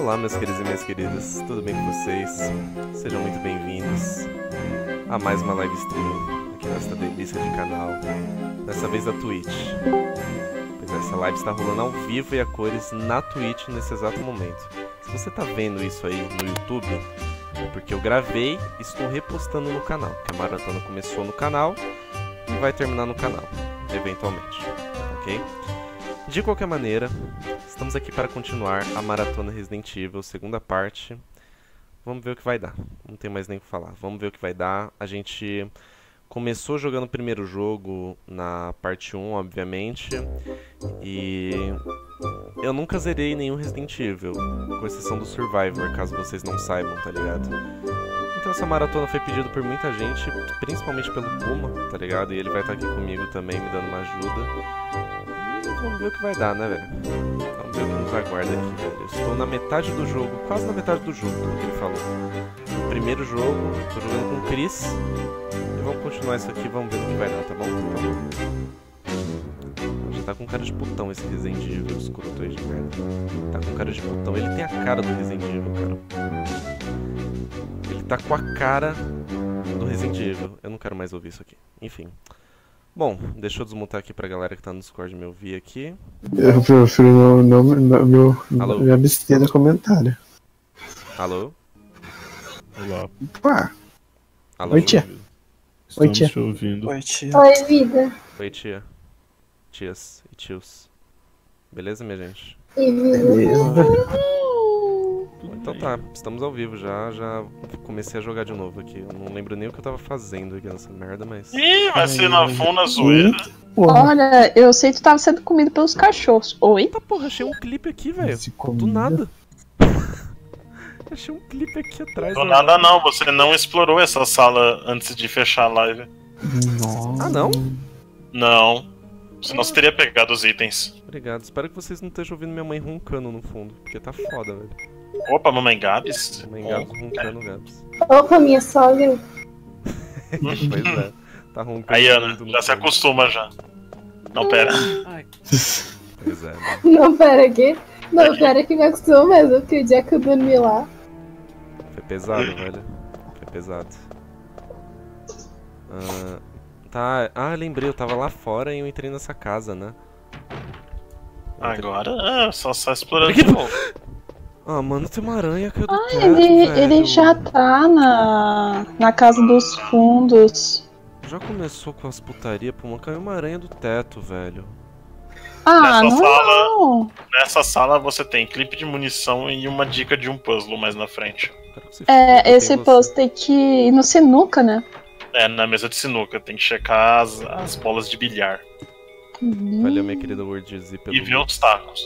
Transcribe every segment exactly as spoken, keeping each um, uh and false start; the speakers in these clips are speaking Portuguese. Olá, meus queridos e minhas queridas, tudo bem com vocês? Sejam muito bem-vindos a mais uma live stream aqui nesta delícia de canal, dessa vez da Twitch. Pois essa live está rolando ao vivo e a cores na Twitch nesse exato momento. Se você está vendo isso aí no YouTube, é porque eu gravei e estou repostando no canal, porque a maratona começou no canal e vai terminar no canal, eventualmente, ok? De qualquer maneira, estamos aqui para continuar a maratona Resident Evil, segunda parte. Vamos ver o que vai dar. Não tem mais nem o que falar. Vamos ver o que vai dar. A gente começou jogando o primeiro jogo na parte um, obviamente. E eu nunca zerei nenhum Resident Evil, com exceção do Survivor, caso vocês não saibam, tá ligado? Então essa maratona foi pedida por muita gente, principalmente pelo Puma, tá ligado? E ele vai estar aqui comigo também, me dando uma ajuda. Vamos ver o que vai dar, né, velho? Vamos ver o que nos aguarda aqui, velho. Eu estou na metade do jogo, quase na metade do jogo, como ele falou. No primeiro jogo, estou jogando com o Chris. E vamos continuar isso aqui, vamos ver o que vai dar, tá bom? Então, já tá com cara de putão esse Resident Evil, escroto aí de merda. Tá com cara de putão, ele tem a cara do Resident Evil, cara. Ele tá com a cara do Resident Evil. Eu não quero mais ouvir isso aqui, enfim. Bom, deixa eu desmontar aqui pra galera que tá no Discord me ouvir aqui. Eu prefiro não, não, não, meu, me abster no comentário. Alô? Olá. Opa. Alô, oi, tia. Oi, tia. Te ouvindo. Oi, tia. Oi, vida. Oi, tia. Tias e tios. Beleza, minha gente? Beleza. Então tá, estamos ao vivo já, já comecei a jogar de novo aqui. Eu não lembro nem o que eu tava fazendo aqui nessa merda, mas... Ih, vai ser na fona zoeira. Olha, eu sei que tu tava sendo comido pelos cachorros. Oi? Eita porra, achei um clipe aqui, velho. Do nada. Achei um clipe aqui atrás. Do nada não, você não explorou essa sala antes de fechar a live. Nossa. Ah, não? Não. Senão você teria pegado os itens. Obrigado, espero que vocês não estejam ouvindo minha mãe roncando no fundo, porque tá foda, velho. Opa, mamãe Gabs. Mamãe Gabs roncando, Gabs. Opa, minha sogra. Pois é, tá roncando. Aí, Ana, já se acostuma já. Não, pera. Ai. Pois é. Não, não pera aqui. Não, é pera que me acostuma mesmo, porque o dia que eu dormi lá. Foi pesado, velho. Foi pesado. Ah, tá. Ah, lembrei, eu tava lá fora e eu entrei nessa casa, né? Entrei... Agora é, só só explorando de novo. Ah, mano, tem uma aranha que eu do ah, teto, ele, ele já tá na, na casa dos fundos. Já começou com as putaria, pô, caiu uma aranha do teto, velho. Ah, nessa não, sala, não! Nessa sala você tem clipe de munição e uma dica de um puzzle mais na frente. É, fica, esse puzzle tem que ir no sinuca, né? É, na mesa de sinuca, tem que checar as, as bolas de bilhar. Uhum. Valeu, minha querida Wordizy, pelo... E ver os tacos.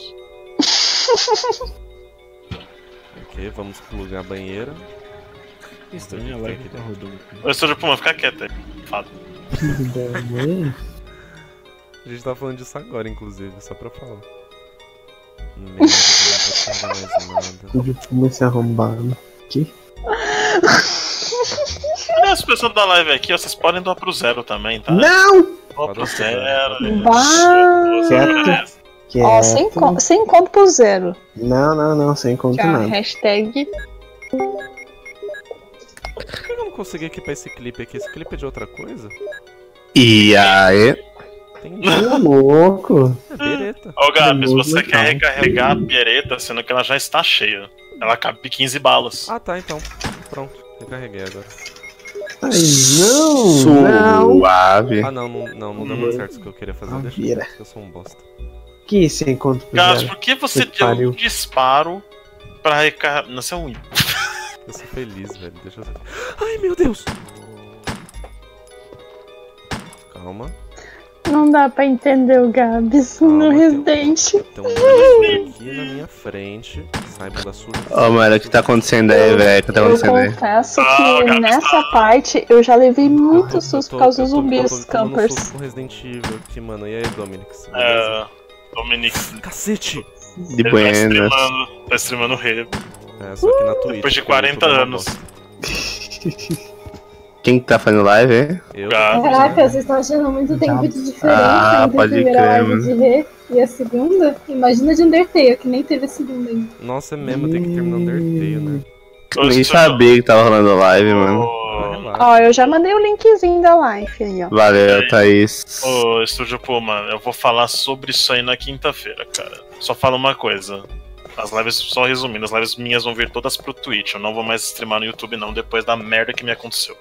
Ok, vamos plugar a banheira. Isso, minha live tá rodando. Ô, Estúdio Puma, fica quieto aí. Fala. A gente tá falando disso agora, inclusive, só pra falar. Merda, não tá mais nada. Estúdio Puma se arrombando. Que? Olha as pessoas da live aqui, ó, vocês podem doar pro zero também, tá? Não! Doar pro zero. Certo. Ó, oh, sem, con sem conto pro zero. Não, não, não, sem conto tchau, nada. Hashtag. Por que eu não consegui equipar esse clipe aqui? Esse clipe é de outra coisa? E aí? Tem um louco. É bereta. Ô, Gabs, você quer não. recarregar a bereta, sendo que ela já está cheia. Ela cabe quinze balas. Ah, tá, então. Pronto, recarreguei agora. Ai, não! Suave. Ah, não, não, não, não deu muito certo o que eu queria fazer. Ah, deixa eu ver, eu sou um bosta. Que esse encontro pro Gabs, por que você deu um disparo pra recarregar? Não, você é um ímpio. Eu sou feliz, velho. Deixa eu... Ai, meu Deus! Calma. Não dá pra entender o Gabs no Resident. Tem um monstro aqui na minha frente. Saiba da sua. Ô, mano, o que tá acontecendo aí, velho? O que tá acontecendo aí? Eu confesso que nessa parte eu já levei muito susto por causa dos zumbis campers. Eu tô com Resident Evil aqui, mano. E aí, Dominix? É... Dominic. Cacete! De ele buenas. Tá streamando, tá streamando o rei. É, só que na Twitch. Depois de quarenta anos. Quem tá fazendo live, hein? Eu. Caraca, vocês estão achando muito tempo de diferença. Ah, entre pode crer, mano. E a segunda? Imagina de Undertale, que nem teve a segunda ainda. Nossa, mesmo, tem que terminar Undertale, né? Eu nem sabia que tava rolando a live, mano. Ó, oh, eu já mandei o linkzinho da live aí, ó. Valeu, Thaís. Ô, Estúdio Puma, eu vou falar sobre isso aí na quinta-feira, cara. Só falo uma coisa. As lives, só resumindo, as lives minhas vão vir todas pro Twitch. Eu não vou mais streamar no YouTube, não, depois da merda que me aconteceu.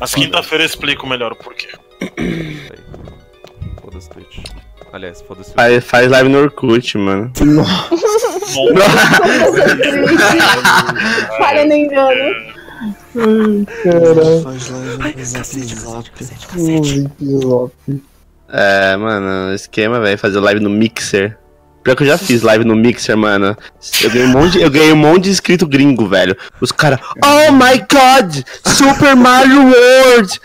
Mas quinta-feira eu explico melhor o porquê. Foda-se, Twitch. Aliás, foda-se. Faz, faz live no Orkut, mano. Nossa. Nossa. Falha no engano. Ai, caralho. Faz live no Zap Zap. É, mano, esquema, velho. Fazer live no Mixer. Pior que eu já fiz live no Mixer, mano. Eu ganhei um monte, eu ganhei um monte de inscrito gringo, velho. Os caras... Oh my god! Super Mario World!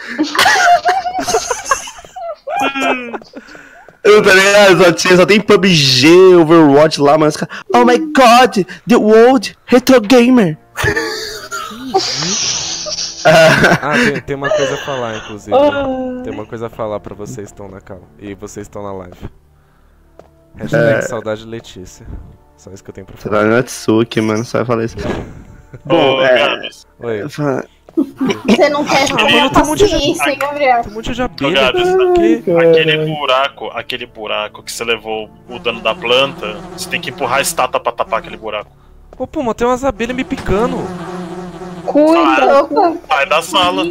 Eu, tá ligado? Só, só tem P U B G, Overwatch lá, mano. Os caras... Oh my god! The World Retro Gamer! Ah, tem, tem uma coisa a falar, inclusive. Oh. Tem uma coisa a falar pra vocês que estão na calma. E vocês estão na live. Hashtag é... saudade Letícia. Só isso que eu tenho pra falar. Saudade Natsuki, mano, só vai falar isso. Bom, oh, é... Oi. Você não quer falar com paciência, hein, Gabriel? Tem um monte de abelha. Aquele buraco, aquele buraco que você levou o dano da planta, você tem que empurrar a estátua pra tapar aquele buraco. Ô, Puma, tem umas abelhas me picando. Cuida, sai, sai da sala.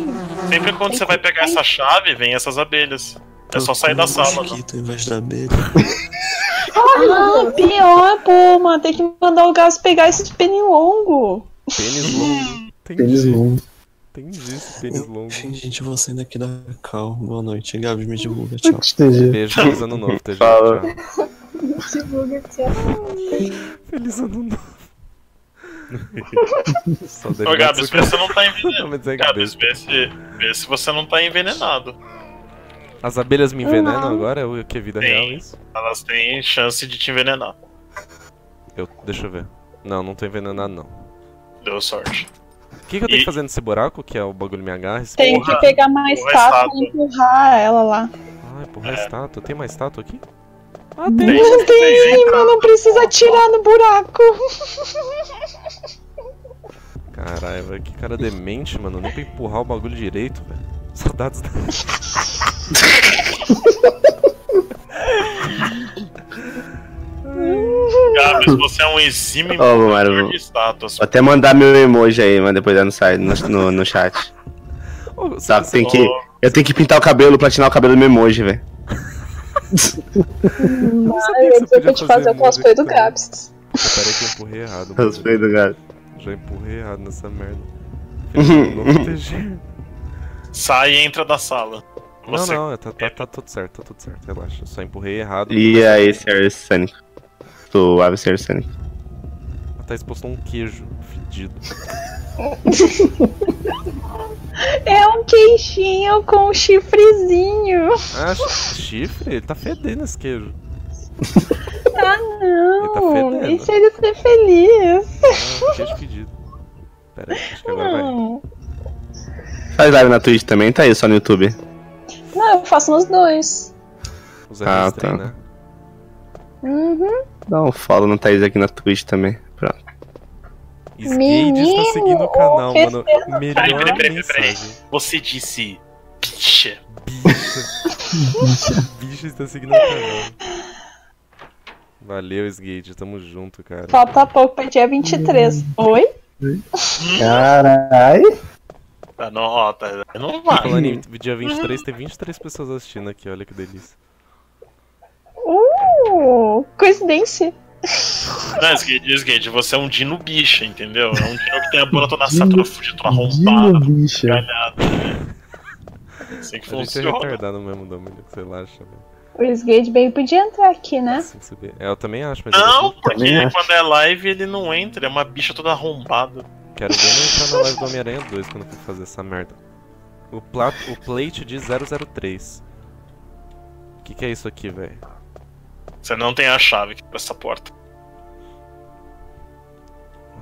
Sempre quando você vai pegar essa chave, vem essas abelhas. É só sair da sala, né? Ah, pior, pô, mano. Tem que mandar o Gás pegar esse de pênis longo. Pênis longo. Pênis longo. Tem isso, pênis longo. Enfim, gente, eu vou saindo aqui da Cal. Boa noite. Gabi, me divulga, tchau. Beijo, feliz ano novo, T G. Fala. Me divulga, tchau. Feliz ano novo. Ô, Gabi, vê se você não tá envenenado. Gabi, vê se você não tá envenenado. As abelhas me envenenam não. Agora? O que é vida tem, real isso? Elas têm chance de te envenenar. Eu, deixa eu ver. Não, não tô envenenado não. Deu sorte. O que, que eu tenho e... que fazer nesse buraco? Que é o bagulho me agarra? Tem porra, que pegar mais estátua e empurrar ela lá. Ah, empurrar é. estátua. Tem mais estátua aqui? Ah, tem. Tem, não tem, tem mano. Não precisa atirar no buraco. Caralho, velho. Que cara demente, mano. Nem pra empurrar o bagulho direito, velho. Saudades da... Gabs, você é um exímio oh, de status. Vou até mandar meu emoji aí, mas depois eu não saio no, no, no chat. Oh, tá, tem que, eu tenho que pintar o cabelo, platinar o cabelo do meu emoji, velho. Eu tenho que fazer o cosplay do Gabs. Peraí que eu empurrei errado. Cosplay do Gabs. Já empurrei errado nessa merda. Sai e entra da sala. Você... Não, não, tá, tá, tá tudo certo, tá tudo certo, relaxa. Eu só empurrei errado. E aí, Sir Sonic? Tu abre Sir Sonic. Ela tá exposto a um queijo fedido. É um queixinho com um chifrezinho. Ah, chifre? Ele tá fedendo esse queijo. Ah, não. Ele tá deixa ele ser feliz. Ah, queijo fedido. Pera aí, acho que agora não. Vai. Faz live na Twitch também, tá aí, só no YouTube. Não, eu faço nos dois. Os ah, tá. Né? Uhum. Dá um follow no Thaís aqui na Twitch também. Pronto. Menino, está seguindo o canal, o mano. Melhor peraí, peraí, peraí, peraí. Você disse bicha. Bicha. Bicha está seguindo o canal. Valeu, Skate. Tamo junto, cara. Falta pouco pra dia vinte e três. Oi? Caralho. Tá, não, ó, tá, não vai. Falando em dia vinte e três, tem vinte e três pessoas assistindo aqui, olha que delícia. Uh, coincidência. Não, Skate, Skate, você é um dino bicha, entendeu? É um dino que tem a bola toda assada, toda fudida, toda arrombada. Dino bicha. Galhada, né? Assim que funciona. A gente é retardado mesmo, Domingo, você relaxa, velho. O Skate bem podia entrar aqui, né? Assim, eu também acho, mas... Não, porque ele, quando é live ele não entra, é uma bicha toda arrombada. Quero ver nem entrar na live do Homem-Aranha dois quando eu for fazer essa merda. O, plat, o plate de zero zero três. O que, que é isso aqui, velho? Você não tem a chave pra essa porta.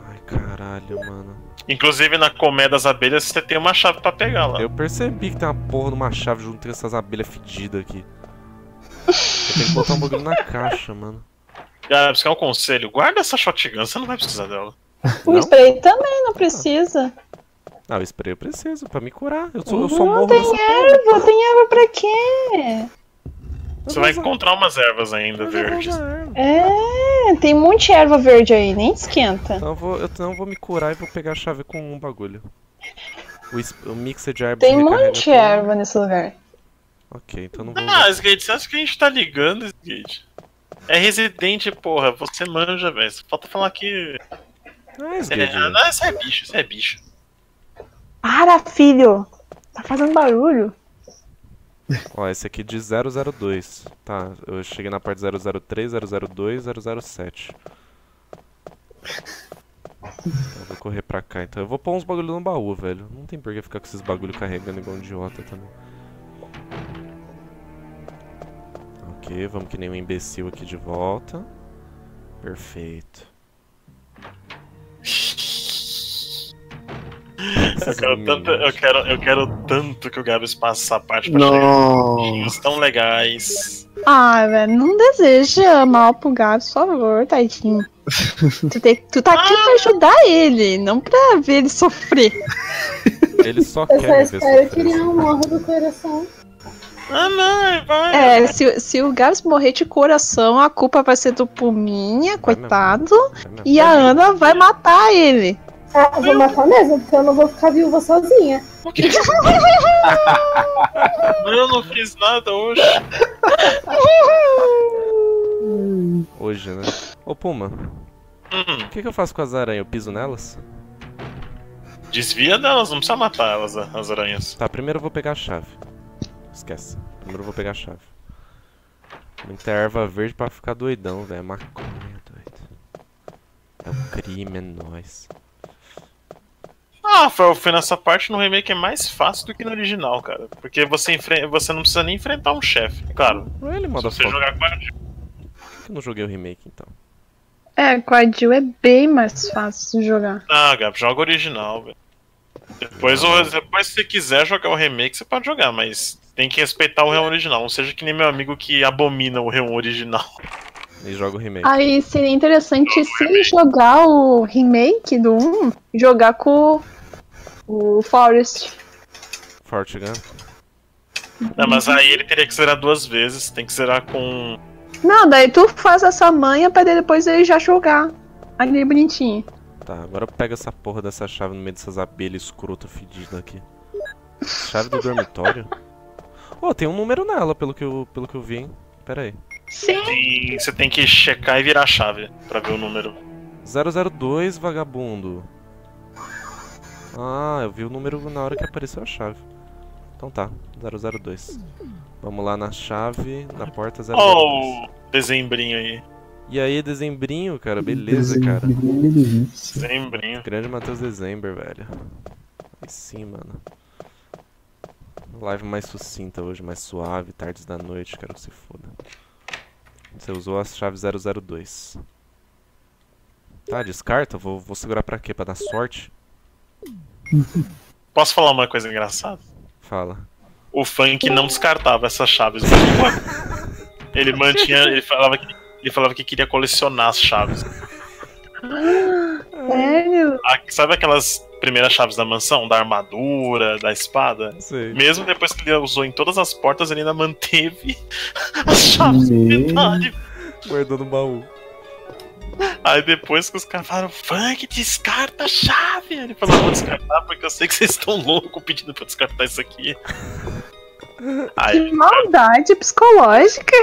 Ai, caralho, mano. Inclusive na colmeia das abelhas você tem uma chave pra pegar lá. Eu percebi que tem uma porra de uma chave junto com essas abelhas fedidas aqui. Eu tenho que botar um bagulho na caixa, mano. Galera, buscar um conselho. Guarda essa shotgun, você não vai precisar dela. O não? Spray também não precisa. Ah, o spray eu preciso, pra me curar. Eu, sou, eu só morro nessa porra. Não tem erva, tem erva pra quê? Você vai encontrar umas ervas ainda verdes. É, tem um monte de erva verde aí, nem esquenta. Então eu, vou, eu não vou me curar e vou pegar a chave com um bagulho. O, o mixer de ervas. Tem um monte de erva nesse lugar. Ok, então não vou... Ah, Skate, você acha que a gente tá ligando, Skate? É residente, porra, você manja, velho. Falta falar que... Ah, Skate. É, não, isso é bicho, isso é bicho. Para, filho! Tá fazendo barulho. Ó, esse aqui de zero zero dois. Tá, eu cheguei na parte zero zero três, zero zero dois, zero zero sete. Então, vou correr pra cá, então. Eu vou pôr uns bagulho no baú, velho. Não tem por que ficar com esses bagulho carregando igual um idiota também. Ok, vamos que nem um imbecil aqui de volta. Perfeito. Eu quero, tanto, eu, quero, eu quero tanto que o Gabs passe essa parte pra chegar. Estão legais. Ah, velho, não deseja mal pro Gabs, por favor, tadinho. Tu, te, tu tá ah. aqui pra ajudar ele, não pra ver ele sofrer. Ele só eu quer só ver sofrer. Eu queria um morro do coração. Ah, não, vai. É, se, se o Gabs morrer de coração, a culpa vai ser do Puminha, vai coitado, vai e vai a Ana vai matar ele. Ah, vou matar mesmo, porque eu não vou ficar viúva sozinha. Okay. Eu não fiz nada hoje. Hoje, né? Ô Puma, hum. o que, que eu faço com as aranhas? Eu piso nelas? Desvia delas, não precisa matar elas, as aranhas. Tá, primeiro eu vou pegar a chave. Esquece, primeiro eu vou pegar a chave. Muita erva verde pra ficar doidão, velho. É maconha, doido. É um crime, é nóis. Ah, eu fui nessa parte no remake é mais fácil do que no original, cara. Porque você, enfre... você não precisa nem enfrentar um chefe, claro. Ele manda se você jogar com a Jill. Por que eu não joguei o remake, então? É, com a Jill é bem mais fácil de jogar. Ah, Gab, joga o original, velho. Depois, ou... Depois, se você quiser jogar o remake, você pode jogar, mas tem que respeitar o real original. Não seja que nem meu amigo que abomina o real original. E joga o remake. Aí seria interessante se jogar o remake do um, jogar com o Forest. Forest Gun? Não, mas aí ele teria que zerar duas vezes, tem que zerar com... Não, daí tu faz essa manha pra depois ele já jogar. Ali bonitinho. Tá, agora pega essa porra dessa chave no meio dessas abelhas escrotas fedidas aqui. Chave do dormitório? Ô, oh, tem um número nela, pelo que eu, pelo que eu vi, hein. Pera aí. Sim. Tem, você tem que checar e virar a chave pra ver o número. zero zero dois, vagabundo. Ah, eu vi o número na hora que apareceu a chave. Então tá, zero zero dois. Vamos lá na chave, na porta zero zero dois. Oh, dezembrinho aí. E aí, dezembrinho, cara, beleza, cara. Dezembrinho. Grande Matheus Dezember, velho. Aí sim, mano. Live mais sucinta hoje, mais suave, tardes da noite, cara, que se foda. Você usou a chave zero zero dois. Tá, descarta? Vou, vou segurar pra quê? Pra dar sorte? Posso falar uma coisa engraçada? Fala. O Funk não descartava essas chaves. Ele mantinha... Ele falava, que, ele falava que queria colecionar as chaves. Sério? Ah, sabe aquelas primeiras chaves da mansão? Da armadura, da espada? Sei. Mesmo depois que ele usou em todas as portas, ele ainda manteve as chaves do inventário. Guardou no baú. Aí depois que os caras falaram, Funk, descarta a chave! Ele falou, vou descartar porque eu sei que vocês estão loucos pedindo pra descartar isso aqui. Aí, que maldade psicológica!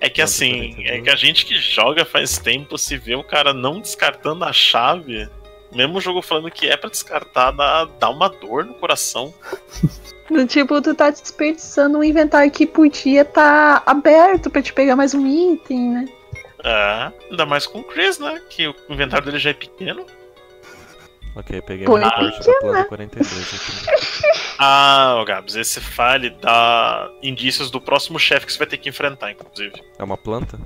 É que assim, é que a gente que joga faz tempo, se vê o cara não descartando a chave, mesmo o jogo falando que é pra descartar, dá, dá uma dor no coração. Do tipo, tu tá desperdiçando um inventário que podia tá aberto pra te pegar mais um item, né? É, ainda mais com o Chris, né? Que o inventário dele já é pequeno. Ok, peguei uma ah, parte da plana quarenta e dois aqui. Ah, Gabs, esse file dá indícios do próximo chefe que você vai ter que enfrentar, inclusive. É uma planta?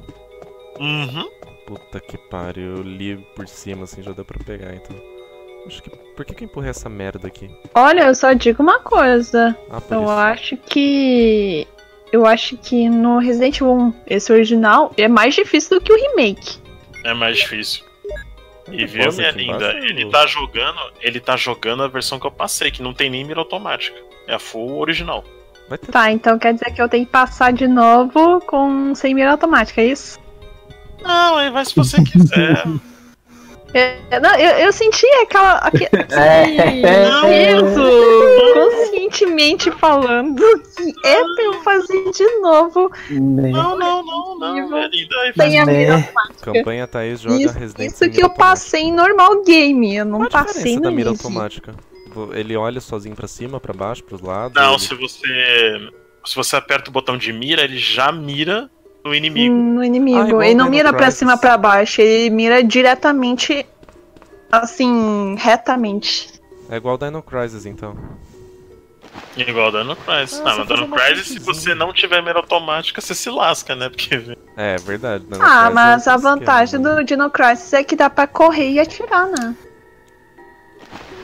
Uhum. Puta que pariu, eu li por cima, assim, já deu pra pegar, então. Acho que... Por que que eu empurrei essa merda aqui? Olha, eu só digo uma coisa. Ah, eu isso. acho que... eu acho que no Resident Evil um, esse original, é mais difícil do que o remake. É mais difícil. E viu, minha linda, ele tá jogando, ele tá jogando a versão que eu passei, que não tem nem mira automática. É a full original. Tá, então quer dizer que eu tenho que passar de novo com sem mira automática, é isso? Não, aí vai se você quiser. É, não, eu, eu senti aquela. Aquele, aquele é, peso, é, conscientemente falando, que é pra eu fazer de novo. Não, não, não, não. não é Tem a mira automática. Campanha Thaís joga isso, Resident Evil. Isso que eu passei em normal game, eu não Qual passei no da mira automática. Ele olha sozinho pra cima, pra baixo, pros lados. Não, ele... se você. Se você aperta o botão de mira, ele já mira. No inimigo. No inimigo. Ah, ele não mira pra cima, pra baixo. Ele mira diretamente, assim, retamente. É igual Dino Crisis, então. É igual Dino Crisis. Ah, não, mas Dino Crisis, se você não tiver mira automática, você se lasca, né? Porque... É, verdade. Dino ah, Crisis mas a vantagem esquema. do Dino Crisis é que dá pra correr e atirar, né?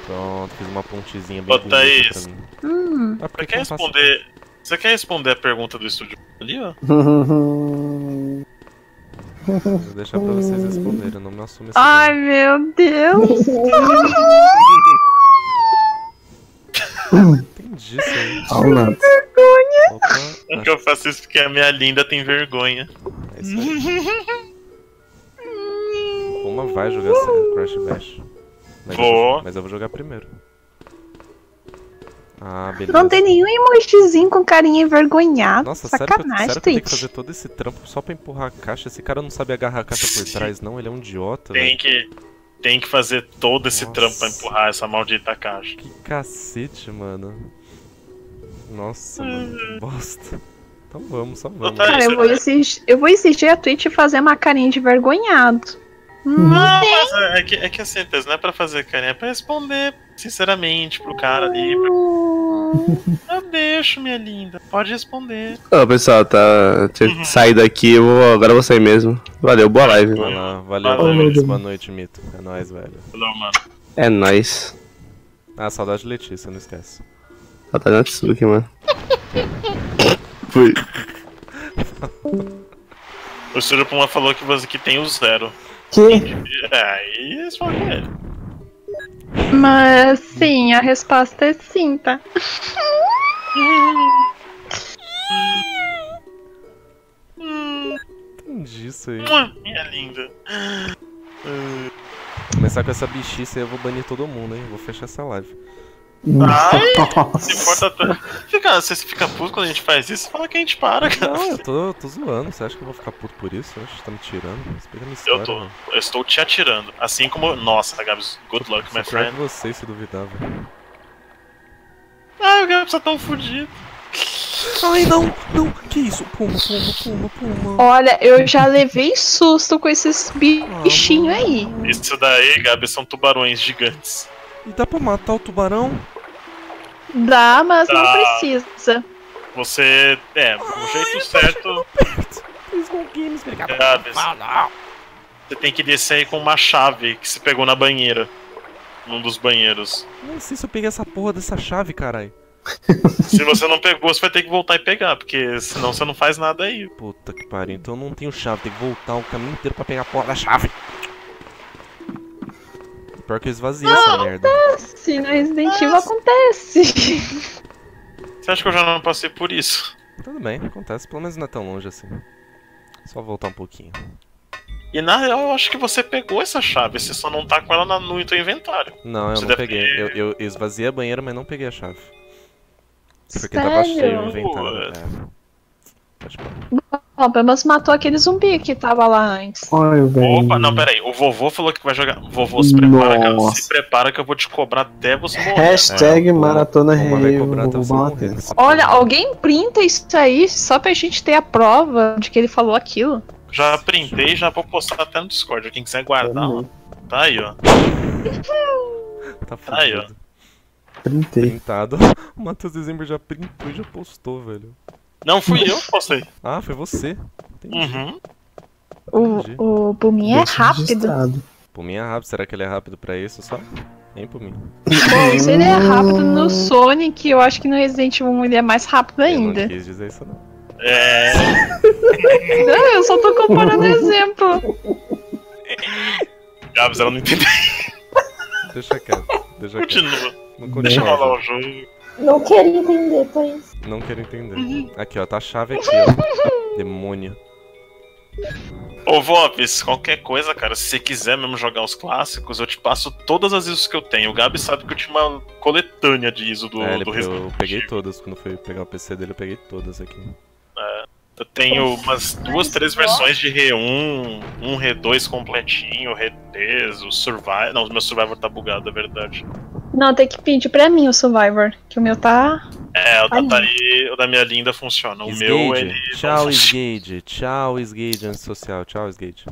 Pronto, fiz uma pontezinha bem bonita pra mim. Hum. Ah, você quer responder... Passa... Você quer responder a pergunta do estúdio ali, ó? Vou deixar pra vocês responderem, eu não me assumo esse Ai, bem. meu Deus! Entendi isso aí. Vergonha! Opa, o que eu faço isso porque a minha linda tem vergonha. É isso aí. Uma vai jogar esse Crash Bash. Mas vou. Mas eu vou jogar primeiro. Ah, não tem nenhum emojizinho com carinha envergonhado. Nossa, sacanagem, sério que eu, sério que eu tenho que fazer todo esse trampo só pra empurrar a caixa? Esse cara não sabe agarrar a caixa por trás, não? Ele é um idiota. Tem, que, tem que fazer todo esse Nossa. trampo pra empurrar essa maldita caixa. Que cacete, mano. Nossa, mano, bosta. Então vamos, só vamos. Cara, eu vou, insistir, eu vou insistir a Twitch e fazer uma carinha de envergonhado. Não, mas é que, é que assim, não é pra fazer carinha, é pra responder sinceramente pro cara ali. Pra... Eu deixo, minha linda, pode responder. Ô, pessoal, tá. Tinha que sair daqui, eu vou... agora eu vou sair mesmo. Valeu, boa live. Mano, valeu, valeu. Boa noite, Mito. É nóis, velho. Valeu, mano. É nóis. Ah, saudade de Letícia, não esquece. Saudade da Natsuki, mano. Fui. O senhor Puma falou que você que tem o zero. Que? Aí eles falam que é. Mas sim, a resposta é sim, tá? Entendi isso aí. Minha linda. Começar com essa bichice aí, eu vou banir todo mundo, hein? Vou fechar essa live. Ai, se importa tanto. Fica, você fica puto quando a gente faz isso, fala que a gente para, cara. Não, eu tô, tô zoando. Você acha que eu vou ficar puto por isso? Eu acho que tá me tirando. Me história, eu tô. Mano. Eu estou te atirando. Assim como. Nossa, Gabs, good luck, my friend. Eu você se duvidava. Ah, o Gabs tá tão fudido. Ai, não, não. Que isso? Puma, puma, puma, puma. Olha, eu já levei susto com esses bichinhos ah, aí. Isso daí, Gabs, são tubarões gigantes. E dá pra matar o tubarão? Dá, mas dá. não precisa. Você... É, o um jeito certo... Games, é, você tem que descer aí com uma chave que se pegou na banheira. Num dos banheiros. Não sei se eu peguei essa porra dessa chave, caralho. Se você não pegou, você vai ter que voltar e pegar, porque senão você não faz nada aí. Puta que pariu, então eu não tenho chave, tem que voltar o caminho inteiro pra pegar a porra da chave. Pior que eu esvazia essa acontece, merda. Acontece, no Resident Evil acontece. Você acha que eu já não passei por isso? Tudo bem, acontece. Pelo menos não é tão longe assim. Só voltar um pouquinho. E na real, eu acho que você pegou essa chave. Você só não tá com ela no teu inventário. Não, eu você não peguei. Ter... Eu, eu esvaziei a banheira, mas não peguei a chave. Porque Sério? tava cheio o inventário. É. Ó, pelo menos matou aquele zumbi que tava lá antes. Ai, Opa, não, peraí. O vovô falou que vai jogar. Vovô, se prepara, cara. Se prepara que eu vou te cobrar até você morrer. Hashtag é, maratona rei, Olha, alguém printa isso aí só pra gente ter a prova de que ele falou aquilo. Já printei, já vou postar até no Discord. Quem quiser guardar, ó. Tá aí, ó. tá, tá aí, ó. Printei. Printado. O Matheus Dezembro já printou e já postou, velho. Não fui eu que postei. Ah, foi você. Entendi. Uhum. Entendi. O, o Puminha é rápido. Puminha é rápido. Será que ele é rápido pra isso só? Hein, Puminha? Bom, se ele é rápido no Sonic, eu acho que no Resident Evil ele é mais rápido ainda. Eu não quis dizer isso, não. É... Não, eu só tô comparando exemplo. Gabs, ela não entendeu. Deixa quieto, deixa Continua. quieto. Não continua. Deixa rolar o jogo. Não quero entender, pois. Não quero entender. Uhum. Aqui, ó, tá a chave aqui, ó. Demônio. Ô, Vopis, qualquer coisa, cara, se você quiser mesmo jogar os clássicos, eu te passo todas as I S Os que eu tenho. O Gabi sabe que eu tinha uma coletânea de I S O do, é, do Resident Evil. Eu peguei todas, quando fui pegar o P C dele, eu peguei todas aqui. É, eu tenho umas duas, três versões de R E um, um R E dois completinho, R E três, o Survivor... Não, o meu Survivor tá bugado, é verdade. Não, tem que pedir pra mim o Survivor, que o meu tá... É, o da, Tari, o da minha linda funciona. O Esgage. meu, ele... Tchau, Esgage. Tchau, Esgage, antissocial. Tchau, Esgage.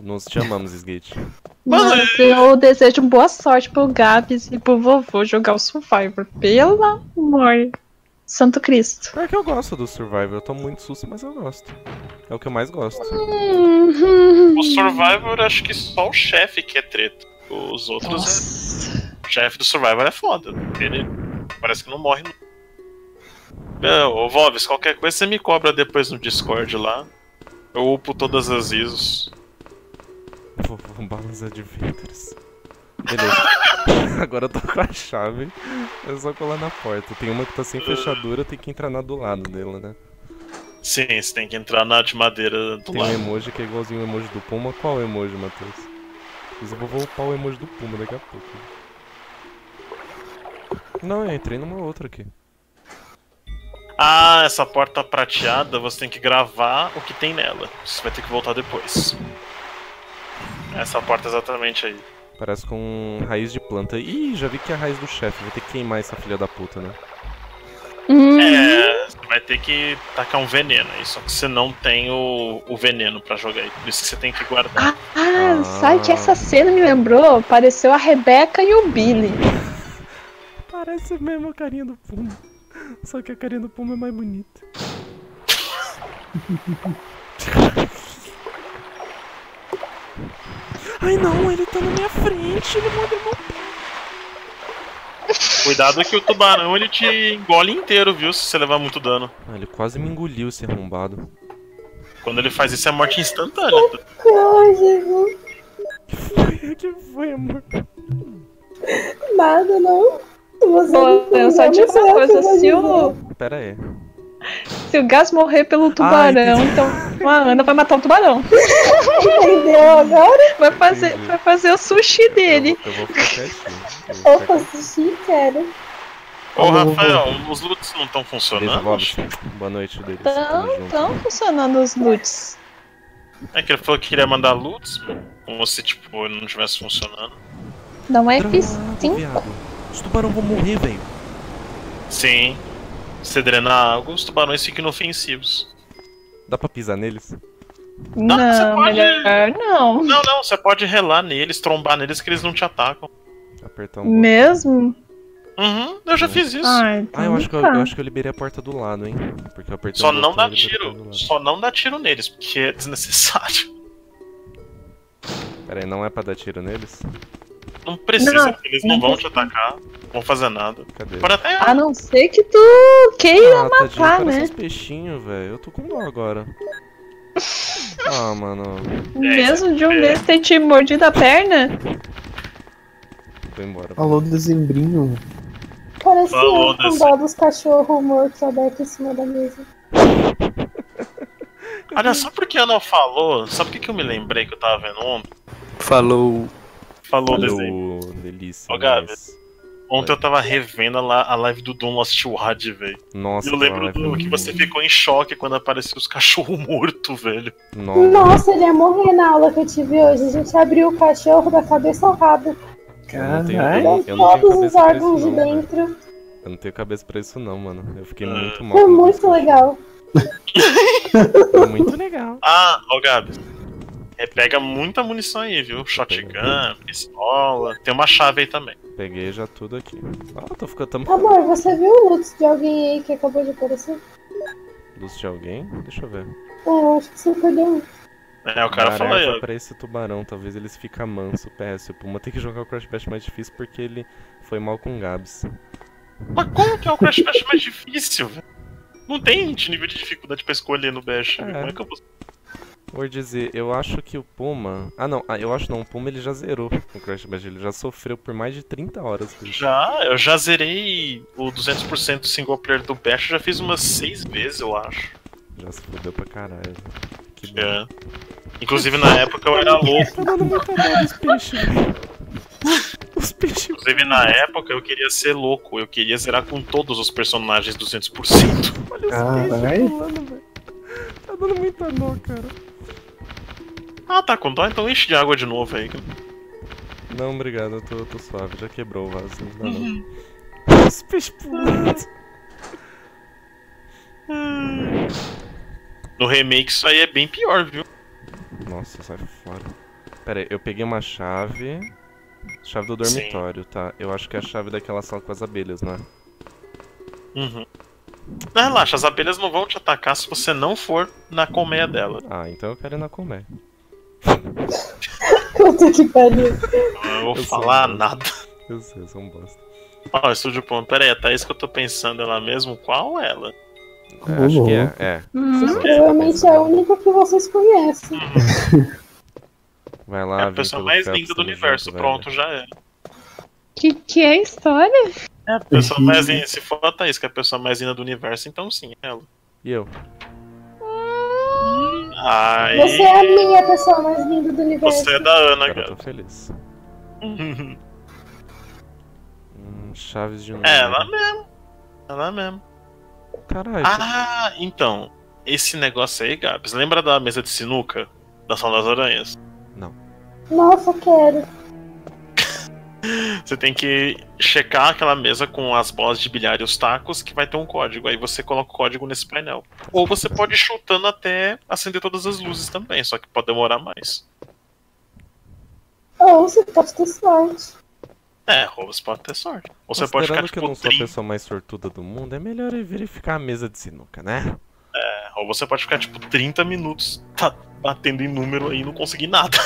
Nós te amamos, Esgage. Mano, eu desejo boa sorte pro Gabs e pro vovô jogar o Survivor. Pelo amor. Santo Cristo. Pior que eu gosto do Survivor. Eu tô muito susto, mas eu gosto. É o que eu mais gosto. O Survivor, acho que só o chefe que é treta. Os outros... Nossa. É... O chefe do Survivor é foda. Ele parece que não morre no... Ô, Vobis, qualquer coisa você me cobra depois no Discord lá. Eu upo todas as I S Os. Vou bombar os Adventures. Beleza. Agora eu tô com a chave. É só colar na porta. Tem uma que tá sem fechadura, tem que entrar na do lado dela, né? Sim, você tem que entrar na de madeira do tem lado. Tem um emoji que é igualzinho o emoji do Puma. Qual emoji, Matheus? Mas eu vou upar o emoji do Puma daqui a pouco. Não, eu entrei numa outra aqui. Ah, essa porta prateada, você tem que gravar o que tem nela. Você vai ter que voltar depois. Essa porta exatamente aí. Parece com raiz de planta. Ih, já vi que é a raiz do chefe. Vou ter que queimar essa filha da puta, né? É, você vai ter que tacar um veneno aí. Só que você não tem o, o veneno pra jogar aí. Por isso que você tem que guardar. Ah, ah, sabe que essa cena me lembrou? Pareceu a Rebecca e o Billy. Parece mesmo a carinha do fundo. Só que a carinha do Puma é mais bonita. Ai não, ele tá na minha frente, ele mordeu meu pé. Cuidado que o tubarão ele te engole inteiro, viu? Se você levar muito dano. Ah, ele quase me engoliu, esse arrombado. Quando ele faz isso é morte instantânea. O que foi? O que foi, amor? Nada, não. Você Pô, eu só digo uma coisa, se o... Pera aí. Se o Gás morrer pelo tubarão, Ai, então a Ana vai matar o tubarão. Entendeu agora? Vai fazer, vai fazer o sushi dele. Eu vou, eu vou ficar aqui. Opa, sushi, cara. Ô, Rafael, os loots não estão funcionando? Beleza, boa noite, deles. Estão funcionando os loots. É que ele falou que queria mandar loots, como se, tipo, não estivesse funcionando. Dá uma F cinco. Os tubarões vão morrer, velho. Sim. Se você drenar água, os tubarões ficam inofensivos. Dá pra pisar neles? Não, não você pode... melhor não. Não, não, você pode relar neles, trombar neles que eles não te atacam. Apertar um Mesmo? Uhum, eu já fiz isso. Ah, então ah eu, acho que eu, eu acho que eu liberei a porta do lado, hein. Porque eu apertei Só um não botão, dá tiro, só não dá tiro neles, porque é desnecessário. Pera aí, não é pra dar tiro neles? Não precisa, não, porque eles não, não vão precisa. te atacar, não vão fazer nada. Cadê? Até... A não ser que tu queira ah, matar, tadinho, né? Esses peixinhos, velho. Eu tô com dó agora. Ah, mano. Mesmo de um é. desse ter te mordido a perna? Tô embora. Falou do dezembrinho. Parece eu com dó dos cachorros mortos abertos em cima da mesa. Olha, só porque ela falou, sabe o que, que eu me lembrei que eu tava vendo ontem? Falou. Falou o desenho. Delícia. Ó, oh, Gabi, mas... ontem eu tava revendo a live do Doom Lost World, velho. Nossa, e eu lembro do que você ficou em choque quando apareceu os cachorros mortos, velho. Nossa. Nossa, ele ia morrer na aula que eu tive hoje. A gente abriu o cachorro da cabeça ao rabo. Caralho. Todos os órgãos de dentro. Eu não tenho cabeça pra isso não, mano. Eu fiquei muito mal. Foi muito legal. Foi muito legal. Ah, ó, oh, Gabi. É, pega muita munição aí, viu? Shotgun, pistola, tem uma chave aí também. Peguei já tudo aqui. Ah, tô ficando tão... Amor, você viu o loot de alguém aí que acabou de aparecer? Loot de alguém? Deixa eu ver. É, eu acho que você perdeu um. É, o cara falou aí. Pra esse tubarão, talvez eles fiquem manso, P S. O Puma tem que jogar o Crash Bash mais difícil porque ele foi mal com o Gabs. Mas como que é o Crash Bash mais difícil, velho? Não tem nível de dificuldade pra escolher no Bash. É. Como é que eu vou... Vou dizer, eu acho que o Puma... Ah não, eu acho não, o Puma ele já zerou no Crash Bash, ele já sofreu por mais de trinta horas. Bicho. Já, eu já zerei o duzentos por cento single player do Bash, já fiz umas seis vezes, eu acho. Já se fudeu pra caralho. Que é. Inclusive na época eu era louco. Não, não matava os peixes. Os peixes. Inclusive na época eu queria ser louco, eu queria zerar com todos os personagens duzentos por cento. Olha os peixes pulando, velho. Tá dando muita nó, cara. Ah, tá com dó, então enche de água de novo aí. Não, obrigado, eu tô, eu tô suave, já quebrou o vaso, não dá uhum. não. Os peixes pulando. No remake isso aí é bem pior, viu? Nossa, sai fora. Pera aí, eu peguei uma chave. Chave do dormitório, sim. Tá? Eu acho que é a chave daquela sala com as abelhas, né? Uhum. Não, relaxa, as abelhas não vão te atacar se você não for na colmeia dela. Ah, então eu quero ir na colmeia. Puta que pariu. Não vou eu falar um nada. Eu sei, eu sou um bosta. Ó, oh, estúdio Puma, pera aí, a Thaís que eu tô pensando ela mesmo, qual ela? É, acho que é, é. Hum, é. Provavelmente é a única que vocês conhecem. Vai lá, é a pessoa mais linda do universo, junto, pronto, velho. Já é. Que que é a história? É a pessoa mais linda, se for a Thaís que é a pessoa mais linda do universo, então sim, é ela. E eu? Ai... Você é a minha pessoa mais linda do universo. Você é da Ana, cara. Eu tô feliz. hum, Chaves de novo. É ela mesmo. Ela mesmo. Caralho. Ah, que... então. Esse negócio aí, Gabs. Lembra da mesa de sinuca? Da Sala das Aranhas? Não. Nossa, quero. Você tem que checar aquela mesa com as bolas de bilhar e os tacos, que vai ter um código. Aí você coloca o código nesse painel. Ou você pode ir chutando até acender todas as luzes também, só que pode demorar mais. Ou você pode ter sorte. É, ou você pode ter sorte. Ou você pode ficar, tipo, que eu não sou a pessoa mais sortuda do mundo, é melhor verificar a mesa de sinuca, né? É, ou você pode ficar, tipo, trinta minutos tá batendo em número aí e não conseguir nada.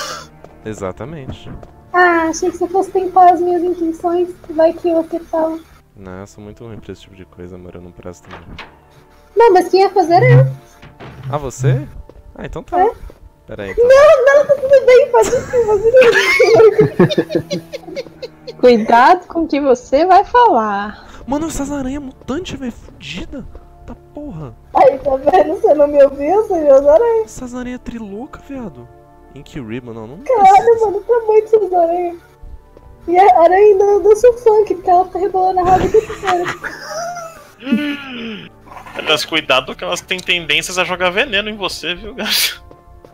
Exatamente. Ah, achei que você fosse tentar as minhas intenções, vai que você fala. Não, eu sou muito ruim pra esse tipo de coisa, amor, eu não presto também. Não, mas quem ia fazer é eu. Ah, você? Ah, então tá. É? Pera aí. Então. Não, não, tá tudo bem, faz isso. Cuidado com o que você vai falar. Mano, essas aranhas mutantes, velho, fudida. Tá porra. Aí, tá vendo? Você não me ouviu, você viu as aranhas. Essas aranhas trilouca, viado. Em que riba, não, não. Caralho, mano, tá muito essas aranhas. E a aranha ainda dança o funk, porque ela tá rebolando a roda do cara. Mas cuidado que elas têm tendências a jogar veneno em você, viu, gato?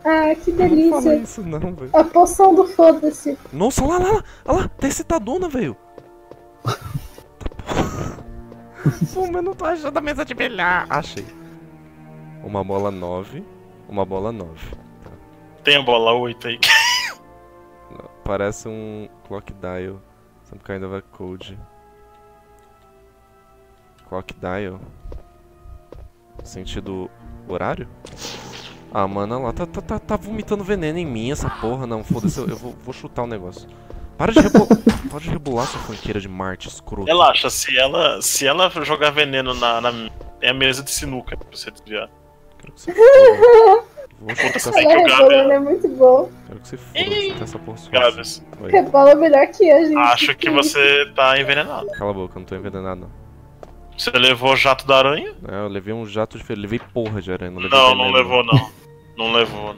Ah, que delícia. Não fala isso não, velho. A poção do foda-se. Nossa, olha lá, olha lá, tá excitadona, velho. Eu não tô achando a mesa de bilhar. Achei. Uma bola nove, uma bola nove. Tem a bola oito aí. Não, parece um clock dial. Sempre que ainda vai code. Clock dial? Sentido horário? Ah, mano, olha lá. Tá, tá, tá, tá vomitando veneno em mim essa porra. Não, foda-se. Eu, eu vou, vou chutar o um negócio. Para de rebolar. Para de rebolar, sua funkeira de Marte escroto. Relaxa. Se ela, se ela jogar veneno na, na... É a mesa de sinuca pra você desviar. Quero que você... Vou essa que o Gabi... é muito bom. Quero que você foda essa porra Gabs. Rebola melhor que a gente. Acho que você tá envenenado. Cala a boca, eu não tô envenenado não. Você levou o jato da aranha? Não, eu levei um jato de feira, levei porra de aranha. Não, levei não, não levou não. Não levou.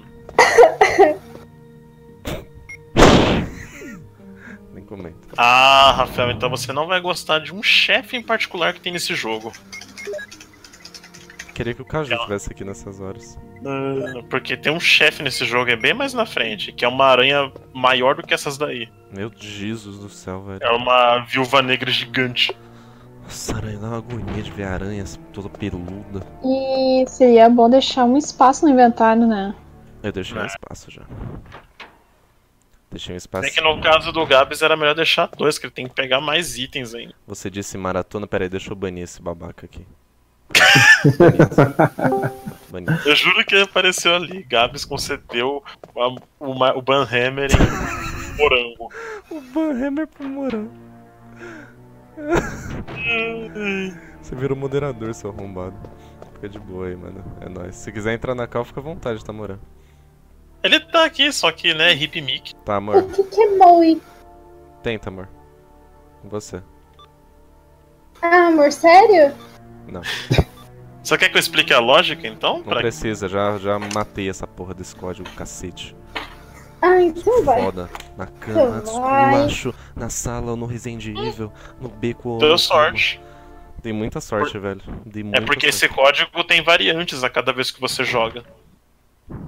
Nem comenta. Ah, Rafael, então você não vai gostar de um chefe em particular que tem nesse jogo. Queria que o Caju estivesse aqui nessas horas. Uh, porque tem um chefe nesse jogo, é bem mais na frente, que é uma aranha maior do que essas daí. Meu Jesus do céu, velho. É uma viúva negra gigante. Nossa, aranha, dá uma agonia de ver a aranha toda peluda. E seria bom deixar um espaço no inventário, né? Eu deixei é. um espaço já. Deixei um espaço. É que no caso do Gabs era melhor deixar dois, que ele tem que pegar mais itens ainda. Você disse maratona, peraí, deixa eu banir esse babaca aqui. Bonito. Eu juro que ele apareceu ali. Gabs concedeu a, uma, o Banhammer em morango. O Banhammer pro morango. Você virou moderador, seu arrombado. Fica de boa aí, mano. É nóis. Se quiser entrar na cal, fica à vontade, tá, Moura? Ele tá aqui, só que, né, hip mic. Tá, amor. O que que é moi? Tenta, amor. Com você. Ah, amor, sério? Não. Só quer que eu explique a lógica, então? Não pra... precisa, já, já matei essa porra desse código, cacete. Ah, então vai. Foda. Na cama, então esculacho, na sala ou no Resident Evil, no beco ou... Deu sorte. Dei muita sorte, Por... velho. Dei muita é porque sorte. Esse código tem variantes a cada vez que você joga.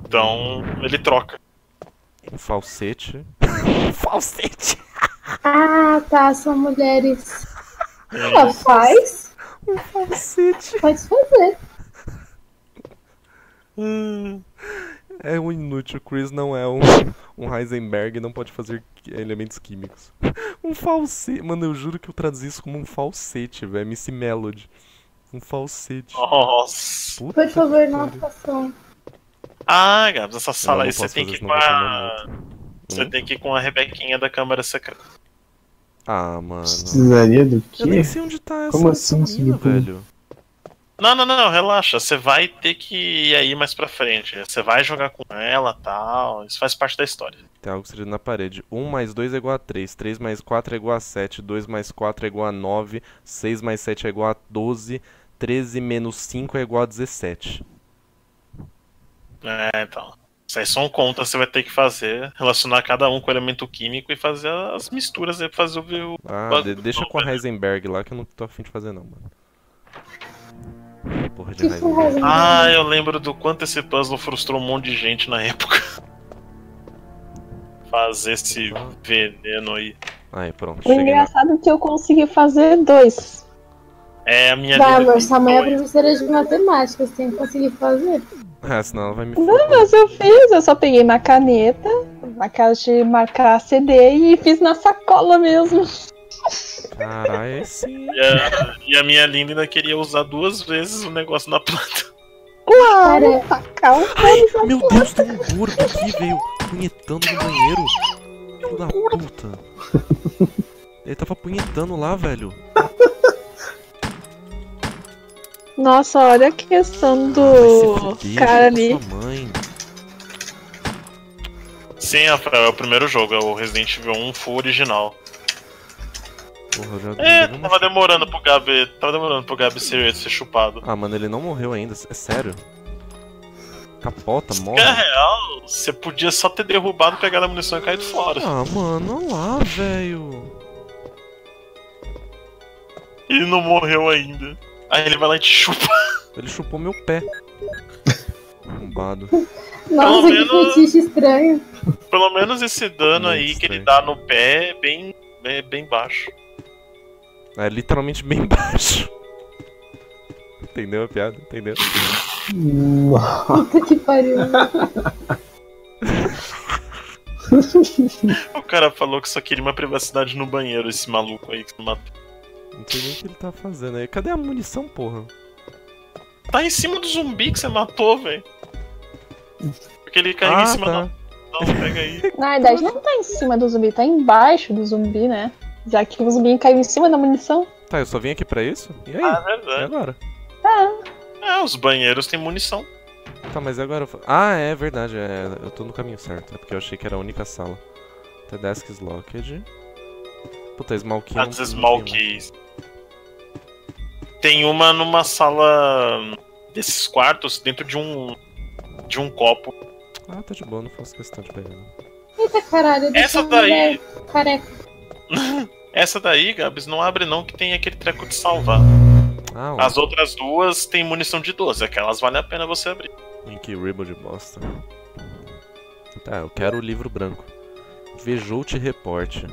Então, ele troca. Um falsete. Falsete! Ah, tá, são mulheres. Ela faz? Um falsete. Pode fazer. Hum, é um inútil. Chris não é um, um Heisenberg, não pode fazer elementos químicos. Um falsete. Mano, eu juro que eu traduzi isso como um falsete, velho. M C Melody. Um falsete. Nossa. Puta. Por favor, não façam. Ah, Gabs, essa sala aí você tem que ir com a... Você tem que ir com a Rebequinha da Câmara Secreta. Ah, mano. Precisaria do quê? Eu nem sei onde tá essa. Como assim, velho? Não, não, não, relaxa. Você vai ter que ir aí mais pra frente. Você vai jogar com ela e tal. Isso faz parte da história. Tem algo escrito na parede. um mais dois é igual a três. três mais quatro é igual a sete. dois mais quatro é igual a nove. seis mais sete é igual a doze. treze menos cinco é igual a dezessete. É, então. Isso aí são contas que você vai ter que fazer, relacionar cada um com o elemento químico e fazer as misturas aí pra fazer o... Ah, o... deixa com a Heisenberg lá que eu não tô afim de fazer não, mano. Porra de Heisenberg. Ah, eu lembro do quanto esse puzzle frustrou um monte de gente na época. Fazer esse veneno aí. Aí, pronto. O engraçado na... é que eu consegui fazer dois. É, a minha tá, vida... Tá, sua mãe é professora de matemática, você tem que conseguir fazer. Ah, senão ela vai me... Não, mas eu fiz, eu só peguei uma caneta, uma caixa de marcar C D e fiz na sacola mesmo. Caralho, sim. E a, e a minha linda ainda queria usar duas vezes o negócio na planta. Claro, calma. Ai, meu Deus, tem um gordo aqui, veio punhetando no banheiro. Filho da puta. Ele tava punhetando lá, velho. Nossa, olha a questão do ah, cara ali. Mãe. Sim, Rafael, é o primeiro jogo, é o Resident Evil um full original. Porra, já é, tava demorando pro Gabi. Tava demorando pro Gabi ser, ser chupado. Ah, mano, ele não morreu ainda, é sério. Capota, morre. É real, você podia só ter derrubado, pegado a munição e caído fora. Ah, mano, olha lá, velho. Ele não morreu ainda. Aí ele vai lá e te chupa. Ele chupou meu pé. Bombado. Nossa, menos, que fetiche estranho. Pelo menos esse dano Muito aí estranho. que ele dá no pé é bem, é bem baixo. É literalmente bem baixo. Entendeu a piada? Entendeu? Puta que pariu. O cara falou que só queria uma privacidade no banheiro, esse maluco aí que matou. Não sei nem o que ele tá fazendo aí. Cadê a munição, porra? Tá em cima do zumbi que você matou, velho. Porque ele caiu ah, em cima tá. da... Não, pega aí. Na verdade, não tá em cima do zumbi, tá embaixo do zumbi, né? Já que o zumbi caiu em cima da munição. Tá, eu só vim aqui pra isso? E aí? Ah, verdade. E agora? Tá. É, os banheiros têm munição. Tá, mas agora... Eu... Ah, é verdade. É... Eu tô no caminho certo. É porque eu achei que era a única sala. The desk is locked. Puta, small key. Ah, é um small keys. Tem uma numa sala desses quartos dentro de um de um copo. Ah, tá de boa, não faço questão de pegar. Eita caralho, deixa essa daí. Careca. Essa daí, Gabs, não abre não que tem aquele treco de salvar. Ah, as outras duas tem munição de doze, aquelas vale a pena você abrir. Em que ribble de bosta. Tá, eu quero o livro branco. Vejoute reporte.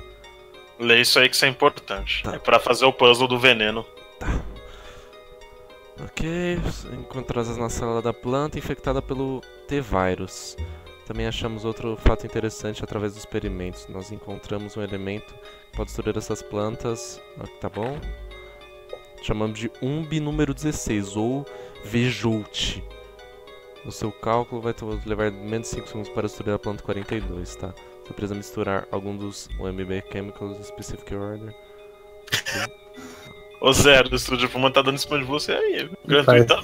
Lê isso aí que isso é importante. Tá. É pra fazer o puzzle do veneno. Tá. Ok, encontradas na sala da planta infectada pelo T-Virus. Também achamos outro fato interessante através dos experimentos. Nós encontramos um elemento que pode destruir essas plantas. Tá bom? Chamamos de umbi número dezesseis, ou Vejoute. O seu cálculo vai levar menos de cinco segundos para destruir a planta quarenta e dois, tá? Você precisa misturar algum dos U M B Chemicals Specific Order. Ô Zero, o estúdio Puma tá dando em cima de você aí. Gratuitão.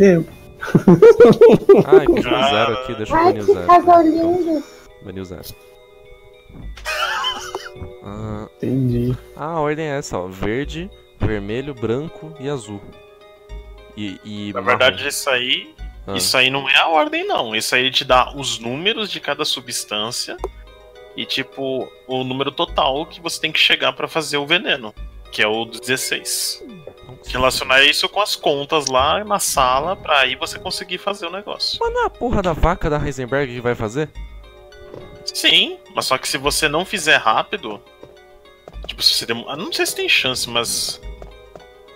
Ai, me usaram aqui, deixa eu Ai, banir que usar. Casal lindo. Banir usar. Ah, entendi. Ah, a ordem é essa, ó. Verde, vermelho, branco e azul. E, e na marrom. Verdade, isso aí. Ah. Isso aí não é a ordem, não. Isso aí te dá os números de cada substância e, tipo, o número total que você tem que chegar pra fazer o veneno, que é o dezesseis. Relacionar isso com as contas lá na sala pra aí você conseguir fazer o negócio. Mas não é a porra da vaca da Heisenberg que vai fazer? Sim, mas só que se você não fizer rápido, tipo, se você demora... Não sei se tem chance, mas...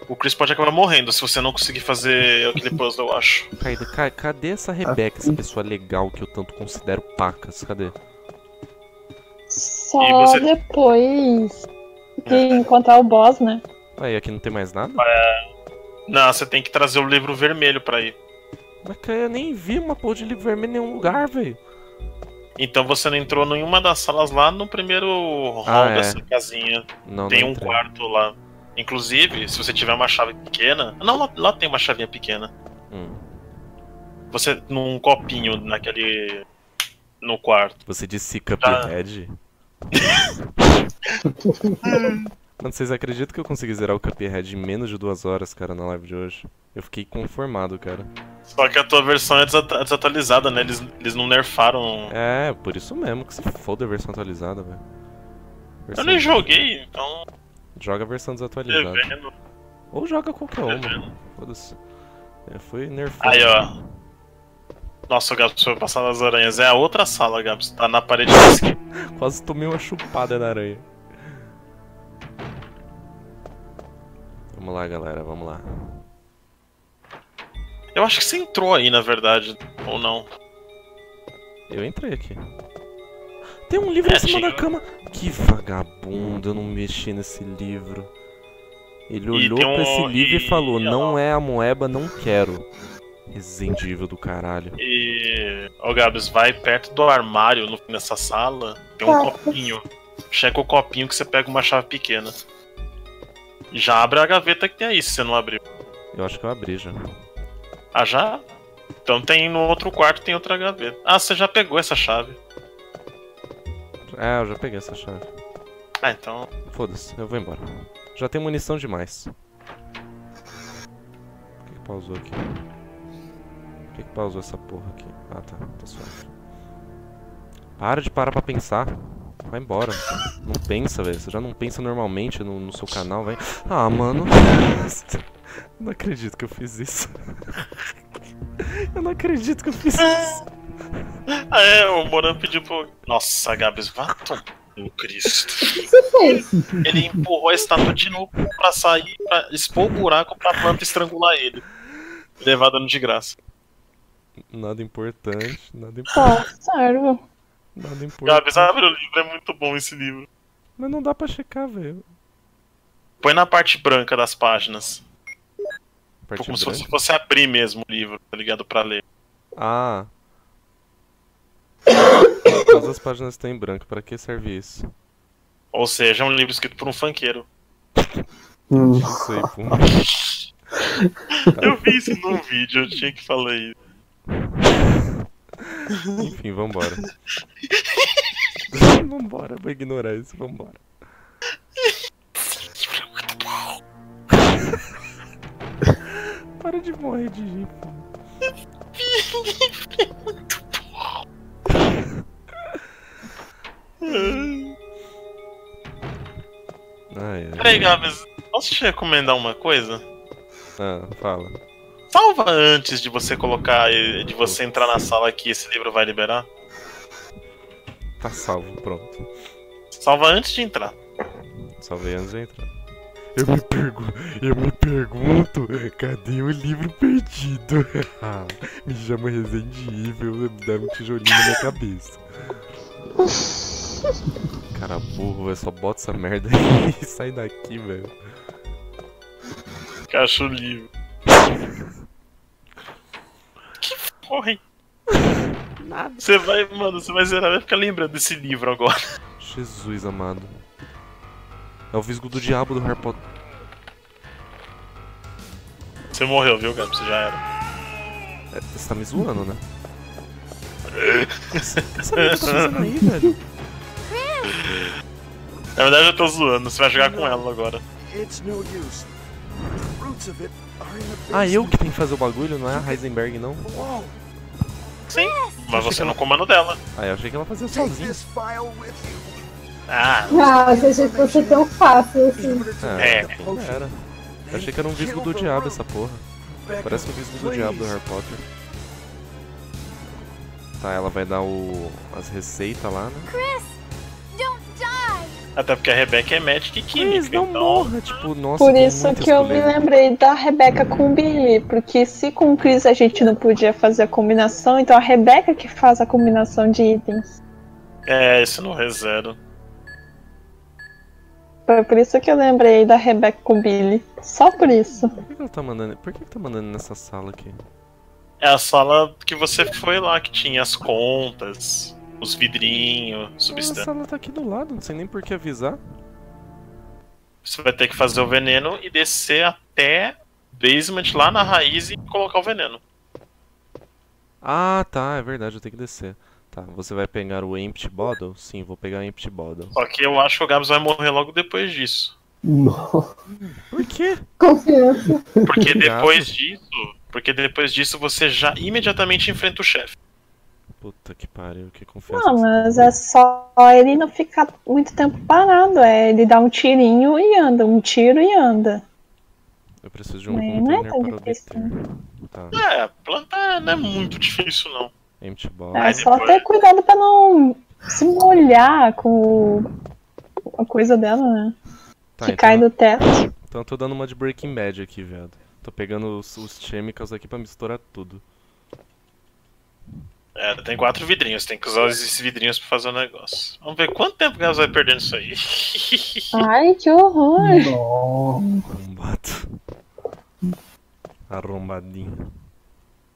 O Chris pode acabar morrendo se você não conseguir fazer aquele puzzle, eu acho. Caída, ca cadê essa Rebecca, essa pessoa legal que eu tanto considero pacas? Cadê? Só você... depois de é. encontrar o boss, né? Aí, aqui não tem mais nada? É... Não, você tem que trazer o livro vermelho pra ir. Mas cara, eu nem vi uma porra de livro vermelho em nenhum lugar, velho. Então você não entrou em nenhuma das salas lá no primeiro hall ah, dessa é. casinha. Não, tem não um entrei. quarto lá. Inclusive, se você tiver uma chave pequena... Não, lá, lá tem uma chavinha pequena. Hum. Você, num copinho, naquele... No quarto. Você disse Cuphead? Mano, vocês acreditam que eu consegui zerar o Cuphead em menos de duas horas, cara, na live de hoje? Eu fiquei conformado, cara. Só que a tua versão é desatualizada, né? Eles, eles não nerfaram... É, por isso mesmo que se foda a versão atualizada, velho. Versão... Eu nem joguei, então... Joga a versão desatualizada. Devendo. Ou joga qualquer uma. Foda-se. É, foi nerfado. Aí, ó. Nossa, o Gabs foi passar nas aranhas. É a outra sala, Gabs. Tá na parede da esquerda. Quase tomei uma chupada na aranha. Vamos lá, galera. Vamos lá. Eu acho que você entrou aí, na verdade. Ou não? Eu entrei aqui. Tem um livro é, em cima da cama. Que vagabundo, eu não mexi nesse livro. Ele e olhou um... pra esse livro e, e falou, não é a moeba, não quero. Resident Evil do caralho. E... Ó, oh, Gabs, vai perto do armário no... nessa sala. Tem um Nossa. copinho. Checa o copinho que você pega uma chave pequena. Já abre a gaveta que tem aí, se você não abriu. Eu acho que eu abri já. Ah, já? Então tem no outro quarto, tem outra gaveta. Ah, você já pegou essa chave. É, eu já peguei essa chave. Ah, então... Foda-se, eu vou embora. Já tem munição demais. Por que, que pausou aqui? Por que, que pausou essa porra aqui? Ah, tá. Tá suave. Para de parar pra pensar. Vai embora. Não pensa, velho. Você já não pensa normalmente no, no seu canal, velho. Ah, mano. Não acredito que eu fiz isso. Eu não acredito que eu fiz isso. Ah, é, o Moran pediu pro... Nossa, Gabs, vá tomar no Cristo. Ele empurrou a estátua de novo pra sair, pra expor o buraco pra planta estrangular ele. Levar dano de graça. Nada importante, nada importante. Ah, sério. Nada importante. Gabs, abre o livro, é muito bom esse livro. Mas não dá pra checar, velho. Põe na parte branca das páginas. Parte Como branca? Se fosse abrir mesmo o livro, tá ligado? Pra ler. Ah... Todas as páginas estão em branco, pra que serve isso? Ou seja, é um livro escrito por um funkeiro. Não sei, pum. Eu vi isso num vídeo, eu tinha que falar isso. Enfim, vambora. Vambora, vou ignorar isso, vambora. Para de morrer de rir, pô. Ai, ai. Peraí, Gabs, posso te recomendar uma coisa? Ah, fala. Salva antes de você colocar, de você entrar na sala que esse livro vai liberar. Tá salvo, pronto. Salva antes de entrar. Salvei antes de entrar. Eu me pergunto, eu me pergunto, cadê o livro perdido? Ah, me chama Resident Evil, me dá um tijolinho na minha cabeça. Cara burro, velho, só bota essa merda aí e sai daqui, velho. Cacho livre. Que porra, hein? Nada. Você vai, mano, você vai zerar, vai ficar lembrando desse livro agora. Jesus amado. É o visgo do diabo do Harry Potter. Você morreu, viu, Gabs? Você já era. Você tá me zoando, né? Você tá fazendo aí, velho? Na verdade eu tô zoando, você vai jogar com ela agora. Ah, eu que tenho que fazer o bagulho, não é a Heisenberg, não? Sim, mas você no comando dela. Ah, eu achei que ela fazia sozinha. Ah, ah eu achei que fosse tão fácil assim. É, é. Era. Eu achei que era um visgo do diabo essa porra. Parece um visgo do diabo do Harry Potter. Tá, ela vai dar o... as receitas lá, né? Chris, don't die. Até porque a Rebecca é médica e química, Chris, não então... morra, tipo, nossa. Por isso que eu me lembrei da Rebecca com o Billy, porque se com o Chris a gente não podia fazer a combinação, então a Rebecca que faz a combinação de itens. É, isso não é zero. Foi por isso que eu lembrei da Rebecca com o Billy. Só por isso. Por que ela tá mandando, por que tá mandando nessa sala aqui? É a sala que você foi lá, que tinha as contas, os vidrinhos, substâncias. A sala tá aqui do lado, não sei nem por que avisar. Você vai ter que fazer o veneno e descer até basement lá na raiz e colocar o veneno. Ah, tá, é verdade, eu tenho que descer. Tá, você vai pegar o Empty Bottle? Sim, vou pegar o Empty Bottle. Só que eu acho que o Gabs vai morrer logo depois disso. Nossa. Por quê? Confiança. Porque depois disso... Porque depois disso você já imediatamente enfrenta o chefe. Puta que pariu, que confiança. Não, mas é só ele não ficar muito tempo parado. É ele dá um tirinho e anda, um tiro e anda. Eu preciso de um container. Não é tão difícil. Tá. É, plantar não é muito difícil não. Empty ball. É só ter cuidado pra não se molhar com a coisa dela, né? Tá, que então... cai do teto. Então eu tô dando uma de Breaking Bad aqui, viado. Tô pegando os, os chemicals aqui pra misturar tudo. É, tem quatro vidrinhos, tem que usar esses vidrinhos pra fazer o negócio. Vamos ver quanto tempo o Gabs vai perdendo isso aí. Ai, que horror! Não. Arrombado. Arrombadinho.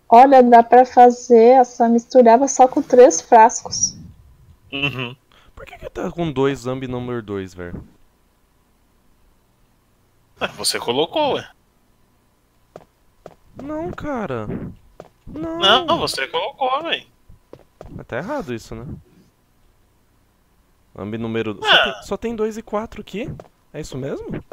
Olha, dá pra fazer essa misturada só com três frascos. Uhum. Por que que tá com dois Zambi número dois, velho? Ah, você colocou, ué. Não, cara. Não, não você colocou, velho. Tá errado isso, né? Ambi número... Ah. Só, tem, só tem dois e quatro aqui? É isso mesmo?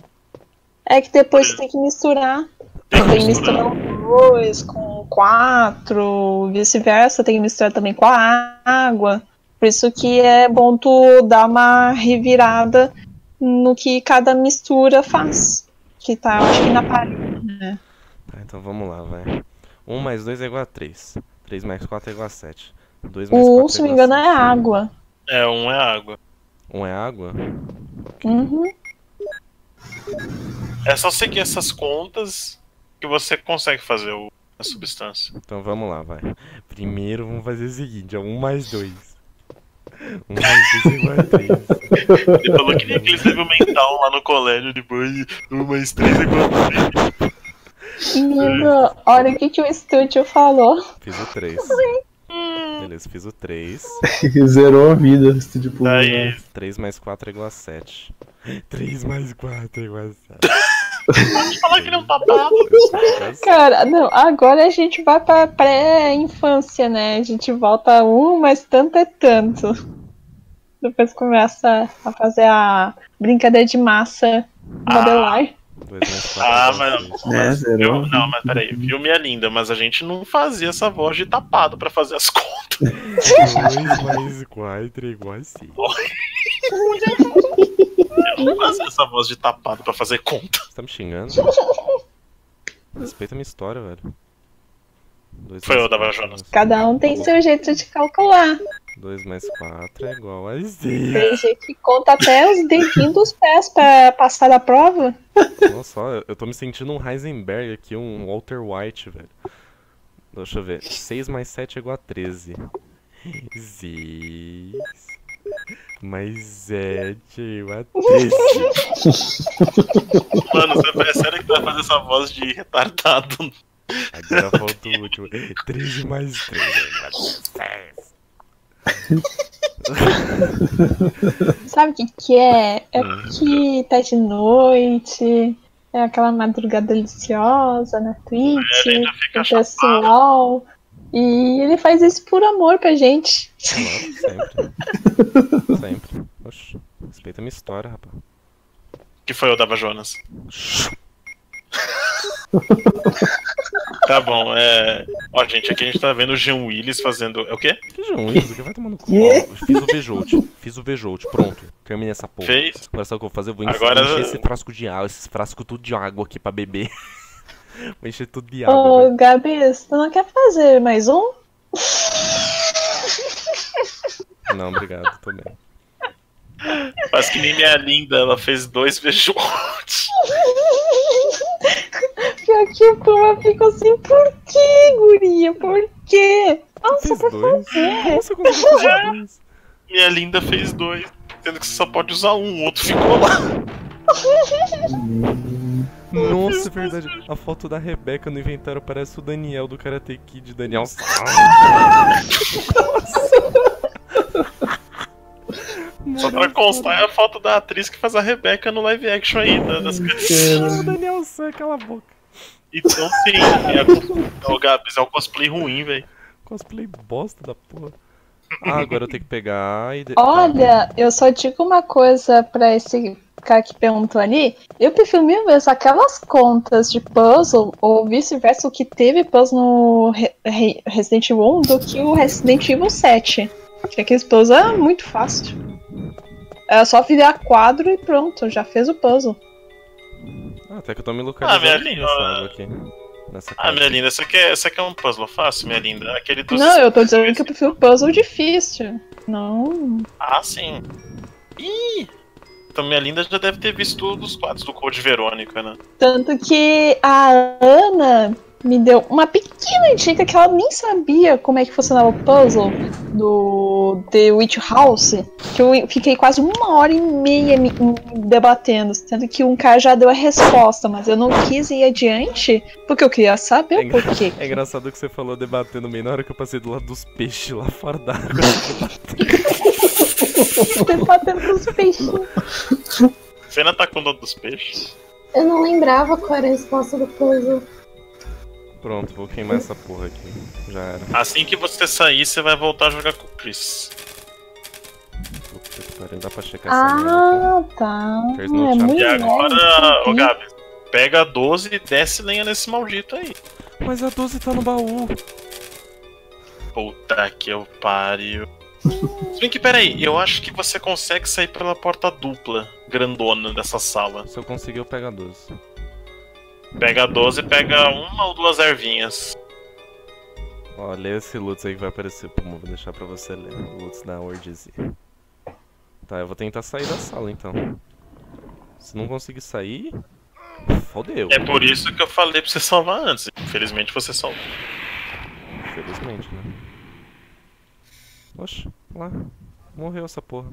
É que depois você tem que misturar. Tem que misturar o dois com o quatro, vice-versa. Tem que misturar também com a água. Por isso que é bom tu dar uma revirada no que cada mistura faz. Que tá, acho que na parede, né? Tá, então vamos lá, vai. um mais dois é igual a três. três mais quatro é igual a sete. dois mais quatro é igual a sete. O um, se não me engano, é água. É, um é água. um é água? Uhum. É só seguir essas contas que você consegue fazer o, a substância. Então vamos lá, vai. Primeiro vamos fazer o seguinte, é um mais dois. um mais dois é igual a três. Ele falou que nem aquele teve um mental lá no colégio, depois um mais três é igual a três. Lindo, olha o que, que o estúdio falou. Fiz o três. Beleza, fiz o três. Zerou a vida o estúdio público. Aí. três mais quatro é igual a sete. três mais quatro é igual a sete. Pode falar que não tá bravo. Cara, não, agora a gente vai pra pré-infância, né? A gente volta um, mas tanto é tanto. Depois começa a fazer a brincadeira de massa modelar. Ah. Ah, mas, mas é, eu, não, mas peraí, filme é linda, mas a gente não fazia essa voz de tapado pra fazer as contas. dois mais quatro é igual a cinco. Eu não fazia essa voz de tapado pra fazer conta. Você tá me xingando? Respeita a minha história, velho. Dois Foi eu, Dava Jonas. Cada um tem seu jeito de calcular. dois mais quatro é igual a zero. Tem gente que conta até os dedinhos dos pés pra passar da prova. Nossa, eu tô me sentindo um Heisenberg aqui, um Walter White, velho. Deixa eu ver. seis mais sete é igual a treze. seis mais sete é igual a treze. Mano, você percebe que vai fazer essa voz de retardado. Agora falta o último. treze mais três é igual a dezesseis. Sabe o que que é? É porque tá de noite, é aquela madrugada deliciosa na Twitch, o pessoal E ele faz isso por amor pra gente. Claro, sempre. Sempre. Oxe, respeita a minha história, rapaz. Que foi o Dava Jonas. Tá bom, é. Ó, gente, aqui a gente tá vendo o Jean Willis fazendo. É o quê? Que Jean Willis? O que vai tomando cu? Ó, fiz o Vejout. Fiz o Vejout, pronto. Terminei essa porra. Fez? Agora sabe o que eu vou fazer? Eu vou encher Agora... esse frasco de água, esses frascos tudo de água aqui pra beber. Vou encher tudo de água. Ô, velho. Gabi, você não quer fazer mais um? Não, obrigado, tô bem. Faz que nem minha linda, ela fez dois Vejout. Pior que o Puma ficou assim, por que, guria? Por quê? Nossa, por fazer. Nossa, como fazer dois? Minha linda fez dois, sendo que você só pode usar um, o outro ficou lá. Nossa, é verdade. A foto da Rebecca no inventário parece o Daniel do Karate Kid. Daniel. Só pra constar, é a foto da atriz que faz a Rebecca no live action ainda. Das o Daniel San, cala a boca. Então sim, é, o Gabs é um cosplay ruim, velho. Cosplay bosta da porra. Ah, agora eu tenho que pegar e... Olha, eu só digo uma coisa pra esse cara que perguntou ali. Eu prefiro mil vezes aquelas contas de puzzle, ou vice-versa, o que teve puzzle no Re Re Resident Evil um, do que o Resident Evil sete. Porque aqueles puzzles é muito fácil. É só virar quadro e pronto, já fez o puzzle. Ah, até que eu tô me localizando. Ah, minha linda. Aqui, nessa ah, minha linda, essa aqui, é, essa aqui é um puzzle fácil, minha linda. Aquele dos... Não, eu tô dizendo que eu prefiro puzzle difícil. Não. Ah, sim. Ih! Então, minha linda já deve ter visto os quadros do Code Verônica, né? Tanto que a Ana me deu uma pequena dica que ela nem sabia como é que funcionava o puzzle do The Witch House, que eu fiquei quase uma hora e meia me debatendo, sendo que um cara já deu a resposta, mas eu não quis ir adiante, porque eu queria saber é o porquê. É engraçado que você falou debatendo bem na hora que eu passei do lado dos peixes lá fora da água. Debatendo com os peixes. Você não tá com o lado dos peixes? Eu não lembrava qual era a resposta do puzzle. Pronto, vou queimar essa porra aqui. Já era. Assim que você sair, você vai voltar a jogar com o Chris. Puta que pariu, dá pra checar essa merda. Ah, tá. É muito e agora, ô Gabi, pega a doze e desce lenha nesse maldito aí. Mas a doze tá no baú. Puta que eu pariu. Se bem que, peraí, eu acho que você consegue sair pela porta dupla, grandona, dessa sala. Se eu conseguir, eu pego a doze. Pega doze e pega uma ou duas ervinhas. Ó, lê esse Lutz aí que vai aparecer. Pô, vou deixar pra você ler. Lutz da Ordzia. Tá, eu vou tentar sair da sala então. Se não conseguir sair, fodeu. É por isso que eu falei pra você salvar antes. Infelizmente você salvou. Infelizmente, né? Oxe, lá. Morreu essa porra.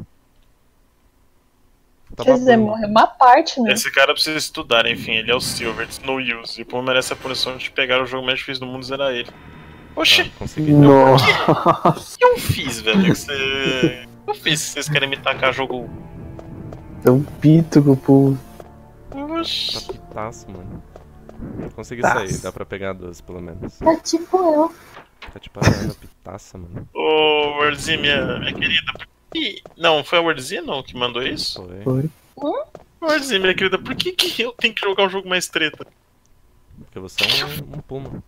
Tá Quer dizer, morreu uma parte, né? Esse cara precisa estudar, enfim, ele é o Silver, it's no use. E o Puma merece a punição de pegar o jogo mais difícil do mundo e zerar ele. Oxi! Ah, consegui. Nossa. O que eu fiz, velho? Você... O que eu fiz se vocês querem me tacar jogo? É um pito com o Puma. Oxi. Tá pitaço, mano. Consegui Taço. sair, dá pra pegar doze pelo menos. Tá tipo eu. Tá tipo a minha pitaça, mano. Ô, Wordzinha, minha, minha querida. E... Não, foi a Wordzilla não que mandou isso? Foi. Hum? Wordzilla, minha querida, por que, que eu tenho que jogar um jogo mais treta? Porque você é um, um puma.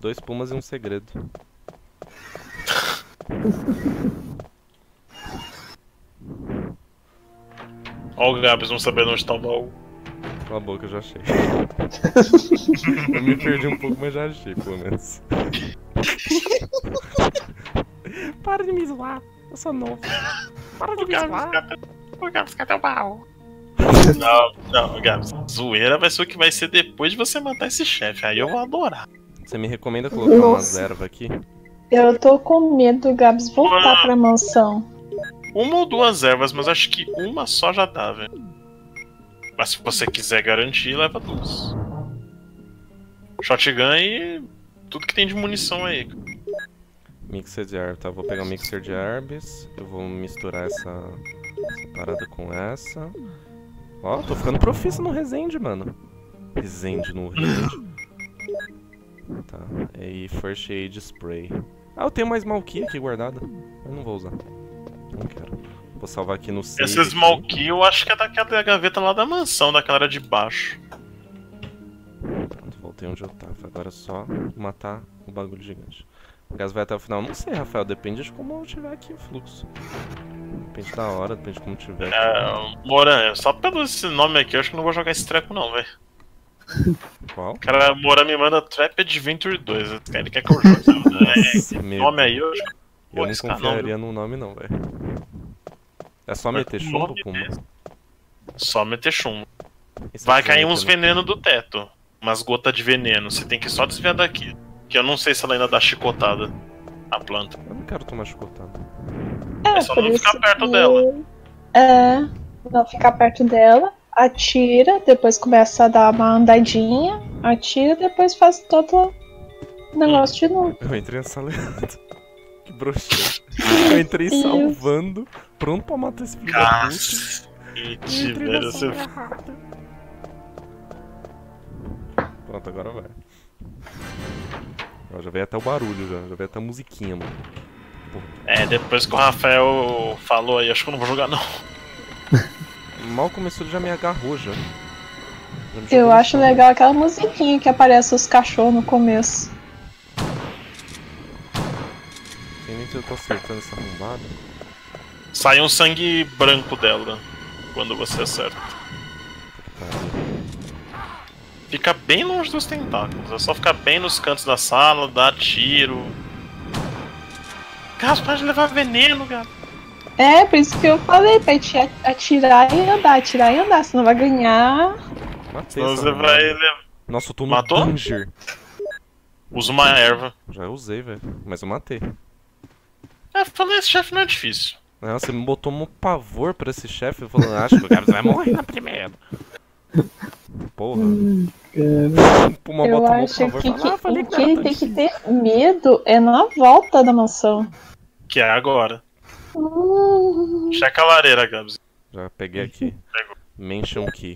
Dois pumas e um segredo. Ó o Gabs não sabendo onde tá o baú. Cala a boca, eu já achei. Eu me perdi um pouco, mas já achei, pelo menos. Para de me zoar. Eu sou novo. Para de me zoar. O Gabs, cadê o baú? Não, não, Gabs. Zoeira vai ser o que vai ser depois de você matar esse chefe. Aí eu vou adorar. Você me recomenda colocar Nossa. umas ervas aqui? Eu tô com medo do Gabs voltar uma... pra mansão. Uma ou duas ervas, mas acho que uma só já dá, velho. Mas se você quiser garantir, leva duas. Shotgun e tudo que tem de munição aí. Mixer de herbs, tá? Vou pegar o mixer de herbs, eu vou misturar essa, essa parada com essa. Ó, tô ficando profissa no Resende, mano. Resende no Resende. Tá. E First Aid Spray. Ah, eu tenho uma Small Key aqui guardada. Eu não vou usar. Não quero. Vou salvar aqui no save. Essa Small Key eu acho que é daquela gaveta lá da mansão, daquela área de baixo. Pronto, voltei onde eu tava. Agora é só matar o bagulho gigante. O gás vai até o final. Não sei, Rafael. Depende de como eu tiver aqui o fluxo. Depende da hora, depende de como tiver aqui. É, Moura, só pelo esse nome aqui eu acho que não vou jogar esse treco não, velho. Qual? O cara Moura me manda Trap Adventure dois. Ele quer que eu jogue. É, esse nome aí eu acho que... Eu não confiaria num nome não, velho. É só meter chumbo, Puma? Só meter chumbo. Vai cair uns veneno do teto. Umas gotas de veneno. Você tem que só desviar daqui. Que eu não sei se ela ainda dá chicotada na planta. Eu não quero tomar chicotada. É, é só não ficar perto que... dela. É, não ficar perto dela. Atira, depois começa a dar uma andadinha. Atira, depois faz todo o negócio hum. de novo. Eu entrei assalhando. Que broxinha. Eu entrei salvando, pronto pra matar esse filho da puta. Que velho, você... Pronto, agora vai. Já veio até o barulho, já, já veio até a musiquinha, mano. Porra. É, depois que o Rafael falou aí, acho que eu não vou jogar não. Mal começou, ele já me agarrou já. já me eu acho legal cara. aquela musiquinha que aparece os cachorros no começo. Tem nem se eu tô acertando essa arrombada. Sai um sangue branco dela quando você acerta. Fica bem longe dos tentáculos, é só ficar bem nos cantos da sala, dar tiro. Cara, para de levar veneno, cara. É, por isso que eu falei, pra atirar e andar, atirar e andar, senão vai ganhar. Matei, você vai levar. Nossa, eu tô no Matou? Danger. Usa uma erva. Já usei, velho, mas eu matei. É, falei, esse chefe não é difícil. Não, você me botou um pavor pra esse chefe, falando, acho que o cara vai morrer na primeira. Porra. Hum, Puma, eu acho que, que, ah, falei, que ele tem que ter medo é na volta da mansão. Que é agora. Hum. Checa a lareira, Gabs. Já peguei aqui. Pegou. Mention key.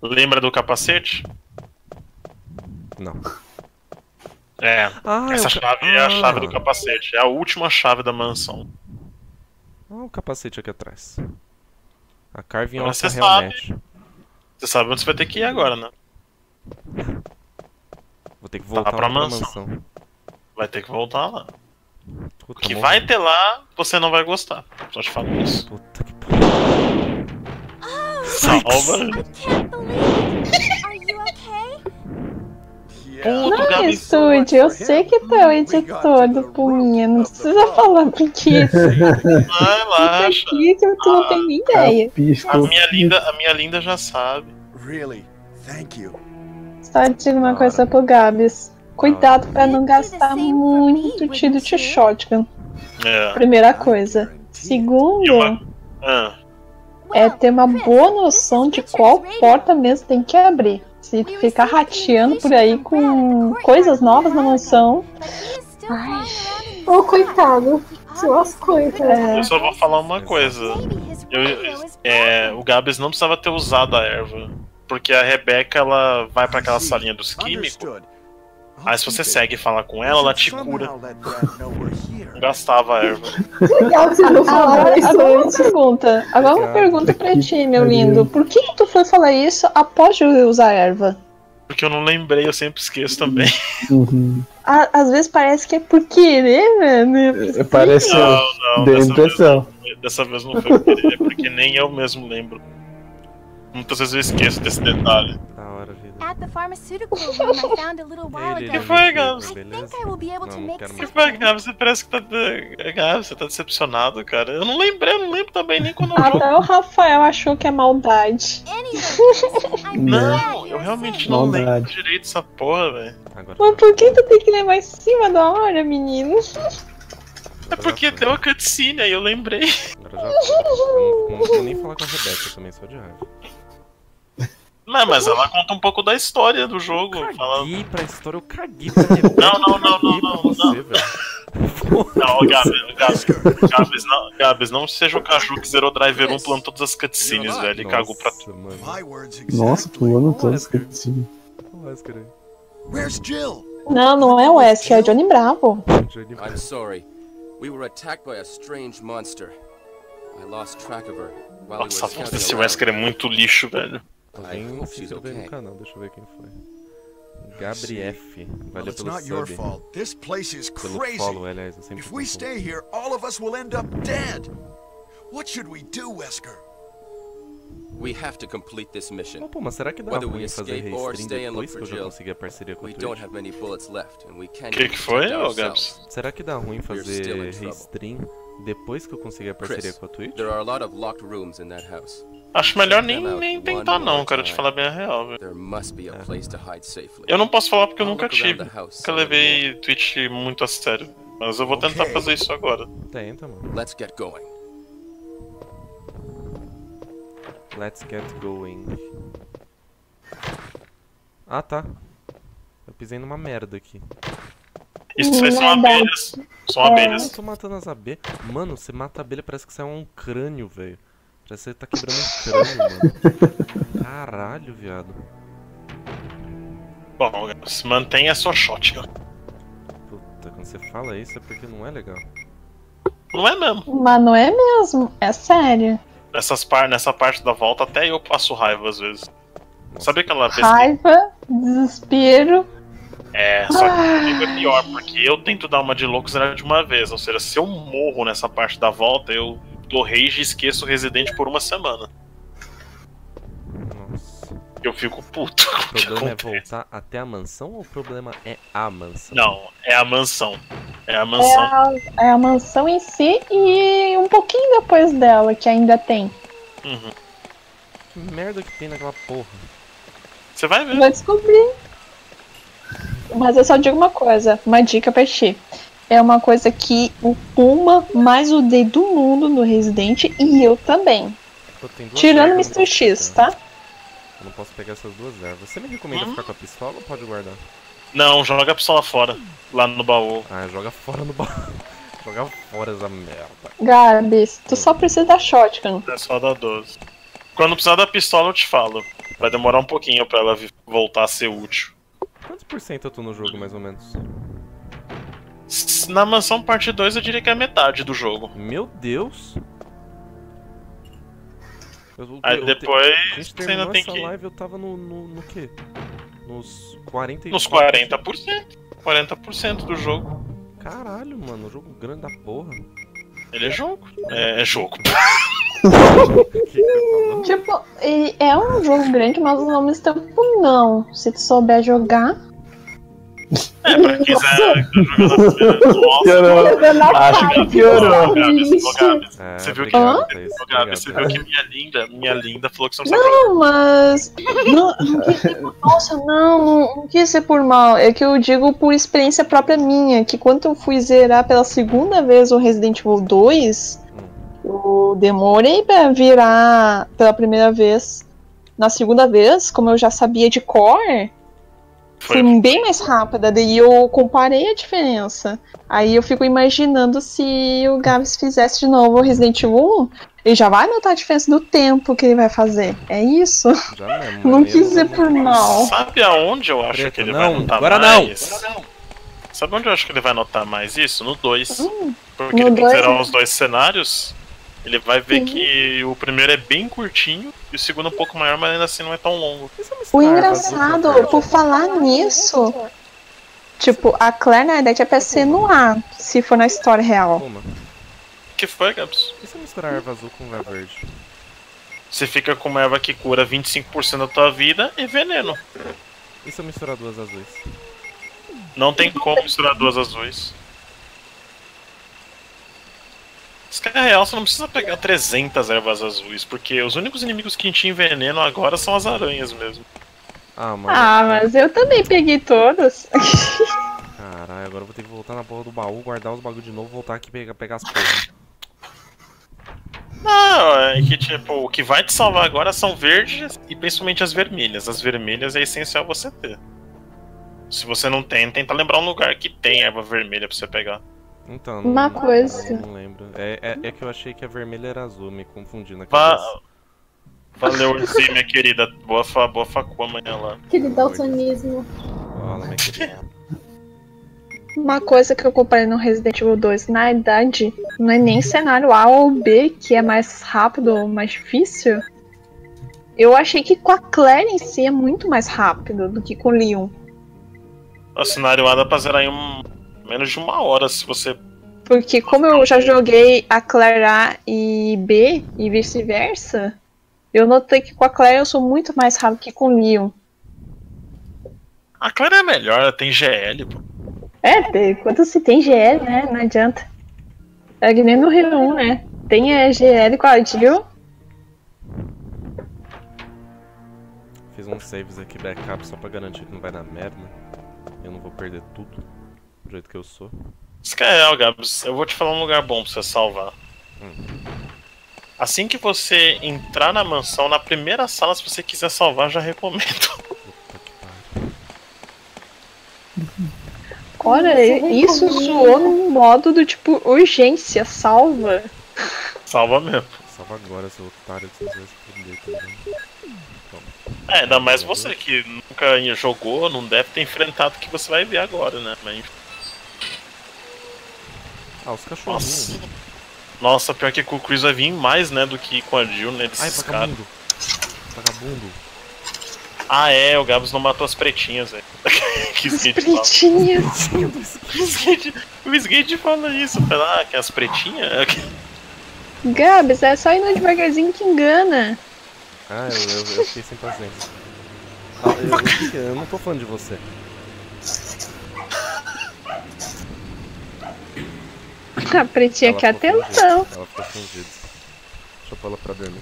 Lembra do capacete? Não. É. Ah, essa eu... chave ah. é a chave do capacete. É a última chave da mansão. Olha o capacete aqui atrás. A Carvin é nossa realmente. Você sabe onde você vai ter que ir agora, né? Vou ter que voltar tá pra, pra mansão. mansão. Vai ter que voltar lá. Puta, o que mano. vai ter lá, você não vai gostar. Só te falo isso. Puta que pariu. Oh, Salva! Não, estúdio, eu sei que tu é o editor do Puminha, não precisa falar pra que isso. Relaxa. Isso aqui que eu tu não tem nem ideia. A minha linda, a minha linda já sabe. Really? Thank you. Só digo uma coisa pro Gabs. Cuidado pra não gastar muito tiro de shotgun. É. Primeira coisa. Segundo, é ter uma boa noção de qual porta mesmo tem que abrir. Se ficar rateando por aí com coisas novas na mansão. Ai. Oh, coitado. Suas coisas. É. Eu só vou falar uma coisa. Eu, é, o Gabs não precisava ter usado a erva. Porque a Rebecca, ela vai pra aquela salinha dos químicos. Aí se você segue e fala com ela, ela te cura. Não gastava a erva. Legal que vocês não falaram isso. Agora uma pergunta. Agora uma pergunta pra ti, meu lindo. Por que tu foi falar isso após eu usar a erva? Porque eu não lembrei, eu sempre esqueço também. Uhum. À, às vezes parece que é por querer, velho. Parece. Não, não, dessa impressão. Vez, dessa vez não foi por querer, porque nem eu mesmo lembro. Muitas vezes eu esqueço desse detalhe. Da hora, vida. Que foi, Gabs? Que foi, Gabs? Você parece que tá... Gabs, você tá decepcionado, cara. Eu não lembrei, eu não lembro também nem quando eu jogo. Até o Rafael achou que é maldade. Não, eu realmente não lembro direito dessa porra, velho. Mas por que tu tem que levar em cima da hora, menino? É porque deu uma cutscene, aí eu lembrei. Agora já eu não, não vou nem falar com a Rebecca também, só de raiva. Não, mas ela conta um pouco da história do jogo. Eu caguei fala... pra história, eu caguei pra Rebecca. Não, não, não, não, não, você, não. Não, Gabs, Gabs, não, Gabs, não seja o Caju que zerou Driver um pulando todas as cutscenes, velho. Ele cagou pra tudo. Nossa, pulando todas as cutscenes. Where's Jill? Não, não é o Wesker, é o Johnny Bravo. I'm sorry. We were attacked by a strange monster. I lost track of her. Nossa, a voz desse Wesker é muito lixo, velho. Alguém se inscreveu no canal, deixa eu ver quem foi. Gabri F, valeu pelo sub. Pelo follow, aliás, eu sempre falo. Oh, pô, mas será que dá ruim fazer restream depois que eu já consegui a parceria com o Twitch? Que que foi, ô Gabs? Será que dá ruim fazer restream depois que eu consegui a parceria com a Twitch? Acho melhor nem, nem tentar não, cara, te falar bem a real, velho. Eu não posso falar porque eu nunca tive, nunca levei Twitch muito a sério. Mas eu vou tentar fazer isso agora. Tenta, mano. Let's get going. Let's get going. Ah, tá. Eu pisei numa merda aqui. Isso aí são abelhas. São abelhas. Eu tô matando as abelhas. Mano, você mata a abelha, parece que sai um crânio, velho. Parece que você tá quebrando um crânio, mano. Caralho, viado. Bom, mantenha a sua shotgun. Puta, quando você fala isso é porque não é legal. Não é mesmo. Mas não é mesmo, é sério. Nessas par nessa parte da volta até eu passo raiva às vezes. Nossa. Sabe aquela vez? Raiva, desespero. É, só que é pior, porque eu tento dar uma de louco de uma vez. Ou seja, se eu morro nessa parte da volta, eu dou rage e esqueço o Resident por uma semana. Nossa. Eu fico puto. O problema é voltar até a mansão ou o problema é a mansão? Não, é a mansão. É a mansão. É a, é a mansão em si e um pouquinho depois dela, que ainda tem. Uhum. Que merda que tem naquela porra. Você vai ver. Vai descobrir. Mas eu só digo uma coisa, uma dica pra ti. É uma coisa que o Puma mais odeia do mundo no Resident e eu também. Pô, tirando o mister X, tá? Eu não posso pegar essas duas ervas. Você me recomenda hum? ficar com a pistola ou pode guardar? Não, joga a pistola fora, lá no baú. Ah, joga fora no baú. Joga fora essa merda. Gabs, tu só precisa da shotgun. É só da doze. Quando precisar da pistola eu te falo. Vai demorar um pouquinho pra ela voltar a ser útil. Quantos por cento eu tô no jogo, mais ou menos? Na mansão parte dois eu diria que é a metade do jogo. Meu Deus! Eu, Aí eu, depois te... você ainda tem que... live eu tava no, no, no quê? Nos quarenta por cento? Nos quarenta por cento. quarenta por cento do jogo. Caralho, mano, o jogo grande da porra. Ele é jogo. É, é jogo. Tipo, ele é um jogo grande, mas ao mesmo tempo não. Se tu souber jogar. É, pra quem quiser jogar na acho que piorou. Você viu que minha linda, minha linda falou que são não, mas. Não, não, nossa, não, não, não quis ser por mal. É que eu digo por experiência própria minha, que quando eu fui zerar pela segunda vez o Resident Evil dois. Eu demorei pra virar pela primeira vez. Na segunda vez, como eu já sabia de cor, foi, foi bem mais rápida. Daí eu comparei a diferença. Aí eu fico imaginando se o Gabs fizesse de novo o Resident Evil um, ele já vai notar a diferença do tempo que ele vai fazer. É isso? Já não, não quis dizer por mal. Sabe aonde eu acho Preto, que ele não, vai notar agora mais? Não. Agora não! Sabe onde eu acho que ele vai notar mais isso? No dois. Hum, porque no ele fizeram os dois cenários. Ele vai ver Sim. que o primeiro é bem curtinho e o segundo é um pouco maior, mas ainda assim não é tão longo. O engraçado, por falar nisso, tipo, a Claire na verdade é pra ser no ar, se for na história real. O que foi, Gabs? E se misturar erva azul com erva verde? Você fica com uma erva que cura vinte e cinco por cento da tua vida e veneno. E se eu misturar duas azuis? Não tem como misturar duas azuis. Se quer é real, você não precisa pegar trezentas ervas azuis, porque os únicos inimigos que te envenenam agora são as aranhas mesmo. Ah, mas, ah, mas eu também peguei todos. Caralho, agora eu vou ter que voltar na porra do baú, guardar os bagulhos de novo, voltar aqui e pegar, pegar as coisas. Não, é que tipo, o que vai te salvar agora são verdes e principalmente as vermelhas. As vermelhas é essencial você ter. Se você não tem, tenta lembrar um lugar que tem erva vermelha pra você pegar. Então, não, uma coisa. Não, não lembro. É, é, é que eu achei que a vermelha era azul, me confundi na cabeça. Va Valeu, Urzim, minha querida. Boa, fa boa facua amanhã lá. Aquele daltonismo. como é que é. Uma coisa que eu comprei no Resident Evil dois, na idade, não é nem cenário A ou B, que é mais rápido ou mais difícil. Eu achei que com a Claire em si é muito mais rápido do que com o Leon. O cenário A dá pra zerar em um... menos de uma hora, se você... Porque como eu já joguei a Claire A e B, e vice-versa, eu notei que com a Claire eu sou muito mais rápido que com o Leon. A Claire é melhor, ela tem G L, pô. É, quando se tem G L, né, não adianta. É que nem no Rio um, né, tem a G L com a Jill. Fiz uns saves aqui, backup, só pra garantir que não vai na merda. Eu não vou perder tudo do jeito que eu sou. Isso que é real, Gabs. Eu vou te falar um lugar bom pra você salvar. Hum. Assim que você entrar na mansão, na primeira sala, se você quiser salvar, já recomendo. Puta que pariu. Olha, isso zoou num modo do tipo urgência, salva. Salva mesmo. Salva agora, seu otário, que vocês vão se perder também. É, ainda mais você que nunca jogou, não deve ter enfrentado o que você vai ver agora, né? Mas... Ah, os cachorros. Nossa. Nossa, pior que com o Chris vai vir mais, né, do que com a Jill, né? Ai, vagabundo. Vagabundo. Ah, é, o Gabs não matou as pretinhas, velho. Que as pretinhas. O Skate fala isso, fala, ah, que as pretinhas... Gabs, é só ir no devagarzinho que engana. Ah, eu, eu, eu fiquei sem paciência. Ah, eu, eu, eu não tô falando de você. A pretinha quer atenção. Ela ficou fungida. Deixa eu pôr ela pra dormir.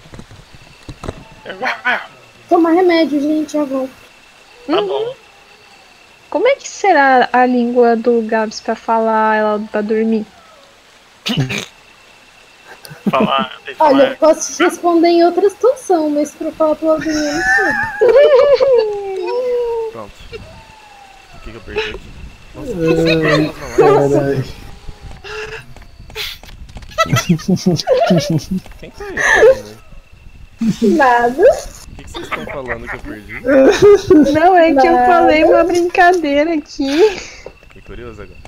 Tomar remédio, gente, já vou. Tá bom. Como é que será a língua do Gabs pra falar ela pra dormir? Falar, eu falar. Olha, eu posso te responder em outra situação, mas pra falar pro lado do meu. Pronto. O que, que eu perdi aqui? Nossa, quem tá aí? Nada. O que, que vocês estão falando que eu perdi? Não, é Nada. Que eu falei uma brincadeira aqui. Fiquei curioso agora.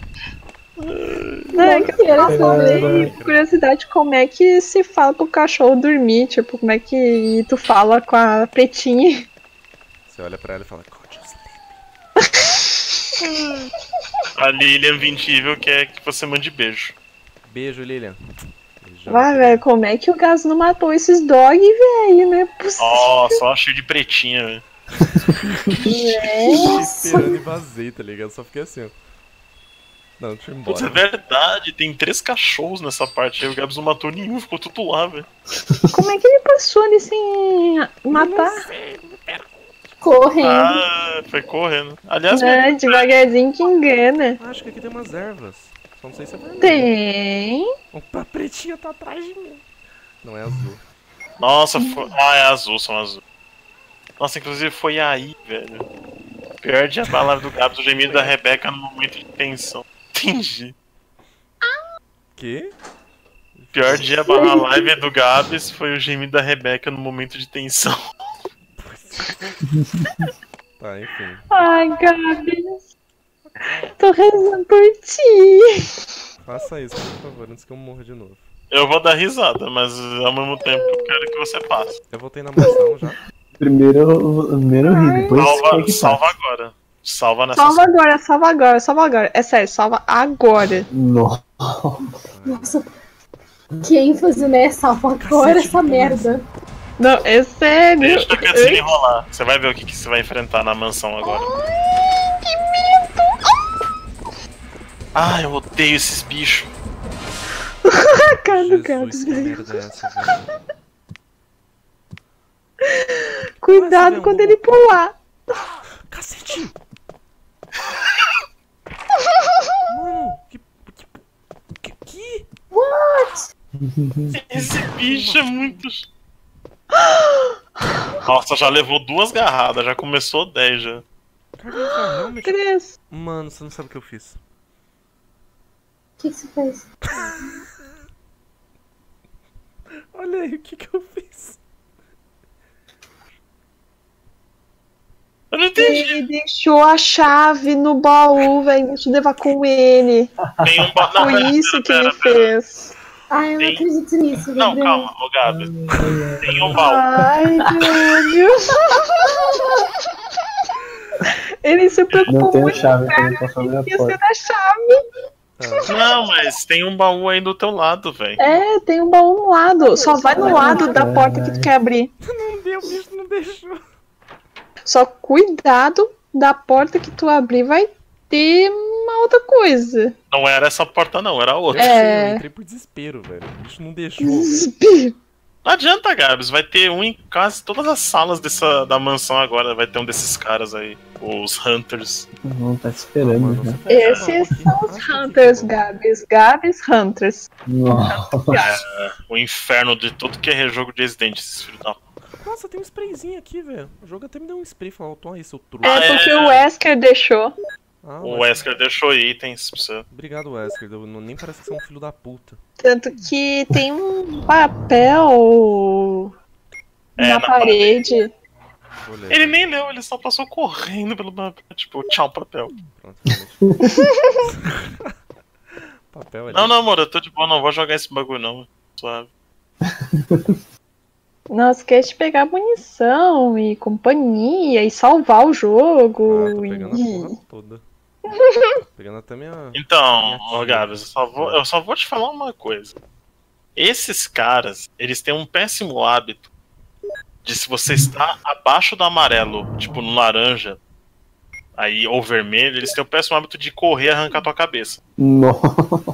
Não, é que eu quero saber, curiosidade, como é que se fala pro cachorro dormir, tipo, como é que tu fala com a pretinha. Você olha pra ela e fala, go to sleep. A Lilian Vintível quer que você mande beijo. Beijo, Lilian. Beijão. Vai, velho, como é que o Gabs não matou esses dog, velho, não é possível. Ó, oh, só cheio de pretinha, velho. Fiquei esperando e vazei, tá ligado? Só fiquei assim, ó. Não, deixa eu ir embora. Putz, é verdade, tem três cachorros nessa parte aí, o Gabs não matou nenhum, ficou tudo lá, velho. Como é que ele passou ali sem matar? Não sei, não quero... Correndo. Ah, foi correndo. Aliás, é, mesmo... devagarzinho que engana. Ah, acho que aqui tem umas ervas, só não sei se é vermelho. Tem. Opa, pretinha tá atrás de mim. Não, é azul. Nossa, foi... ah, é azul, são azul. Nossa, inclusive foi aí, velho. Perde a palavra do Gabs, o gemido da Rebecca no momento de tensão. Entendi. Que? O pior dia da live do Gabs foi o gemido da Rebecca no momento de tensão. Tá, enfim. Ai, Gabs. Tô rezando por ti. Faça isso, por favor, antes que eu morra de novo. Eu vou dar risada, mas ao mesmo tempo eu quero que você passe. Eu voltei na mansão já. Primeiro, primeiro ri, depois salva, salva agora. Salva nessa. Salva agora, coisas. salva agora, salva agora. É sério, salva agora. Nossa. Nossa. Que ênfase, né? Salva agora essa Deus. merda. Não, é sério. Deixa a cutscene enrolar. Você vai ver o que, que você vai enfrentar na mansão agora. Ai, que medo. Ah, eu odeio esses bichos. Cara, cara. Que merda é essa, velho? Cuidado Nossa, quando ele pular. Cacete. Mano, que... Que... que? What? Esse bicho é muito... Nossa, já levou duas garradas, já começou dez já. Três. Mano, você não sabe o que eu fiz. O que que você fez? Olha aí o que que eu fiz. Eu não entendi. Ele deixou a chave no baú, velho. Deixa eu levar com ele. Nenhum ba... Foi não, isso não, que pera, ele pera, fez. Ai, eu tem... não acredito nisso. Não, Gabriel. Calma, ô Gabi. Tem um baú. Ai, meu Deus. Ele se preocupou muito, chave, cara. Ele esqueceu da chave. Não, mas tem um baú aí do teu lado, velho. É, tem um baú no lado. Só vai no lado da porta que tu quer abrir. Não deu, bicho, não deixou. Só cuidado da porta que tu abrir, vai ter uma outra coisa. Não era essa porta não, era outra. É... Eu entrei por desespero, velho. O bicho não deixou. Desespero. Não adianta, Gabs. Vai ter um em quase todas as salas dessa, da mansão agora. Vai ter um desses caras aí. Os Hunters. Não, tá esperando. Ah, mano, tá esses são os Hunters, Gabs. Gabs Hunters. É, o inferno de tudo que é jogo de Resident Evil. Nossa, tem um sprayzinho aqui, velho. O jogo até me deu um spray. Falou, toma aí, seu truco. É porque é... o Wesker deixou. Ah, o Wesker deixou itens pra você. Obrigado, Wesker. Eu não, nem parece que você é um filho da puta. Tanto que tem um papel é, na, na parede. parede. Ele nem leu, ele só passou correndo pelo papel. Tipo, tchau, papel. Pronto, papel ali. Não, não, amor, eu tô de boa, não vou jogar esse bagulho, não. Suave. Não esquece de pegar munição e companhia e salvar o jogo. Ah, tô pegando e... a porra toda. Pegando até minha... Então, minha Gabs, eu só, vou, eu só vou te falar uma coisa. Esses caras, eles têm um péssimo hábito de se você está abaixo do amarelo, tipo no laranja, aí, ou vermelho, eles têm o péssimo hábito de correr e arrancar tua cabeça.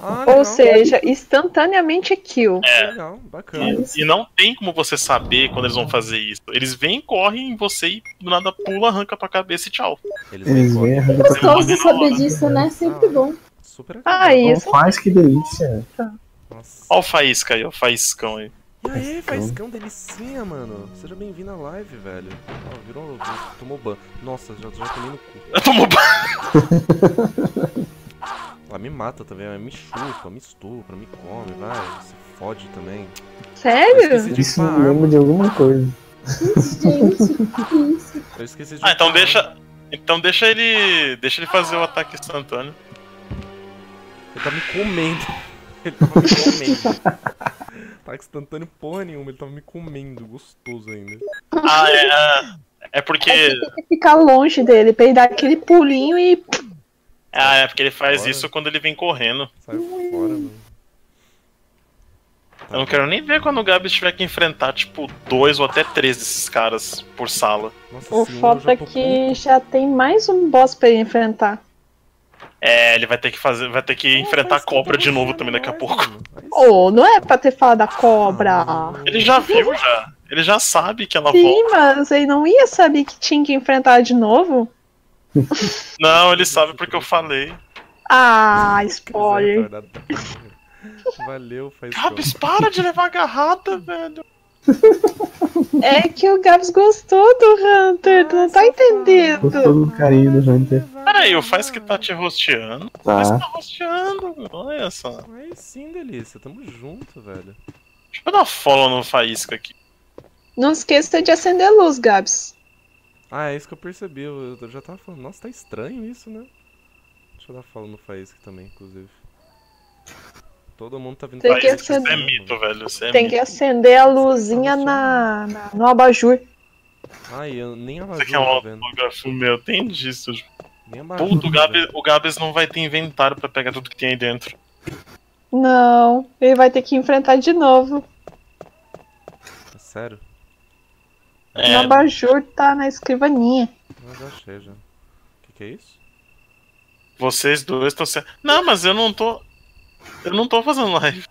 Ah, ou seja, instantaneamente é kill. É. Legal, bacana. E, e não tem como você saber quando eles vão fazer isso. Eles vêm, correm em você e do nada pula, arranca tua cabeça e tchau. Eles vêm. Gostoso de saber disso, né? Sempre bom. Super. Ah, isso. Faz que delícia. Ó o faísca aí, ó o faíscão aí. E aí, faíscão, delicinha, mano. Seja bem-vindo à live, velho. Ó, oh, virou. Tomou ban. Nossa, já, já tomei no cu. Eu tomou ban! Ela me mata também, ela me chupa, me estupra, me come, vai. Se fode também. Sério? Eu de isso me lembra de alguma coisa. Gente, que isso? Eu esqueci de. Ah, então deixa. Então deixa ele. Deixa ele fazer o ataque instantâneo. Ele tá me comendo. Ele tava me comendo. Ataque instantâneo porra nenhuma, ele tava me comendo, gostoso ainda. Ah, é. É porque. É que tem que ficar longe dele, pra ele dar aquele pulinho e. Ah, é porque ele faz fora. Isso quando ele vem correndo. Sai fora, mano. Tá, eu não quero nem ver quando o Gabi tiver que enfrentar, tipo, dois ou até três desses caras por sala. Nossa, o foda é que já tem mais um boss pra ele enfrentar. É, ele vai ter que fazer, vai ter que é, enfrentar a cobra de novo também daqui a pouco. Oh, não é pra ter falado da cobra. Ele já viu, já. Ele já sabe que ela Sim, volta. Sim, mas ele não ia saber que tinha que enfrentar de novo? Não, ele sabe porque eu falei. Ah, spoiler. Valeu, faz Gabs, para de levar agarrada, velho. É que o Gabs gostou do Hunter, tu não tá entendendo. Gostou do carinho do Hunter. Peraí, o faz que tá te rosteando. Tá. Faz que tá rosteando, olha só. Aí sim, delícia, tamo junto, velho. Deixa eu dar follow no faísca aqui. Não esqueça de acender a luz, Gabs. Ah, é isso que eu percebi, eu já tava falando, nossa, tá estranho isso, né? Deixa eu dar fala no Faísca também, inclusive. Todo mundo tá vindo pra acender... isso é mito, velho, isso é Tem mito. Que acender a luzinha na... na... no abajur. Ai, eu nem abajur, isso aqui é um autógrafo meu, tem disso. Nem abajur. Puta, o Gabs, o Gabs não vai ter inventário pra pegar tudo que tem aí dentro. Não, ele vai ter que enfrentar de novo. É sério? É. O abajur tá na escrivaninha. Eu já achei, já. O que, que é isso? Vocês dois estão sendo... Não, mas eu não tô... Eu não tô fazendo live.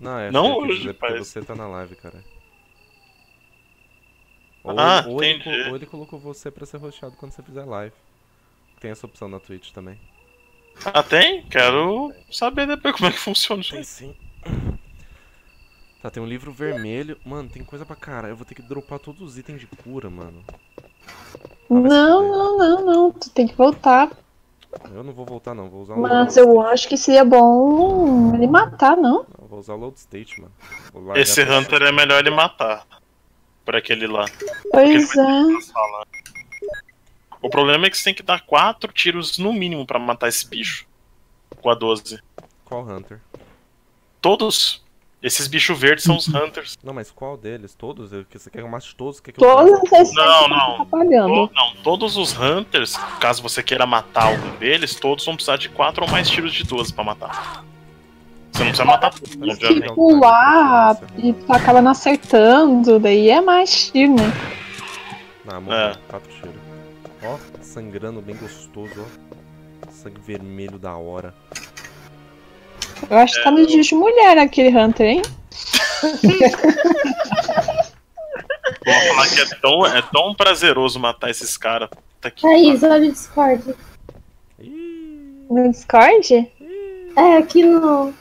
Não, é não hoje, pai. Você tá na live, cara. Ou, ah, ou, ele, ou ele colocou você pra ser rosteado quando você fizer live. Tem essa opção na Twitch também. Ah, tem? Quero saber depois como é que funciona isso aí. Sim. Tá, tem um livro vermelho. Mano, tem coisa pra caralho. Eu vou ter que dropar todos os itens de cura, mano. Não, não, não, não. Tu tem que voltar. Eu não vou voltar, não. Vou usar o Mas eu state. Acho que seria bom ele matar, não? Eu vou usar o load state, mano. Esse Hunter é melhor ele matar. Por aquele lá. Pois é. O problema é que você tem que dar quatro tiros no mínimo pra matar esse bicho. Com a doze. Qual Hunter? Todos. Esses bichos verdes são os Hunters. Não, mas qual deles? Todos? Você quer que eu mate todos? Quer que eu todos esses não, não. To, não, todos os Hunters, caso você queira matar algum deles, todos vão precisar de quatro ou mais tiros de doze pra matar. Você não precisa matar todos, obviamente. Se pular e tu acaba não acertando, daí é mais tiro, né? Ah, morreu. É. Quatro tiros. Ó, sangrando bem gostoso, ó. Sangue vermelho da hora. Eu acho que tá no dia de mulher aquele Hunter, hein? Vou falar que é tão, é tão prazeroso matar esses caras. Thaís, olha o Discord. No Discord? É, aqui no,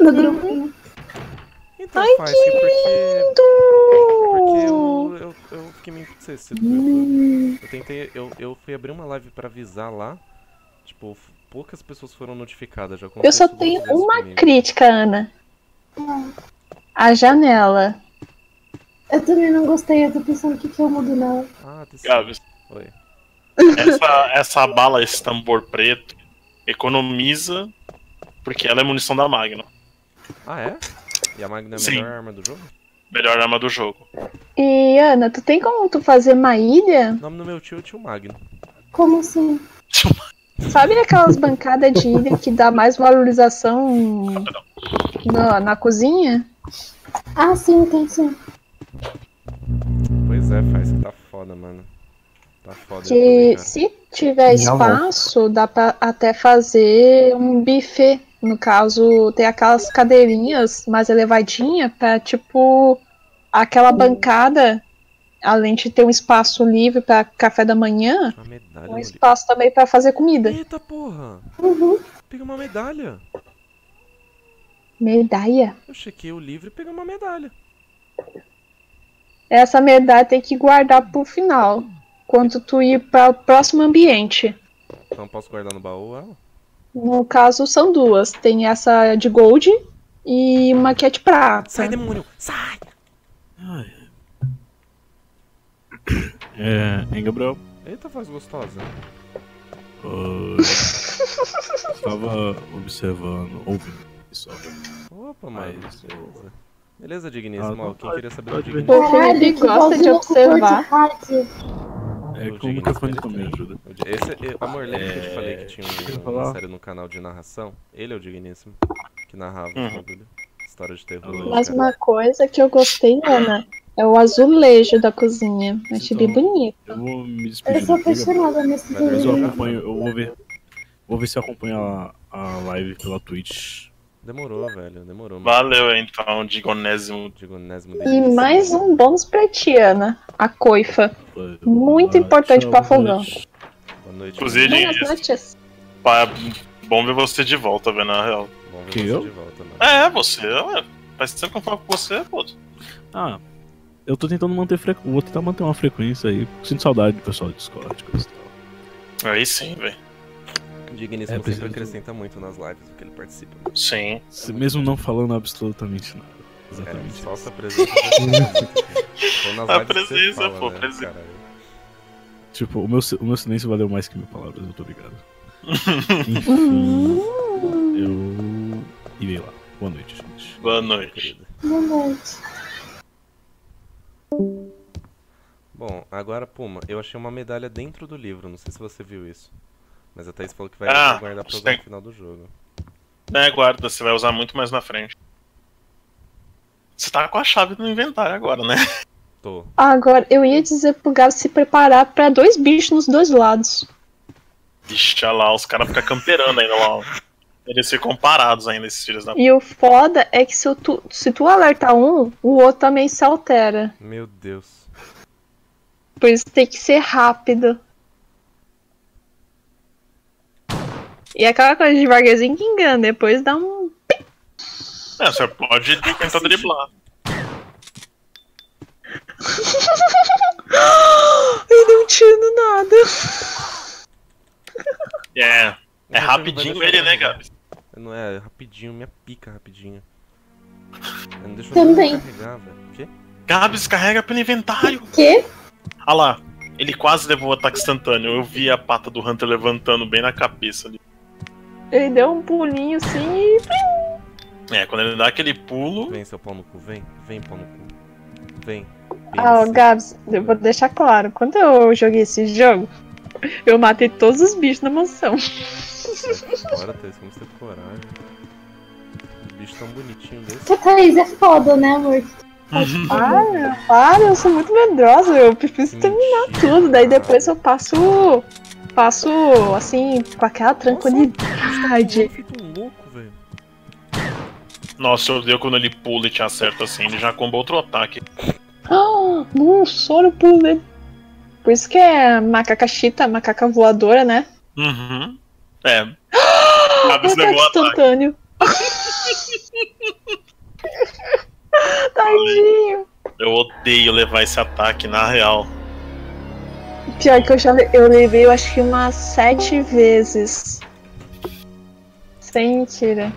no grupo. Uhum. Então, ai, faz, que porque, lindo! Porque eu, eu, eu fiquei meio obsessivo. Hum. Eu, tentei, eu, eu fui abrir uma live pra avisar lá. Tipo, poucas pessoas foram notificadas. Já eu só tenho uma comigo. Crítica, Ana. Não. A janela. Eu também não gostei, eu tô pensando o que, que eu mudo nela. Ah, Gabs. Oi. Essa, essa bala, esse tambor preto, economiza porque ela é munição da Magna. Ah, é? E a Magna é a sim. Melhor arma do jogo? Melhor arma do jogo. E, Ana, tu tem como tu fazer uma ilha? O nome do meu tio é tio Magno. Como assim? Tio Magno. Sabe aquelas bancadas de ilha que dá mais valorização na, na cozinha? Ah, sim, tem sim. Pois é, faz que tá foda, mano. Tá foda. Que se tiver espaço, dá pra até fazer um buffet. No caso, tem aquelas cadeirinhas mais elevadinhas pra, tipo, aquela bancada... Além de ter um espaço livre pra café da manhã, um espaço ali. Também pra fazer comida. Eita porra! Uhum. Pega uma medalha. Medalha? Eu chequei o livro e peguei uma medalha. Essa medalha tem que guardar pro final, quando tu ir pra o próximo ambiente. Então posso guardar no baú? Ah. No caso são duas, tem essa de gold e uma que é de prata. Sai, demônio! Sai! Ai. É, hein, Gabriel? Eita, faz gostosa. Uh, estava observando, ouvindo isso. Opa, mas... Beleza, beleza, digníssimo. Ah, quem queria saber do digníssimo? Porque ele gosta de observar. É, com o microfone também ajuda. Esse, amor, lembra que eu te falei que tinha um, uma série no canal de narração? Ele é o digníssimo, que narrava uhum. História de terror. Mas cara. Uma coisa que eu gostei, Ana... É o azulejo da cozinha. Achei então, bem bonito. Eu vou me despedir. Eu sou apaixonada nesse vídeo. Mas eu acompanho, eu vou ver. Vou ver se eu acompanho a, a live pela Twitch. Demorou, velho. Demorou. Mano. Valeu, então, digonésimo. digonésimo e mais um bônus pra ti, Ana. A coifa. Valeu. Muito valeu. Importante tchau, pra fogão. Boa noite. Boas noites. Pá, bom ver você de volta, velho, na real. Bom ver que você eu? De volta, mano. É, você, ué. Faz tempo que eu falo com você, pô. Ah. Eu tô tentando manter frequ... Vou tentar manter uma frequência aí. Sinto saudade do pessoal do Discord, coisa e tal. Aí sim, velho. O Digníssimo é, sempre preciso... acrescenta muito nas lives que ele participa. Né? Sim. É mesmo não falando absolutamente nada. Exatamente. É, só essa presença. Nas a presença, fala, pô, né, presença. Tipo, o meu, o meu silêncio valeu mais que mil palavras, muito obrigado. Enfim. Eu. Irei lá. Boa noite, gente. Boa noite. Boa noite. Bom, agora, Puma, eu achei uma medalha dentro do livro, não sei se você viu isso. Mas a Thaís falou que vai ah, guardar pra usar no final do jogo. É, guarda, você vai usar muito mais na frente. Você tá com a chave do inventário agora, né? Tô. Agora, eu ia dizer pro Gabo se preparar pra dois bichos nos dois lados. Vixe, olha lá, os caras ficam camperando ainda lá, ó. Eles ficam parados ainda, esses filhos da puta. E o foda é que se tu, se tu alertar um, o outro também se altera. Meu Deus. Por isso tem que ser rápido. E aquela coisa de devagarzinho que engana, depois dá um... É, você pode tentar driblar. Eu não tiro nada. É, é rapidinho ele, né, Gabi? Não é, é rapidinho, minha pica rapidinho. Eu não deixo eu carregar, velho. O quê? Gabs, carrega pelo inventário. O quê? Ah lá, Ele quase levou o ataque instantâneo. Eu vi a pata do Hunter levantando bem na cabeça ali. Ele deu um pulinho assim e... É, quando ele dá aquele pulo... Vem, seu pau no cu, vem. Vem, pau no cu. Vem. Ah, oh, Gabs, eu vou deixar claro. Quando eu joguei esse jogo, eu matei todos os bichos na mansão. Agora, Thaís, como você tem coragem. Os bichos tão bonitinhos desse. Thaís, é foda, né, amor? Para, para, eu sou muito medrosa, eu preciso terminar tudo, daí depois eu passo, passo assim, com aquela tranquilidade. Nossa, eu odeio quando ele pula e te acerta assim, ele já comba outro ataque. Ah, não, só no pulo dele. Por isso que é macaca chita, macaca voadora, né? Uhum, é. Cabeça levou o instantâneo. Tadinho. Eu odeio levar esse ataque, na real. Pior que eu já eu levei, eu acho que umas sete vezes. Sem mentira.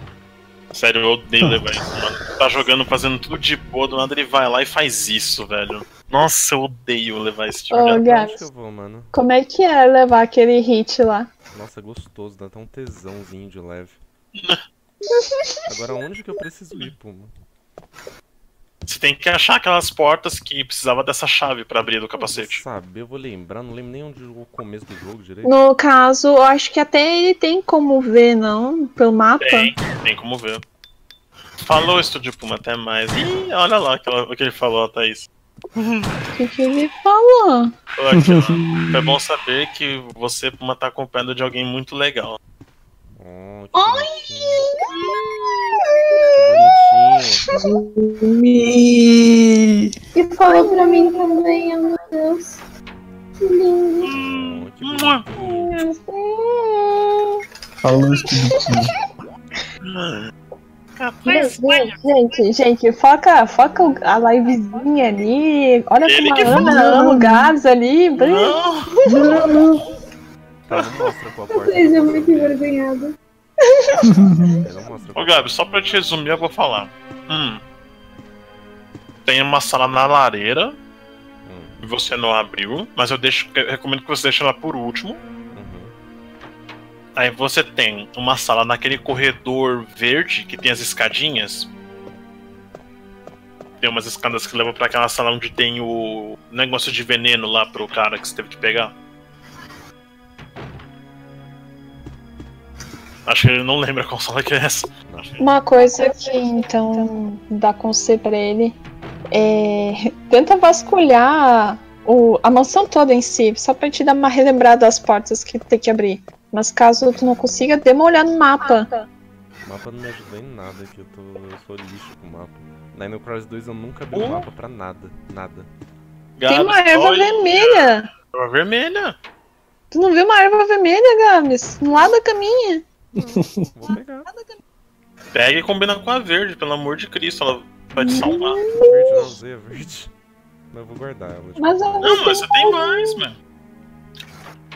Sério, eu odeio levar isso, mano. Tá jogando, fazendo tudo de boa, do nada ele vai lá e faz isso, velho. Nossa, eu odeio levar esse tipo oh, de ataque. Eu vou, mano. Como é que é levar aquele hit lá? Nossa, gostoso, dá até um tesãozinho de leve. Agora onde que eu preciso ir, Puma? Você tem que achar aquelas portas que precisava dessa chave pra abrir do capacete. Sabe, eu vou lembrar, não lembro nem onde o começo do jogo direito. No caso, eu acho que até ele tem como ver, não? Pelo mapa? Tem, tem como ver. Falou, Estúdio Puma, até mais. Ih, olha lá o que ele falou, Thaís. O que, que ele falou? Aqui, é bom saber que você, Puma, tá acompanhando de alguém muito legal. Oh, Oi! Me... E falou pra mim também, oh meu Deus. Que lindo. Falou isso. Gente, gente, foca, foca a livezinha ali. Olha Ele como a Ana ama o Gabs ali. Não. Não, não. Tá, não mostra qual porta. Vocês são muito envergonhados. Ô Gabi, só pra te resumir eu vou falar. Hum. Tem uma sala na lareira. Hum. Você não abriu, mas eu deixo, eu recomendo que você deixe ela por último. Uhum. Aí você tem uma sala naquele corredor verde que tem as escadinhas. Tem umas escadas que levam pra aquela sala onde tem o negócio de veneno lá pro cara que você teve que pegar. Acho que ele não lembra qual sala que é essa. Uma coisa que, então, dá conselho pra ele é... Tenta vasculhar o, a mansão toda em si, só pra te dar uma relembrada das portas que tem que abrir. Mas caso tu não consiga, dê uma olhada no mapa. O mapa não me ajuda em nada, que eu, tô, eu sou lixo com o mapa. Na Dino Crisis dois eu nunca abri o um mapa pra nada, nada. Gabs, tem uma erva olha, vermelha! Erva vermelha! Tu não viu uma erva vermelha, Gabs? No lado da caminha. Vou pegar. Pega e combina com a verde, pelo amor de Cristo, ela vai te salvar. Verde não, Zé, verde. Mas eu vou guardar ela. Mas não, mas você tem mais, mano.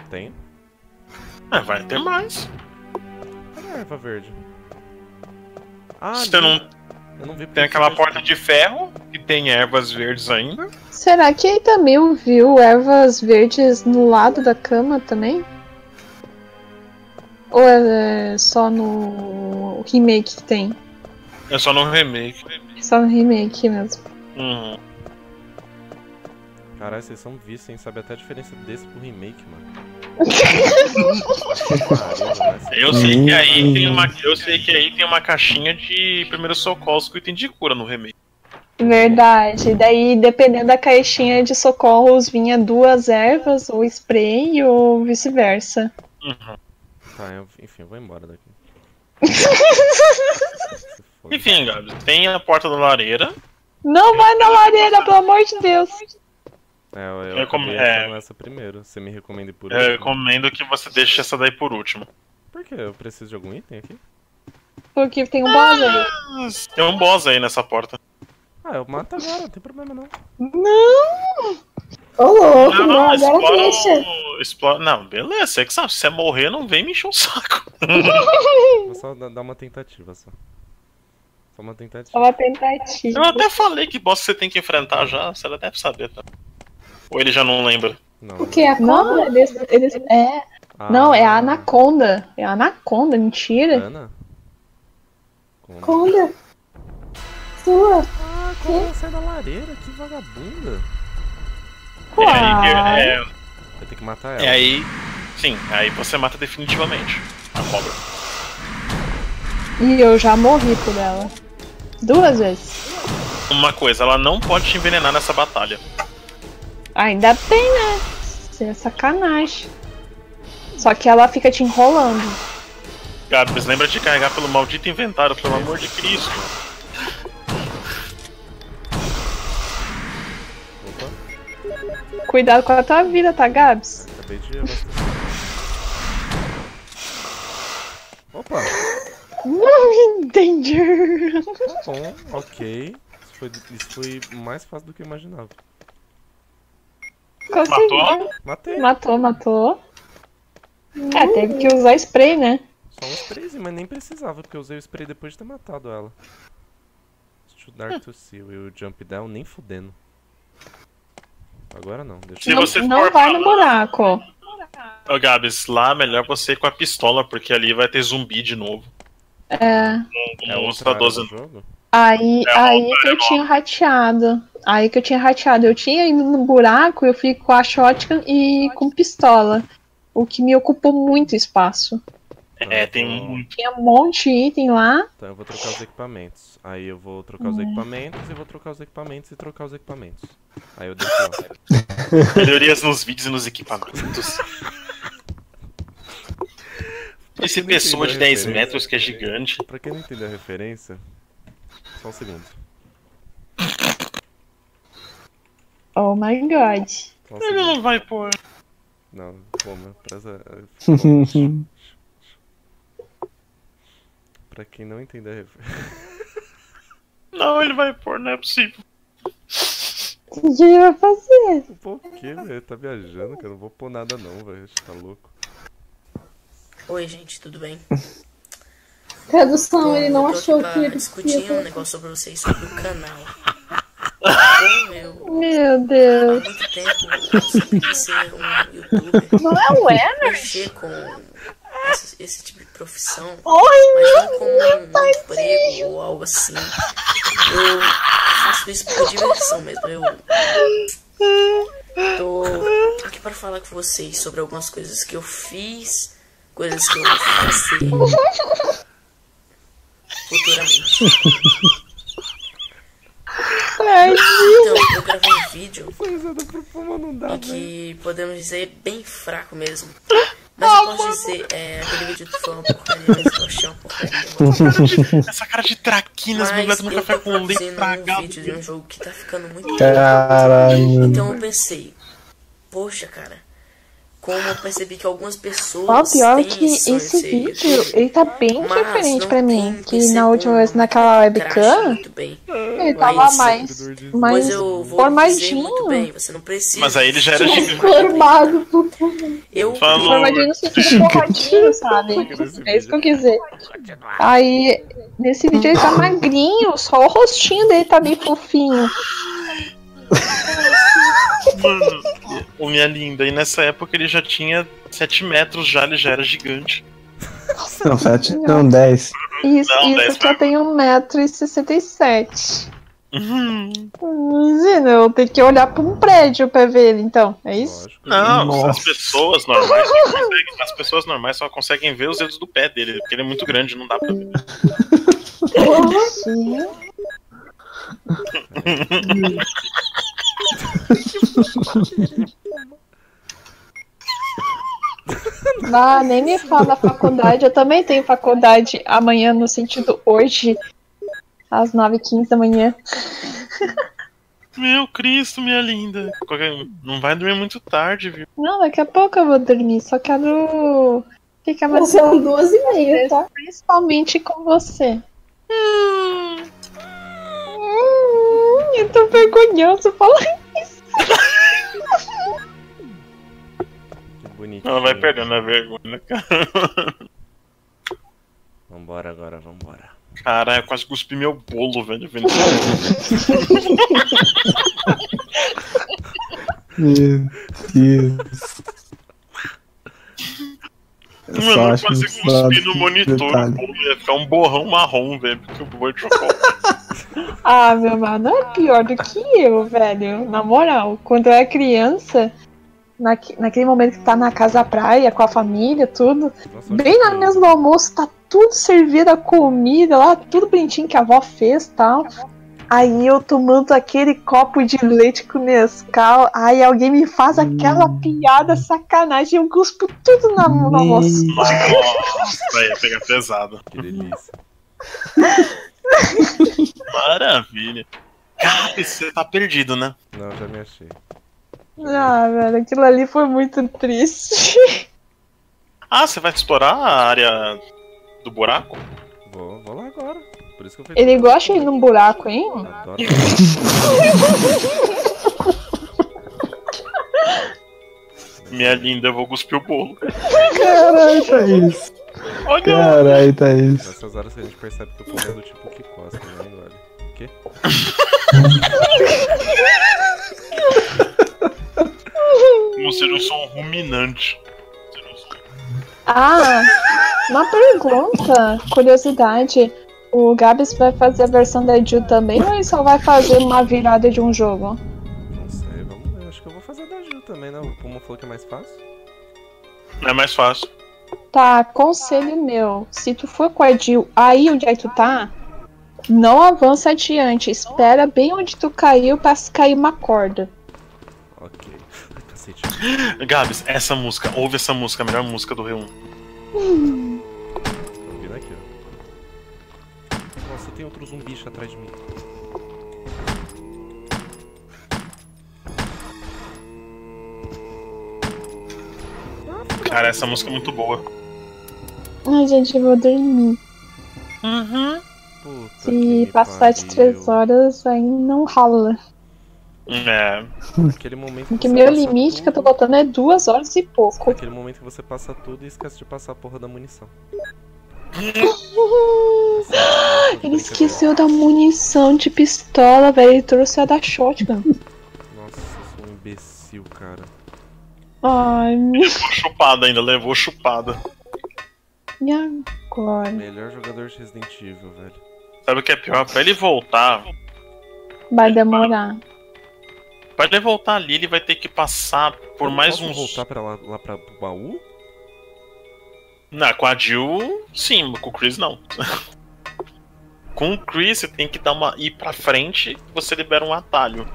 Tem? É, vai ter mais. Cadê a erva verde? Ah, você não... Eu não vi. Tem aquela porta de ferro que tem ervas verdes ainda. Será que ele também viu ervas verdes no lado da cama também? Ou é só no remake que tem? É só no remake. Só no remake mesmo. Uhum. Caralho, vocês são vistos, hein? Sabe até a diferença desse pro remake, mano. eu, sei que aí tem uma, eu sei que aí tem uma caixinha de primeiro socorro com item de cura no remake. Verdade. Daí, dependendo da caixinha de socorros, vinha duas ervas, ou spray, ou vice-versa. Uhum. Tá, eu, enfim, eu vou embora daqui. Enfim, Gabi, tem a porta da lareira. Não vai na lareira, pelo amor de Deus. É, eu, eu Recom é... essa primeiro. Você me recomenda por último? Eu recomendo que você deixe essa daí por último. Por quê? Eu preciso de algum item aqui? Porque tem um boss aí. Tem um boss aí nessa porta. Ah, eu mato agora, não tem problema não. Não! Ô louco, não, não, agora explora, deixa. Explora, não, beleza, você que sabe, se você morrer não vem me encher o saco. Vou só dar uma tentativa, só. Só uma tentativa. Só uma tentativa. Eu até falei que boss você tem que enfrentar já, você deve saber, tá? Ou ele já não lembra? Não. O que? A cobra? Não, eles, eles, é. Ah. Não, é a anaconda. É a anaconda, mentira. Ana? Conda? Sua? Ah, como sai da lareira? Que vagabunda. Uai. É, é... Vai ter que matar ela. E aí... Sim, aí você mata definitivamente a cobra. E eu já morri por ela. Duas vezes. Uma coisa, ela não pode te envenenar nessa batalha. Ainda bem, né? Isso é sacanagem. Só que ela fica te enrolando. Garbis, lembra de carregar pelo maldito inventário, pelo amor de Cristo. Opa. Cuidado com a tua vida, tá, Gabs? Acabei de... Opa! Não entendi! Tá bom, ok. Isso foi, isso foi mais fácil do que eu imaginava. Consegui. Matou? Matei. Matou, matou. Hum. É, teve que usar spray, né? Só um sprayzinho, mas nem precisava, porque eu usei o spray depois de ter matado ela. It's too dark to see, e o jump down nem fudendo. Agora não, deixa eu... Não, você não vai falar... no buraco. Ô, oh, Gabs, lá melhor você ir com a pistola, porque ali vai ter zumbi de novo. É... É outra doze... jogo? Aí, é aí que eu tinha rateado. Aí que eu tinha rateado. Eu tinha ido no buraco, eu fui com a shotgun e com pistola. O que me ocupou muito espaço. É, tem um... Tinha um monte de item lá. Então eu vou trocar os equipamentos. Aí eu vou trocar os equipamentos, e vou trocar os equipamentos e trocar os equipamentos. Aí eu deixo lá. Melhorias nos vídeos e nos equipamentos. Esse pessoa de dez metros que é gigante. Pra quem não entendeu a referência, só um segundo. Oh my god. Um Ele não vai pôr. Não, pô, meu prazer. Pra quem não entender a referência. Não, ele vai pôr, não é possível. O que ele vai fazer? Por que, velho? Tá viajando, cara. Eu não vou pôr nada não, velho. Tá louco. Oi, gente, tudo bem? Tradução, ele não achou que ele... discutir um negócio sobre vocês, sobre o canal. Oh, meu. meu Deus. Há muito tempo eu sempre quis ser um youtuber. Não é o Ernold? Com... Esse, esse tipo de profissão, Oi, mas não como um emprego ou algo assim. Eu faço isso por diversão mesmo. Eu tô aqui para falar com vocês sobre algumas coisas que eu fiz, coisas que eu faço futuramente. Então, eu gravei um vídeo em que podemos dizer bem fraco mesmo. Mas eu posso dizer, é, aquele vídeo que foi uma porcaria, mas eu achei uma porcaria. Essa cara de traquinas, bebendo no café com leite tragado. Um vídeo de um jogo que tá ficando muito... Caralho. Então eu pensei, poxa, cara, como eu percebi que algumas pessoas... O pior é que esse vídeo, ele tá bem diferente pra mim, que na última vez naquela webcam, ele tava mais... Mas eu vou dizer muito bem, você não precisa... Mas aí ele já era gigante. Formado por... Eu formadinho no sentido porradinho, sabe? É isso que eu quiser. Aí, nesse vídeo ele tá magrinho, só o rostinho dele tá bem fofinho. Mano, ô minha linda, e nessa época ele já tinha sete metros já, ele já era gigante. Nossa, não, sete, não, dez. Isso, não, isso que eu tenho um metro e sessenta e sete. Uhum. Imagina, eu tenho que olhar pra um prédio pra ver ele, então, é isso? Não, Nossa. as pessoas normais só conseguem, as pessoas normais só conseguem ver os dedos do pé dele, porque ele é muito grande, não dá pra ver. Ah, nem me fala da faculdade. Eu também tenho faculdade amanhã, no sentido hoje, às nove e quinze da manhã. Meu Cristo, minha linda. Não vai dormir muito tarde, viu? Não, daqui a pouco eu vou dormir. Só quero ficar mais... São duas e meia, tá? Principalmente com você. Hum... Hum, eu tô vergonhoso falar isso. Que bonitinho. Ela vai perdendo a vergonha, cara. Vambora agora, vambora. Caralho, eu quase cuspi meu bolo, velho. Isso. Eu mano, eu quase cuspi no monitor, pô, ia ficar um borrão marrom, velho, porque o boi de chocolate. Ah, meu mano, não é pior do que eu, velho. Na moral, quando eu era criança, naque, naquele momento que tá na casa praia, com a família, tudo, nossa, bem na mesa do almoço, tá tudo servido, a comida lá, tudo bonitinho que a avó fez e tal. Aí eu tomando aquele copo de leite com Nescau, aí alguém me faz aquela hum. piada sacanagem, eu cuspo tudo na mão do almoço. Nossa, aí pega pesado. Que delícia. Maravilha. Cara, você tá perdido, né? Não, já me achei. Ah, velho, aquilo ali foi muito triste. Ah, você vai explorar a área do buraco? Vou, vou lá agora. Por isso que eu ele gosta de ir num buraco, hein? Adoro. Minha linda, eu vou cuspir o bolo. Caralho, Thaís. Olha. Caralho, Thaís. Nessas horas que a gente percebe que o povo é do tipo que costa, né, velho? O quê? Como seja um som ruminante. Ah, uma pergunta, curiosidade. O Gabs vai fazer a versão da Jill também ou ele só vai fazer uma virada de um jogo? Não sei, vamos ver. Acho que eu vou fazer da Jill também, né? O Puma falou que é mais fácil. É mais fácil. Tá, conselho meu. Se tu for com a Jill aí onde é que tu tá, não avança adiante. Espera bem onde tu caiu pra se cair uma corda. Ok. Cacete. Gabs, essa música. Ouve essa música. A melhor música do R um. Hum. Tô ouvindo aqui, ó. Nossa, tem outro zumbicho atrás de mim. Cara, essa música é muito boa. Ai, gente, eu vou dormir. Uhum. Puta, se passar de três horas, aí não rola. É. Aquele momento que, que meu limite tudo... que eu tô botando é duas horas e pouco. Aquele momento que você passa tudo e esquece de passar a porra da munição. Ele esqueceu da munição de pistola, velho. Ele trouxe a da shotgun. Nossa, eu sou um imbecil, cara. Ai, meu. Levou chupada ainda, levou chupada. E agora? Melhor jogador de Resident Evil, velho. Sabe o que é pior? Pra ele voltar. Vai ele demorar. Vai... pra ele voltar ali, ele vai ter que passar por eu mais uns. Voltar pra lá, lá pra o baú? Não, com a Jill, sim, com o Chris não. Com o Chris você tem que dar uma ir pra frente e você libera um atalho.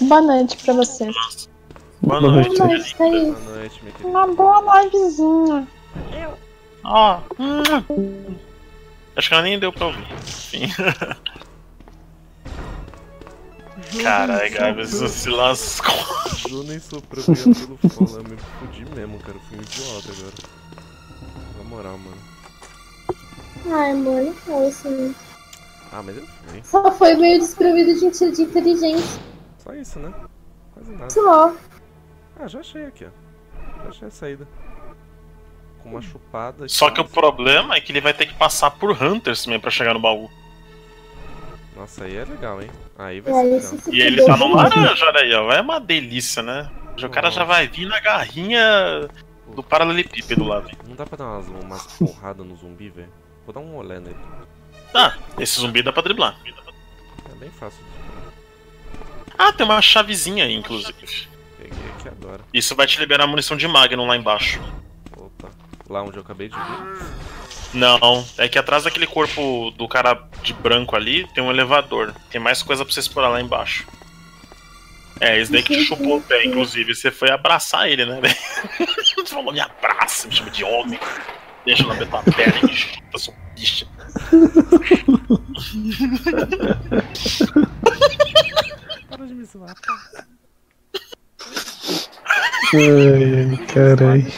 Boa noite pra vocês. Boa noite, boa noite, boa noite, boa noite minha querida. Uma boa livezinha. Ó. Oh. Hum. Acho que ela nem deu pra ouvir. Enfim. Caralho, Gabi, você se lascou. Eu nem sofreu pelo fala, eu me fudi mesmo, cara. Eu fui um idiota agora. Na moral, mano. Ai, amor, não foi isso, né? Ah, mas eu fui. Só foi meio desprovido de um tiro de inteligente. Só isso, né? Quase nada. Só. Ah, já achei aqui, ó. Já achei a saída. Com uma chupada. Só que o problema é que ele vai ter que passar por Hunters mesmo pra chegar no baú. Nossa, aí é legal, hein? Aí vai é, ser legal. E ele tá no laranja, olha aí, ó. É uma delícia, né? O cara já vai vir na garrinha do paralelepípedo lá, velho. Não dá pra dar umas, umas porradas no zumbi, velho? Vou dar um olé nele. Tá, ah, esse zumbi dá pra driblar. É bem fácil de driblar. Ah, tem uma chavezinha aí, inclusive. Peguei aqui agora. Isso vai te liberar munição de Magnum lá embaixo. Opa, lá onde eu acabei de vir? Não, é que atrás daquele corpo do cara de branco ali tem um elevador. Tem mais coisa pra você explorar lá embaixo. É, esse daí que te chupou o pé, inclusive. Você foi abraçar ele, né? Você falou, me abraça, me chama de homem. Deixa eu lamber tua perna e me chupa, sou bicha. Para de me zoar, cara. Ai, caralho.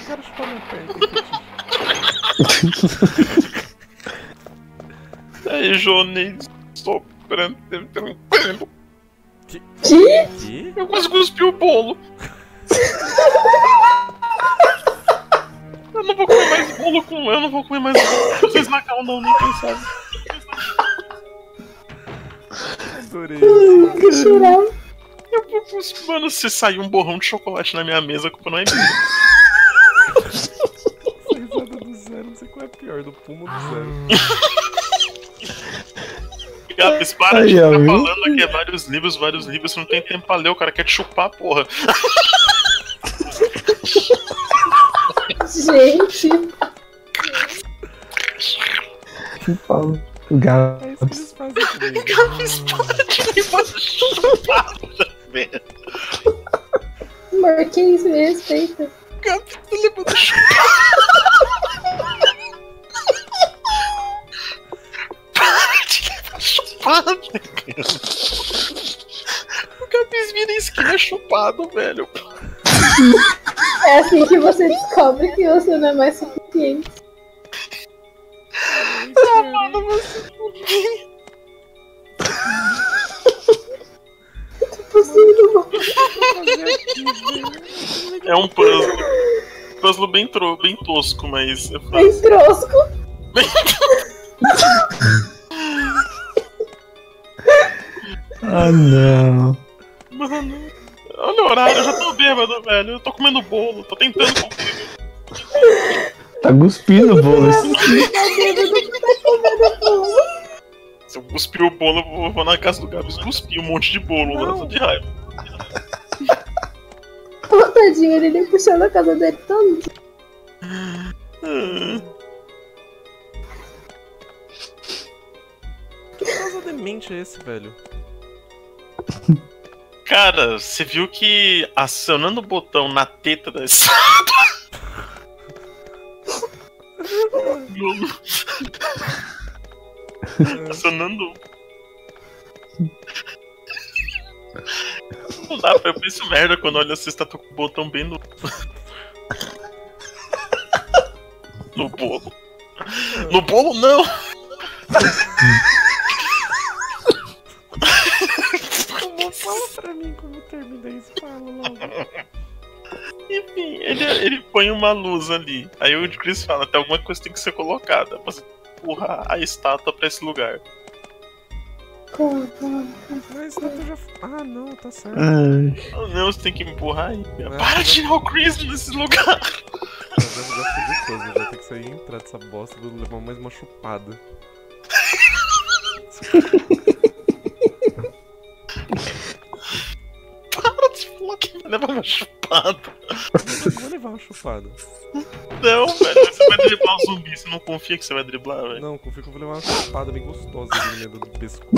Aí, Jonei soprando, tranquilo. Que? Que? Eu quase cuspi o bolo. Eu não vou comer mais bolo com. Eu não vou comer mais bolo. Vocês na calma não, nem pensaram. Adorei. Eu vou Mano, se sair um borrão de chocolate na minha mesa, a culpa não é minha. Essa risada do zero, não sei qual é a pior, do Puma do zero. Gabs, para de ficar falando aqui, é vários livros, vários livros, você não tem tempo pra ler, o cara quer te chupar, porra. Gente. Que fala. O Gabs para de me fazer chupar. Marquinhos, me respeita. Gabs, tu levanta chupar. Para de levar chupado, cara. O Gabs vira em esquina chupado, velho. É assim que você descobre que você não é mais suficiente. Ah, mano, você fudeu. Tô passando. É um puzzle. Puzzle bem, tro... bem tosco, mas. Bem trosco. Bem... Ah, não. Mano. Olha o horário, eu já tô bêbado, velho. Eu tô comendo bolo, tô tentando. Tá cuspindo o bolo. Se eu cuspir o bolo, eu vou na casa do Gabs cuspir um monte de bolo, não. Eu tô de raiva. Oh, tadinho, ele nem puxou na casa dele tanto. Hum. Que casa demente é esse, velho? Cara, você viu que acionando o botão na teta da espada. Acionando. Não dá pra eu pensar merda quando olha essa estátua com o botão bem no. No bolo. No bolo não! Fala pra mim como termina isso, fala logo. Enfim, ele, ele põe uma luz ali. Aí o Chris fala, tem alguma coisa que tem que ser colocada pra empurrar a estátua pra esse lugar. Mas a estátua já... Ah não, tá certo. Ah, não, você tem que empurrar aí. Ah, para de tirar o Chris desse lugar! Eu já fiz coisa, já tem que sair e entrar dessa bosta, vou levar mais uma chupada. Para de falar que vai levar uma chupada. Eu não vou levar uma chupada. Não, velho, você vai driblar o zumbi, você não confia que você vai driblar, velho? Não, confio que eu vou levar uma chupada bem gostosa de medo do pescoço.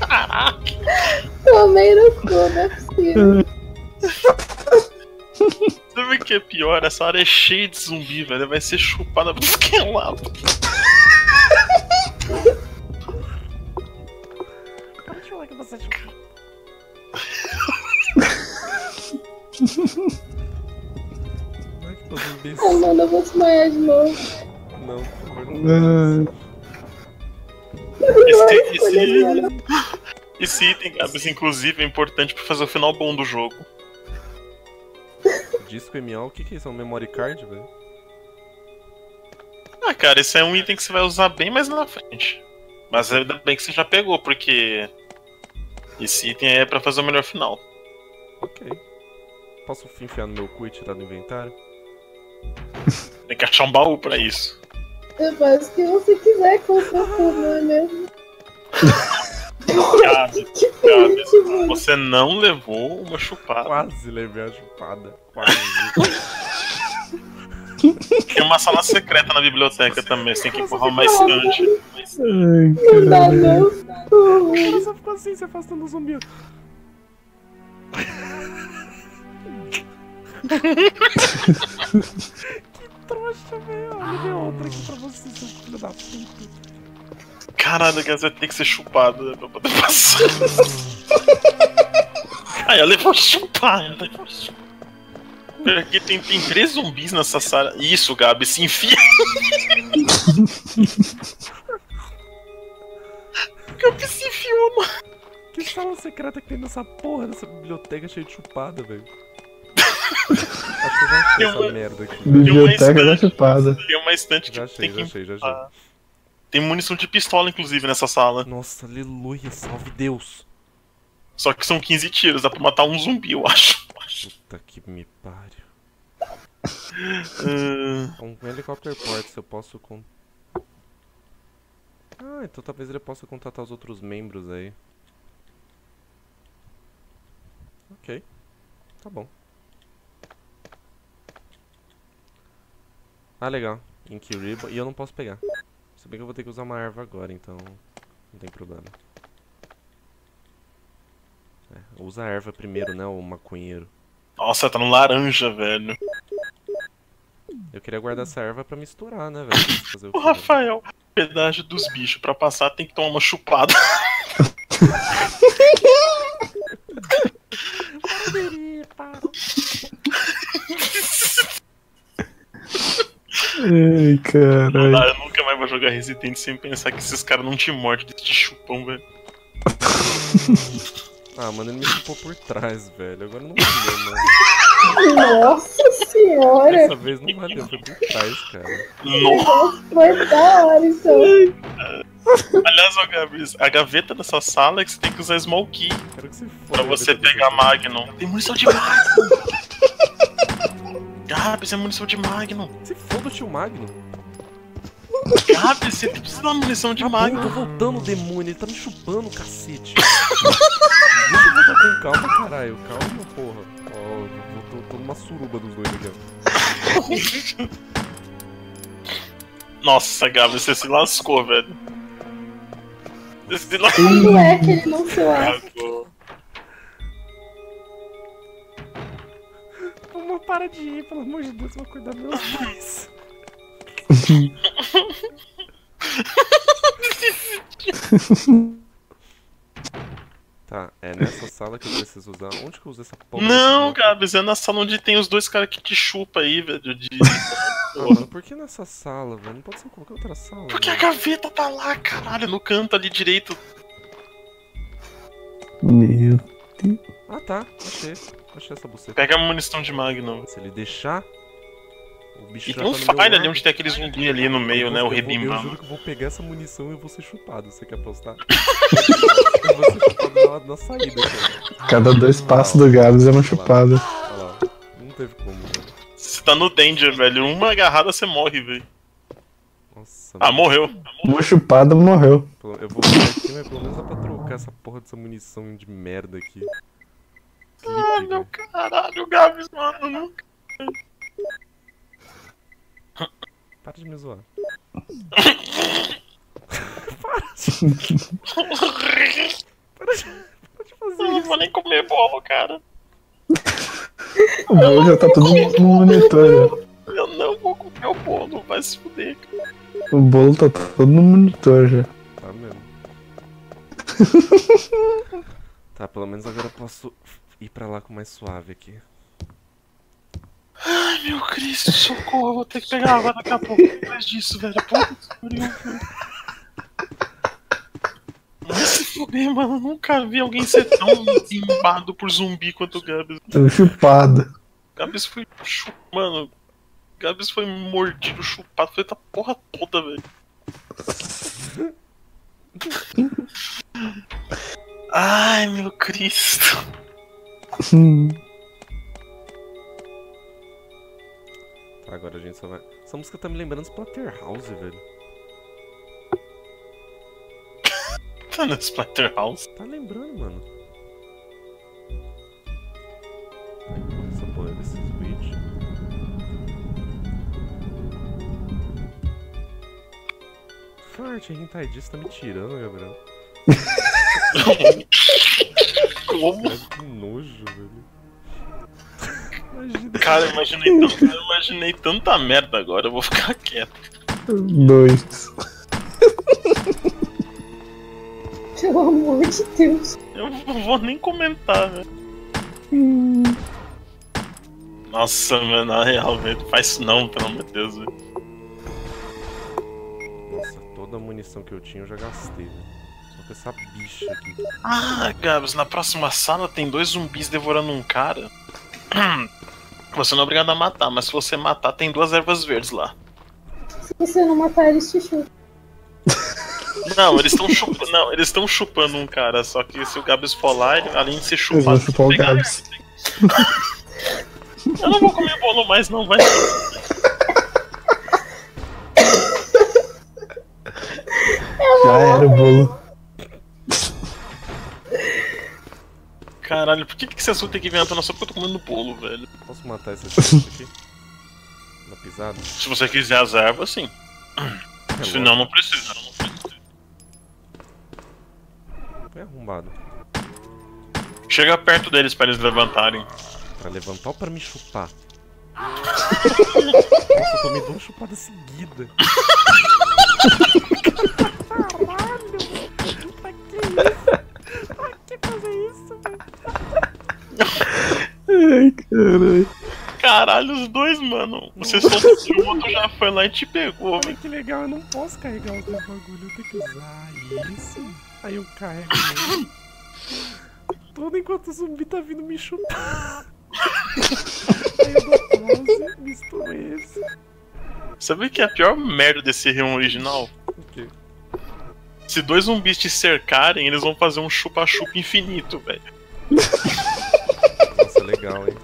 Caraca! Tomei no cu, não é possível. Sabe o que é pior? Essa área é cheia de zumbi, velho, vai ser chupada por que lado. Que você oh, mano, eu vou desmaiar de novo. Não, por favor, não. Esse, esse, esse item, Gabs, inclusive, é importante pra fazer o final bom do jogo. Disco M A, o que que é isso? É um memory card, velho? Ah, cara, esse é um item que você vai usar bem mais na frente. Mas ainda bem que você já pegou, porque... esse item aí é pra fazer o melhor final. Ok. Posso enfiar no meu cu e tirar do inventário? Tem que achar um baú pra isso. Eu faço o que você quiser com o seu cu, não é mesmo? Gabi, Gabi, você não levou uma chupada. Quase levei a chupada. Quase. Tem uma sala secreta na biblioteca também, você tem que empurrar uma estante. Não dá, não. O cara só ficou assim, se afastando do zumbi. Que trouxa, velho. Levei outra aqui pra você, seu filho da puta. Caralho, que você tem que ser chupado, né, pra poder passar. Ai, ela levou a chupar, ela levou a chupar. Aqui tem, tem três zumbis nessa sala. Isso, Gabi, se enfia. Gabi se enfiou, mano. Que sala secreta que tem nessa porra dessa biblioteca cheia de chupada, velho. Acho que eu já achei essa uma... merda aqui. Biblioteca da chupada. Tem uma estante que já achei, tem que... já achei, já achei. Ah, tem munição de pistola, inclusive, nessa sala. Nossa, aleluia, salve Deus. Só que são quinze tiros, dá pra matar um zumbi, eu acho. Puta que me pariu. uh... Um helicóptero port, eu posso... Com... Ah, então talvez ele possa contatar os outros membros aí. Ok. Tá bom. Ah, legal. Inkiriba. E eu não posso pegar. Se bem que eu vou ter que usar uma erva agora, então... Não tem problema. É, usa a erva primeiro, né, o maconheiro. Nossa, tá no laranja, velho. Eu queria guardar essa erva pra misturar, né, velho? Fazer o, o Rafael, pedágio dos bichos, pra passar tem que tomar uma chupada. Ai, caralho. Não dá, eu nunca mais vou jogar Resident sem pensar que esses caras não te mordem, eles te chupam, velho. Ah, mano, ele me chupou por trás, velho. Agora não valeu, mano. Nossa senhora! Dessa vez não valeu, foi por trás, cara. Nossa, foi da hora isso. Aliás, ó, Gabriel, a gaveta dessa sala é que você tem que usar small key. Quero que você pra você pegar Magnum. Tem munição de Magnum! Gabs, é munição de Magnum. Você foda o tio Magnum? Gabs, você precisa dar munição de ah, Magnum. Eu tô voltando o demônio, ele tá me chupando, cacete. Deixa eu voltar com calma, caralho. Calma, porra. Ó, oh, eu tô, tô numa suruba dos dois aqui. Nossa, Gabs, você se lascou, velho. Você se lascou. Não é que ele não se lascou. Amor, para de ir, pelo amor de Deus, eu vou cuidar dos meus pais. Tá, é nessa sala que eu preciso usar. Onde que eu uso essa porra? Não, Gabs, é na sala onde tem os dois caras que te chupam aí, velho. De... Ah, mano, por que nessa sala, velho? Não pode ser qualquer outra sala. Porque velho. A gaveta tá lá, caralho, no canto ali direito. Meu Deus. Ah, tá, achei. Achei essa buceta. Pega a munição de Magnum. Se ele deixar. O bicho e tem um falha ali onde tem aquele zumbi ali no meio, eu né? Vou, o rebimão. Eu juro que eu vou pegar essa munição e eu vou ser chupado. Você quer apostar? Eu vou ser chupado na, na saída. Cara. Cada dois passos do Gabs é uma chupada. Olha lá. Não teve como, velho. Você tá no danger, velho. Uma agarrada você morre, velho. Nossa. Ah, morreu. morreu. Uma chupada morreu. Eu vou pegar aqui, mas pelo menos dá pra trocar essa porra dessa munição de merda aqui. Ah, meu caralho, Gabs, mano, nunca. Para de me zoar. Para de. Para de. Para de fazer. Eu não vou nem comer bolo, cara. O bolo já tá todo no monitor. Eu não vou comer o bolo, vai se fuder, cara. O bolo tá todo no monitor já. Tá mesmo. Tá, pelo menos agora eu posso. Ir pra lá com mais suave aqui. Ai, meu Cristo, socorro, eu vou ter que pegar água daqui a pouco. Depois disso, velho, puta que pariu. Nossa, fudeu, mano, eu nunca vi alguém ser tão zimbado por zumbi quanto o Gabs. Tô chupado. Gabs foi chupado, mano. Gabs foi mordido, chupado, foi essa porra toda, velho. Ai, meu Cristo. Hum. Tá, agora a gente só vai. Essa música tá me lembrando Splatterhouse, velho. Tá no Splatterhouse? Tá lembrando, mano. Essa porra desse Switch. Forte, rentadista tá me tirando, Gabriel. Como? Que nojo, velho. Imagina. Cara, eu imaginei, tanto, eu imaginei tanta merda agora, eu vou ficar quieto. Dois. Pelo amor de Deus. Eu não vou nem comentar, velho. Hum. Nossa, mano, na real, velho. Faz isso não, pelo amor de Deus, velho. Nossa, toda a munição que eu tinha eu já gastei, velho. Essa bicha aqui. Ah, Gabs, na próxima sala tem dois zumbis devorando um cara. Você não é obrigado a matar, mas se você matar, tem duas ervas verdes lá. Se você não matar, eles te chutam. Não, eles estão chup... chupando um cara, só que se o Gabs for lá, ele, além de ser chupado, chupar o Gabs. Eu não vou comer bolo mais, não, vai. Já era o bolo. Caralho, por que, que esse assunto tem que vir à tona só porque eu tô comendo bolo, velho? Posso matar esse assunto aqui? Na pisada? Se você quiser as ervas, sim. É, se não, não precisa. Não precisa. É arrombado. Chega perto deles pra eles levantarem. Pra levantar ou pra me chupar? Nossa, eu tomei duas chupadas seguidas. Caralho, velho. Pra que isso? Pra que fazer isso, velho? Ai, caralho. Caralho, os dois, mano. Você só o outro já foi lá e te pegou. Ai, que legal, eu não posso carregar o bagulho. Eu tenho que usar isso. Aí eu carrego mesmo. Todo enquanto o zumbi tá vindo me chupar. Aí eu dou pause, misturo esse. Sabe o que é a pior merda desse reino original? O quê? Se dois zumbis te cercarem, eles vão fazer um chupa-chupa infinito, velho. Nossa, legal, hein?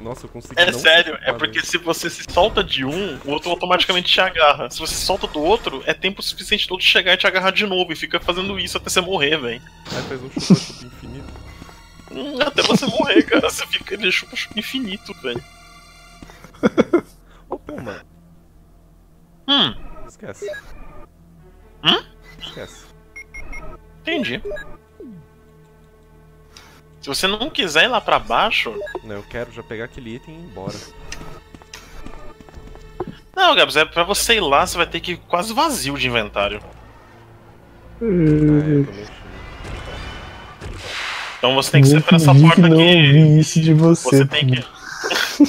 Nossa, eu consegui. É não sério, chupar, é porque né? Se você se solta de um, o outro automaticamente te agarra. Se você se solta do outro, é tempo suficiente todo chegar e te agarrar de novo. E fica fazendo isso até você morrer, velho. Aí faz um chupa-chupa infinito. Hum, até você morrer, cara. Você fica de chupa-chupa infinito, velho. Ô, pô, mano. Hum. Esquece. Hum? Esquece. Entendi. Se você não quiser ir lá pra baixo... Não, eu quero já pegar aquele item e ir embora. Não, Gabs, é pra você ir lá, você vai ter que ir quase vazio de inventário. Ah, eu tô meio... Então você tem que ser pra essa porta aqui... Eu não vi isso de você. Você tem que... você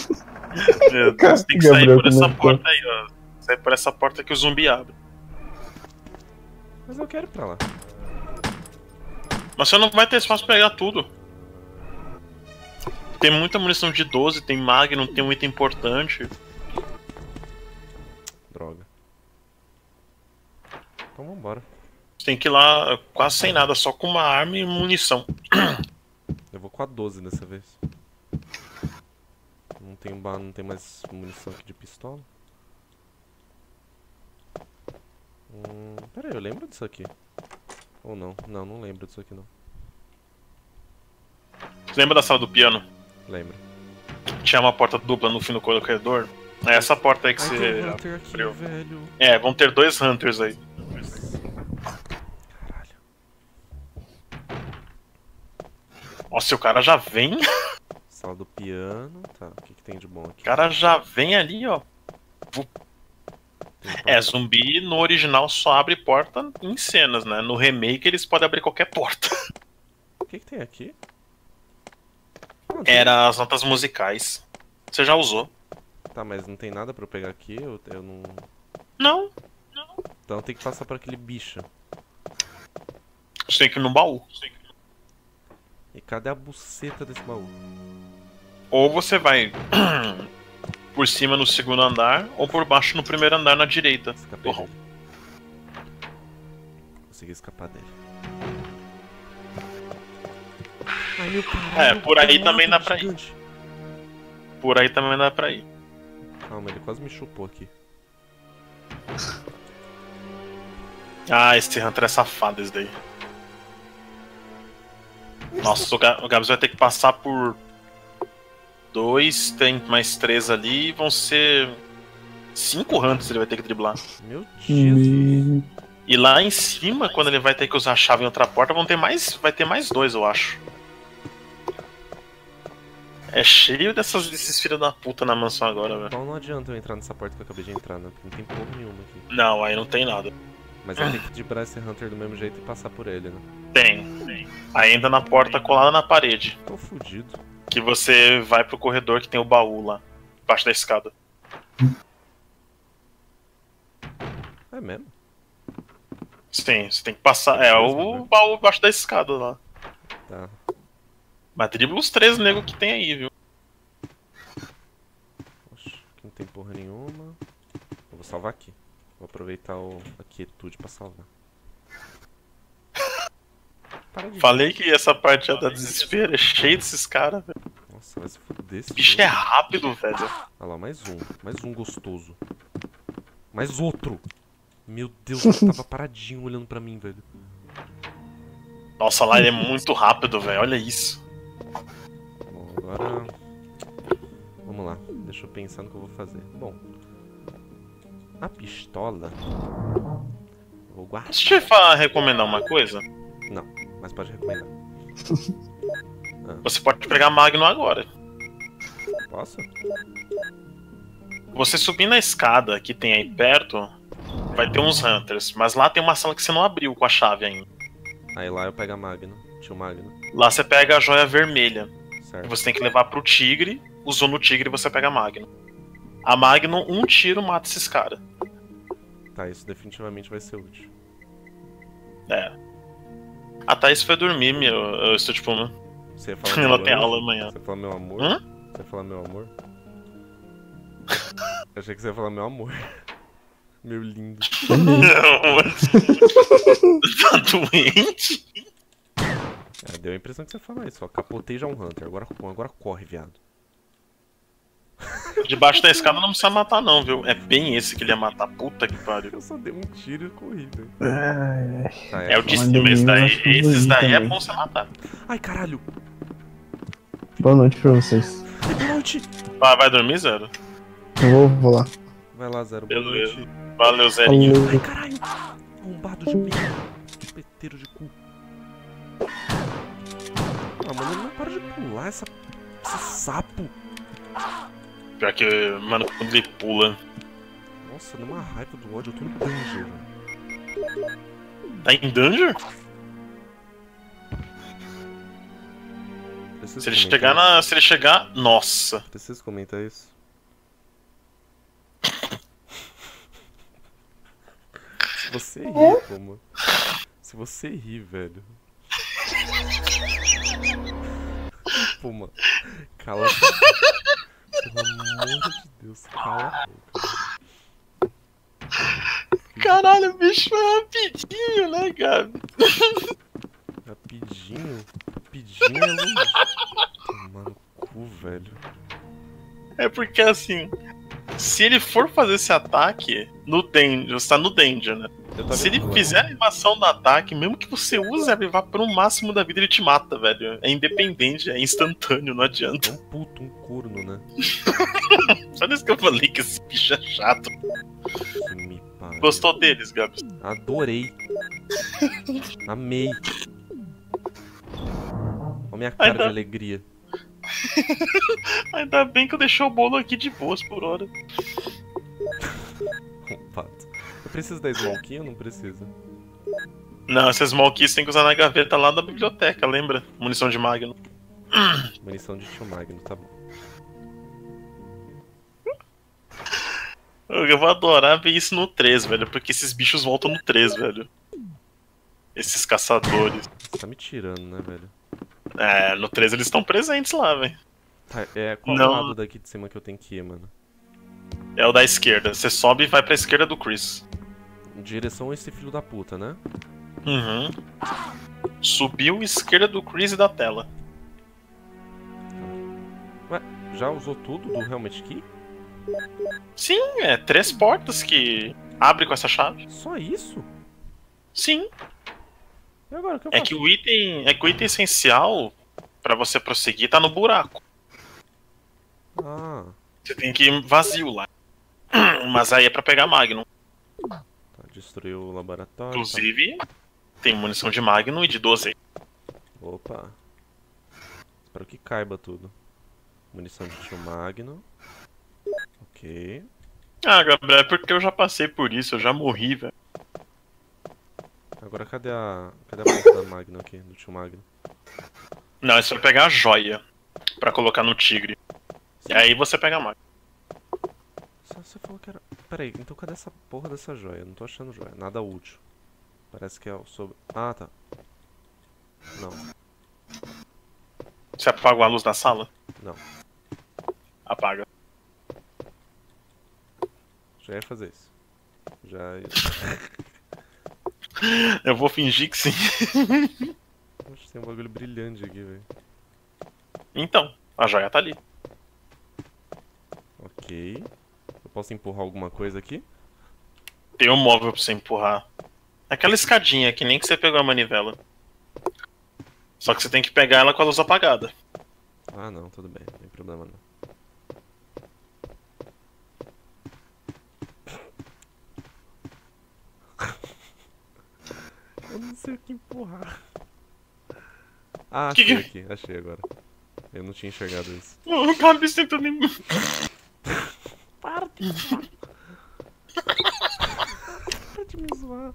tem que sair Gabriel, por essa porta tá. aí, ó. Sair por essa porta que o zumbi abre. Mas eu quero ir pra lá. Mas você não vai ter espaço pra pegar tudo. Tem muita munição de doze, tem Magnum, tem um item importante. Droga. Então vambora. Você tem que ir lá quase sem nada, só com uma arma e munição. Eu vou com a doze dessa vez. Não tem ba... não tem mais munição aqui de pistola. Hum... Pera aí, eu lembro disso aqui. Ou não? Não, não lembro disso aqui não. Você lembra da sala do piano? Lembro. Tinha uma porta dupla no fim do corredor. É essa porta aí que Ai, você um Hunter aqui, velho. É, vão ter dois Hunters aí. Caralho. Nossa, o cara já vem. Sala do piano, tá. O que, que tem de bom aqui? O cara já vem ali, ó. É, zumbi no original só abre porta em cenas, né? No remake eles podem abrir qualquer porta. O que, que tem aqui? Era as notas musicais. Você já usou. Tá, mas não tem nada pra eu pegar aqui? Eu, eu não... Não, não. Então tem que passar por aquele bicho. Você tem que ir no baú. Tem que ir no... E cadê a buceta desse baú? Ou você vai... por cima no segundo andar, ou por baixo no primeiro andar na direita. Escapei. Uhum. Consegui escapar dele. Ai, meu caralho, é, por aí é também dá pra ir. Por aí também dá pra ir. Calma, ele quase me chupou aqui. Ah, esse Hunter é safado esse daí. Nossa, o Gabs vai ter que passar por... Dois, tem mais três ali, vão ser cinco Hunters ele vai ter que driblar. Meu Jesus. E lá em cima, quando ele vai ter que usar a chave em outra porta, vão ter mais, vai ter mais dois, eu acho. É cheio dessas, desses filhos da puta na mansão agora, velho. Então não adianta eu entrar nessa porta que eu acabei de entrar, né? Não tem porra nenhuma aqui. Não, aí não tem nada. Mas eu tenho que driblar esse Hunter do mesmo jeito e passar por ele, né? Tem, tem. Aí entra na porta colada na parede. Tô fudido. Que você vai pro corredor que tem o baú lá, embaixo da escada. É mesmo? Sim, você tem que passar. É, o baú embaixo da escada lá. Tá. Mas dribla os três nego que tem aí, viu? Poxa, aqui não tem porra nenhuma. Eu vou salvar aqui. Vou aproveitar o... a quietude pra salvar. Para de Falei que essa parte é da desespero, é cheio desses caras, velho. Nossa, vai se fuder. Esse bicho é rápido, velho. Olha lá, mais um. Mais um gostoso. Mais outro. Meu Deus, ele tava paradinho olhando pra mim, velho. Nossa, lá ele é muito rápido, velho. Olha isso. Bom, agora... Vamos lá. Deixa eu pensar no que eu vou fazer. Bom... A pistola... Vou guardar... Deixa eu falar, recomendar uma coisa? Não, mas pode recomendar. Ah. Você pode pegar Magno agora. Posso? Você subir na escada que tem aí perto, vai ter uns Hunters, mas lá tem uma sala que você não abriu com a chave ainda. Aí lá eu pego a Magno, tio Magno. Lá você pega a joia vermelha, certo. Que você tem que levar pro tigre, usou no tigre você pega a Magno. A Magno, um tiro mata esses caras. Tá, isso definitivamente vai ser útil. É. A Thaís foi dormir, meu. Eu estou tipo, mano. Você fala meu Ela tem aula amanhã. Você fala meu amor? Hã? Você fala meu amor? Eu achei que você ia falar meu amor. Meu lindo. Não, mas... Tá doente? É, deu a impressão que você fala isso, ó. Capotei já um Hunter. Agora, agora corre, viado. Debaixo da escada não precisa matar, não, viu? É bem esse que ele ia matar. Puta que pariu. Eu só dei um tiro e corri, velho. Ai, tá, é, é o de cima, esse daí. Esses daí é bom você matar. Ai, caralho. Boa noite pra vocês. Boa noite. Vai, vai dormir, Zero? Eu vou, vou lá. Vai lá, Zero. Beleza. Boa noite. Valeu, Zerinho. Valeu. Ai, caralho. Bombado de merda. Peteiro de cu. Ah, mano, ele não para de pular essa. Esse sapo. Pior que, mano, quando ele pula. Nossa, deu uma raiva do ódio, eu tô no danger. Tá em danger? Preciso se ele comentar. chegar na. Se ele chegar. Nossa! Preciso comentar isso. Se você rir, como? Se você rir, velho. Puma, cala a boca. Pelo amor de Deus, cala a boca. Caralho, o bicho foi rapidinho, né, Gabi? Rapidinho? Rapidinho é longe. Toma no cu, velho. É porque assim, se ele for fazer esse ataque, no danger, você tá no danger, né? Se ele lá. fizer a animação do ataque, mesmo que você use a levar pro máximo da vida, ele te mata, velho. É independente, é instantâneo, não adianta. É um puto, um corno, né? Só isso que eu falei que esse bicho é chato. Me Gostou deles, Gabi? Adorei. Amei. Olha minha cara Ainda... de alegria. Ainda bem que eu deixei o bolo aqui de boas por hora. Precisa da small key ou não precisa? Não, essa small key você tem que usar na gaveta lá da biblioteca, lembra? Munição de Magno. Munição de tio Magno, tá bom. Eu vou adorar ver isso no três, velho, porque esses bichos voltam no três, velho. Esses caçadores. Você tá me tirando, né, velho? É, no três eles estão presentes lá, velho. Tá, é, qual não... lado daqui de cima que eu tenho que ir, mano? É o da esquerda. Você sobe e vai pra esquerda do Chris. Em direção a esse filho da puta, né? Uhum. Subiu esquerda do Chris e da tela. Ué, já usou tudo do Helmet Key? Sim, é três portas que abre com essa chave. Só isso? Sim. E agora, o que eu faço? É que o item, é que o item essencial pra você prosseguir tá no buraco. Ah. Você tem que ir vazio lá. Mas aí é pra pegar Magnum. Tá, destruiu o laboratório. Inclusive, tá. Tem munição de Magnum e de doze. Opa. Espero que caiba tudo. Munição de tio Magnum. Ok. Ah, Gabriel, é porque eu já passei por isso, eu já morri, velho. Agora cadê a. Cadê a porta da Magnum aqui, do tio Magnum? Não, é só pegar a joia pra colocar no tigre. E aí você pega a máquina. Você falou que era... Peraí, então cadê essa porra dessa joia? Eu não tô achando joia. Nada útil. Parece que é sobre... Ah, tá. Não. Você apagou a luz da sala? Não. Apaga. Já ia fazer isso. Já ia... Eu vou fingir que sim. Gente, tem um bagulho brilhante aqui, velho. Então, a joia tá ali. Ok. Eu posso empurrar alguma coisa aqui? Tem um móvel pra você empurrar. Aquela escadinha que nem que você pegou a manivela. Só que você tem que pegar ela com a luz apagada. Ah não, tudo bem, não tem problema não. Eu não sei o que empurrar. Ah, achei que... aqui, achei agora. Eu não tinha enxergado isso. Não cabe sentando em mim. Para de Para de me zoar.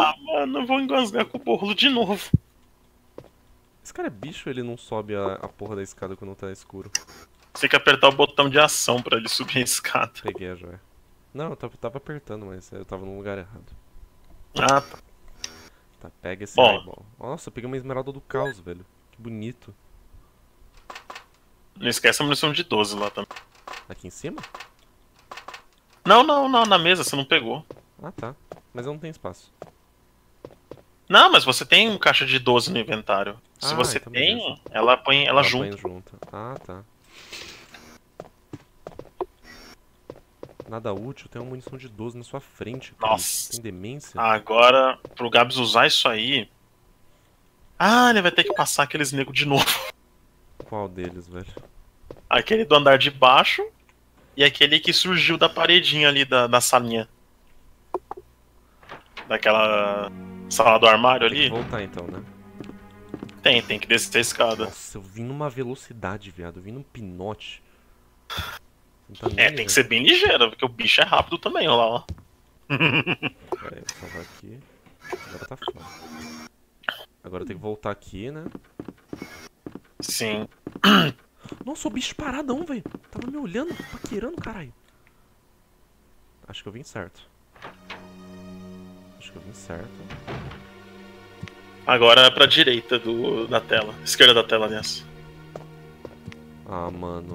Ah, mano, eu vou engasgar com o borlo de novo. Esse cara é bicho, ele não sobe a, a porra da escada quando tá escuro. Você tem que apertar o botão de ação pra ele subir a escada. Peguei a joia. Não, eu tava, tava apertando, mas eu tava no lugar errado. Ah, tá. Tá, pega esse eyeball. Nossa, eu peguei uma esmeralda do caos, velho. Que bonito. Não esquece a munição de doze lá também. Aqui em cima? Não, não, não, na mesa, você não pegou. Ah, tá. Mas eu não tenho espaço. Não, mas você tem um caixa de doze no inventário. Se ah, você então tem, beleza. ela põe, ela, ela junta. Põe junto. Ah, tá. Nada útil, tem uma munição de doze na sua frente. Cara. Nossa. Tem demência. Agora, pro Gabs usar isso aí... Ah, ele vai ter que passar aqueles negros de novo. Qual deles, velho? Aquele do andar de baixo e aquele que surgiu da paredinha ali da, da salinha. Daquela sala do armário ali. Tem que voltar então, né? Tem, tem que descer a escada. Nossa, eu vim numa velocidade, viado. Eu vim num pinote. Tá é, ligeiro. Tem que ser bem ligeiro, porque o bicho é rápido também, olha lá, ó. Pera aí, vou salvar aqui. Agora tá foda. Agora eu tenho que voltar aqui, né? Sim. Nossa, o bicho paradão, velho. Tava me olhando, paquerando, caralho. Acho que eu vim certo. Acho que eu vim certo. Agora é pra direita do, da tela. Esquerda da tela, aliás. Ah, mano.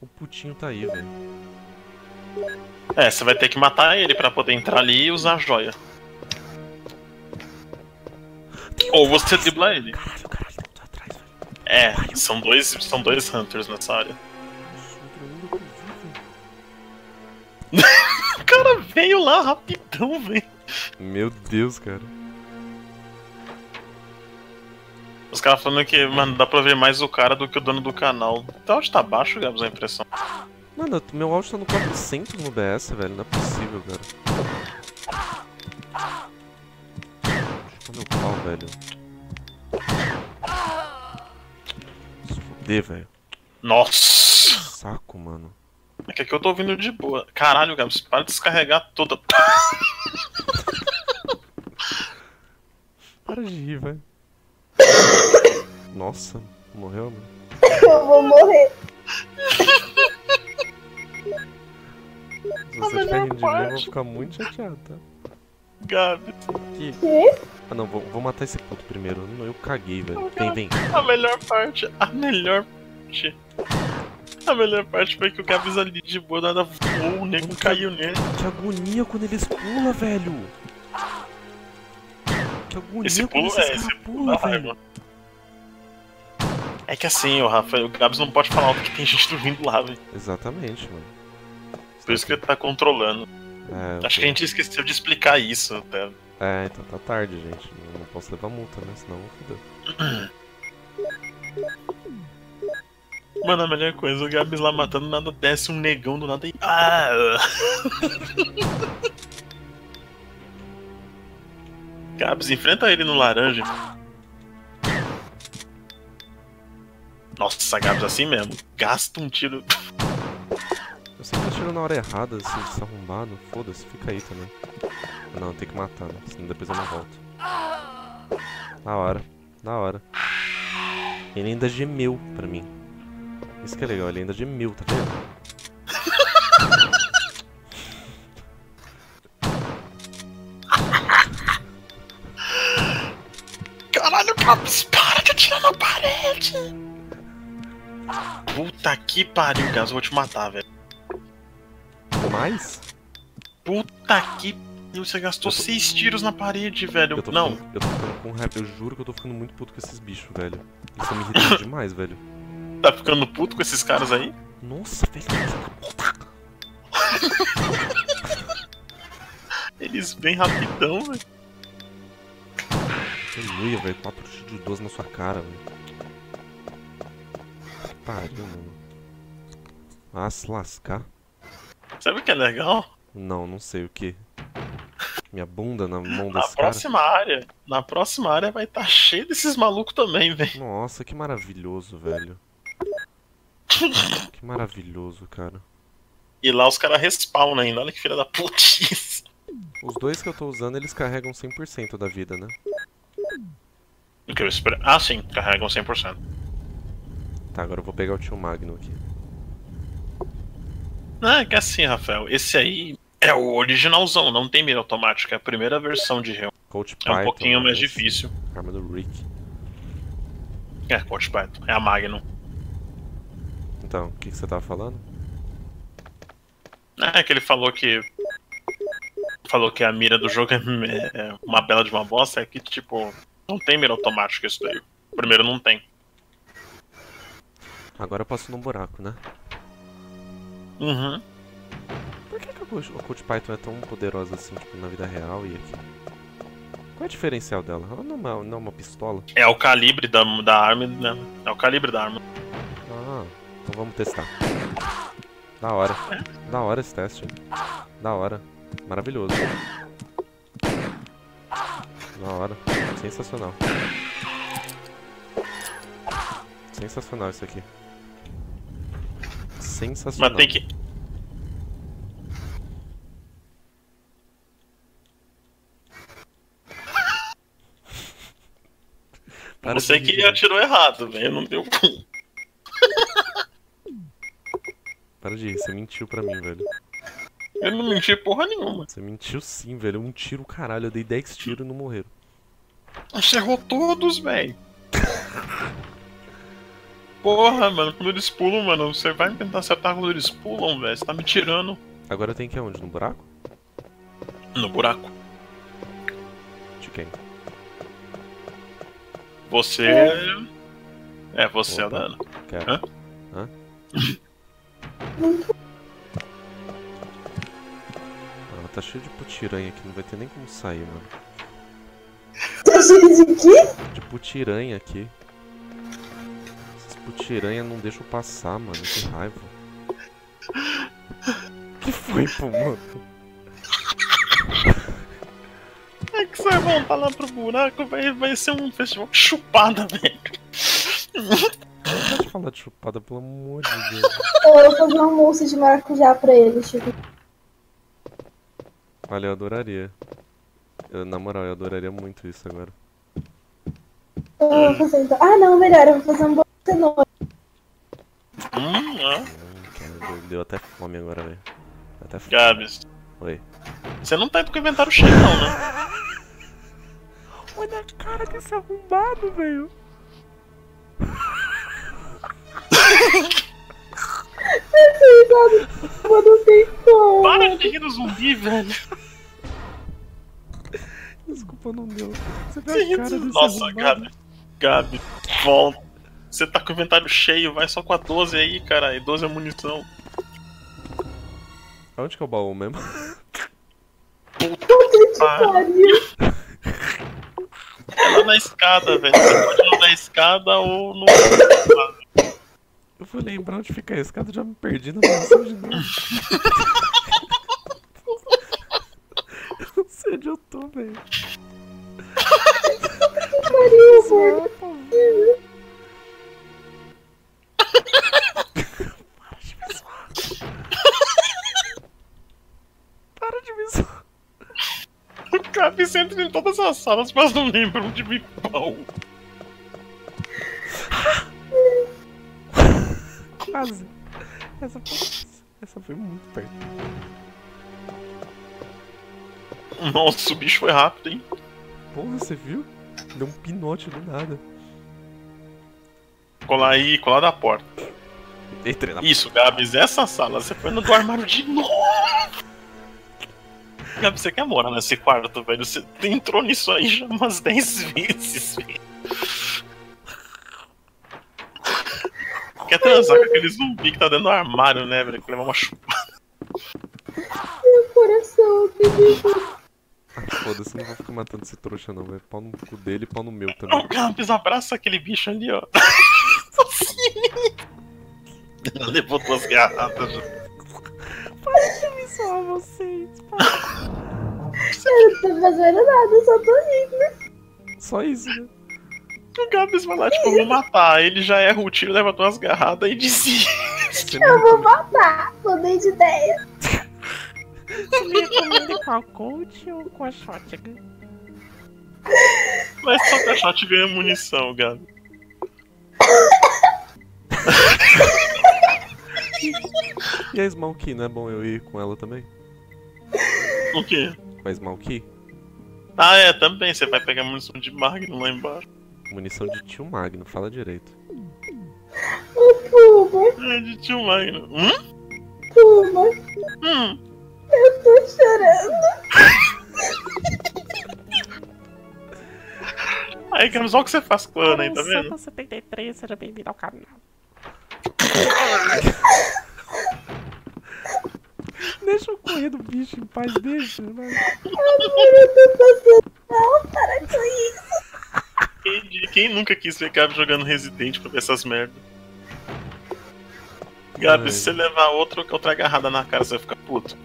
O putinho tá aí, velho. É, você vai ter que matar ele pra poder entrar ali e usar a joia. Ou você dribla ele. Caralho, caralho, tá muito atrás, velho. É, são dois, são dois Hunters nessa área. O cara veio lá rapidão, velho. Meu Deus, cara. Os caras falando que, mano, dá pra ver mais o cara do que o dono do canal. Teu áudio tá baixo, Gabs, a impressão. Mano, meu áudio tá no quatro por cento no O B S, velho. Não é possível, cara. Chupa meu pau, velho. Se fuder, velho. Nossa! Saco, mano. É que aqui eu tô ouvindo de boa. Caralho, Gabs, para de descarregar toda. Para de rir, velho. Nossa, morreu, mano. Eu vou morrer. Se você ficar rindo de mim, eu vou ficar muito chateado, tá? Gabi. Aqui. Que? Ah não, vou, vou matar esse puto primeiro. Eu caguei, velho. Vem, vem. A melhor parte, a melhor parte. A melhor parte foi que o Gabs ali de boa nada voou, o nego caiu nele. Que agonia quando eles pulam, velho. Que agonia esse quando pulo, é, esse pulam, velho. É que assim, o Rafa, o Gabs não pode falar porque tem gente dormindo lá, velho. Exatamente, mano. Por isso que ele tá controlando. É, Acho tô... que a gente esqueceu de explicar isso até. É, então tá tarde, gente. Eu não posso levar multa, né? Senão eu vou foder. Mano, a melhor coisa, o Gabs lá matando nada, desce um negão do nada e... Ah! Gabs, enfrenta ele no laranja. Nossa, Gabs, assim mesmo. Gasta um tiro. Eu sempre atiro na hora errada, se assim, arrombado. Foda-se, fica aí também. Não, tem que matar, né? Senão depois eu não volto. Na hora, na hora. Ele ainda gemeu pra mim. Isso que é legal, ele ainda gemeu, tá vendo? Caralho, Gabs, para de atirar na parede! Puta que pariu, Gabs, eu vou te matar, velho. Mais? Puta que Deus, você gastou tô... seis tiros na parede, velho. Eu tô não. Ficando, eu tô ficando com raiva, eu juro que eu tô ficando muito puto com esses bichos, velho. Eles estão me irritando demais, velho. Tá ficando puto com esses caras aí? Nossa, velho. Eles vêm rapidão, velho. Aleluia, velho. Quatro tiros de doze na sua cara, velho. Pariu, mano. Ah, se lascar. Sabe o que é legal? Não, não sei o que. Minha bunda na mão desse cara. Na próxima área, na próxima área vai estar cheio desses malucos também, velho. Nossa, que maravilhoso, velho. Que maravilhoso, cara. E lá os caras respawnam ainda, olha que filha da putice. Os dois que eu tô usando, eles carregam cem por cento da vida, né? O que eu espero... Ah, sim, carregam cem por cento. Tá, agora eu vou pegar o tio Magno aqui. Não, é que assim, Rafael, esse aí é o originalzão, não tem mira automática, é a primeira versão de Realm. Coach Python, é um pouquinho mais esse. Difícil. Arma do Rick. É, Coach Python, é a Magnum. Então, o que, que você tava falando? É que ele falou que... Falou que a mira do jogo é uma bela de uma bosta, é que tipo, não tem mira automática isso daí. Primeiro não tem. Agora eu passo num buraco, né? Uhum. Por que, que a Coach Python é tão poderosa assim, tipo, na vida real e aqui? Qual é o diferencial dela? Ela não é uma, não é uma pistola? É o calibre da, da arma, né? É o calibre da arma. Ah, então vamos testar. Da hora. É. Da hora esse teste. Da hora. Maravilhoso. Da hora. Sensacional. Sensacional isso aqui. Sensacional. Mas tem que... Para você que rir, atirou né? Errado, velho. Não deu. Para de rir, você mentiu pra mim, velho. Eu não menti porra nenhuma. Você mentiu sim, velho. Um tiro, caralho. Eu dei dez tiros e não morreram. Você errou todos, velho. Porra, mano, quando eles pulam, mano, você vai tentar acertar quando eles pulam, velho, você tá me tirando. Agora eu tenho que ir aonde? No buraco? No buraco. De quem? Você... É, é você, Adana. Quero. Hã? Hã? Ah, tá cheio de putiranha aqui, não vai ter nem como sair, mano. Tá cheio de quê? De putiranha aqui. O tiranha não deixa eu passar, mano. Que raiva. Que foi, pô, mano? É que vocês vão pra lá pro buraco, vai, vai ser um festival de chupada, velho. Não pode falar de chupada, pelo amor de Deus. Eu vou fazer um almoço de maracujá pra ele, Chico. Olha, eu adoraria. Eu, na moral, eu adoraria muito isso agora. Eu vou fazer então. Ah, não, melhor, eu vou fazer um cenoura. Hum, ah. Cara, deu até fome agora, velho. Até fome. Gabs. Oi. Você não tá indo com o inventário cheio, não, né? Olha a cara desse arrombado, velho. Para de rir do zumbi, velho. Desculpa, não deu. Você tá a cara desse Nossa, arrombado. Gabi. Gabi, volta. Você tá com o inventário cheio, vai só com a doze aí, cara. E doze é munição. Aonde que é o baú mesmo? Puta que pariu! É lá na escada, velho. Você pode ir lá na escada ou no... Eu vou lembrar onde fica a escada, já me perdi na munição de novo. Eu não sei onde eu tô, velho. Que pariu, velho. Para de me zoar. Para de me zoar. O Capis entra em todas as salas, mas não lembram de mim, pau. Quase. Essa foi, essa foi muito perto. Nossa, o bicho foi rápido, hein? Porra, você viu? Deu um pinote do nada. Colar aí, colar da porta. Isso, Gabs, essa sala, você foi no do armário de novo! Gabi, você quer morar nesse quarto, velho? Você entrou nisso aí já umas dez vezes, velho. Quer transar com aquele zumbi que tá dentro do armário, né, velho? Que levar uma chupada. Meu coração, querido. Foda-se, não vou ficar matando esse trouxa não, velho. Pau no cu dele e pau no meu também. Não, Gabs, abraça aquele bicho ali, ó. Ela levou duas garrapas. Para de me zoar, vocês. Eu não tô fazendo nada, eu só tô rindo. Só isso, né? O Gabs vai lá, tipo, eu vou matar. Ele já erra o tiro, leva duas garradas e desiste. Eu vou matar, mudei de ideia. Você me recomenda com a coach ou com a shotgun? Mas só que a shot ganha munição, Gabi. E a Small Key, não é bom eu ir com ela também? O quê? Com a Small Key? Ah é, também, você vai pegar munição de Magno lá embaixo. Munição de tio Magno, fala direito. O Puma. É de tio Magno. Hum? Puma. Hum. Eu tô chorando. Aí, Camus, olha o que você faz com a Ana aí, tá vendo? Santa setenta e três, seja bem-vindo ao canal. Deixa eu correr do bicho em paz, deixa, mano. Eu tô passando mal, para com isso. Quem, quem nunca quis ver Camus jogando Resident pra ver essas merdas? Gabi, se você levar outro, outra agarrada na cara, você vai ficar puto.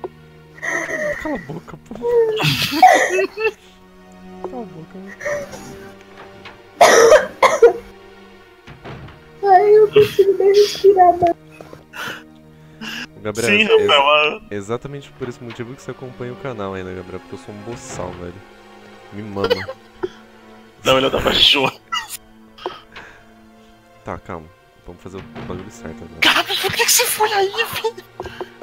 Cala a boca, pô. Cala a boca. Ai, eu consigo nem respirar, mano. Gabriel, Sim, Rafael. Ex exatamente por esse motivo que você acompanha o canal ainda, Gabriel. Porque eu sou um boçal, velho. Me mama. Dá uma olhada pra show. Tá, calma. Vamos fazer o bagulho certo agora. Gabi, por que você foi aí, filho?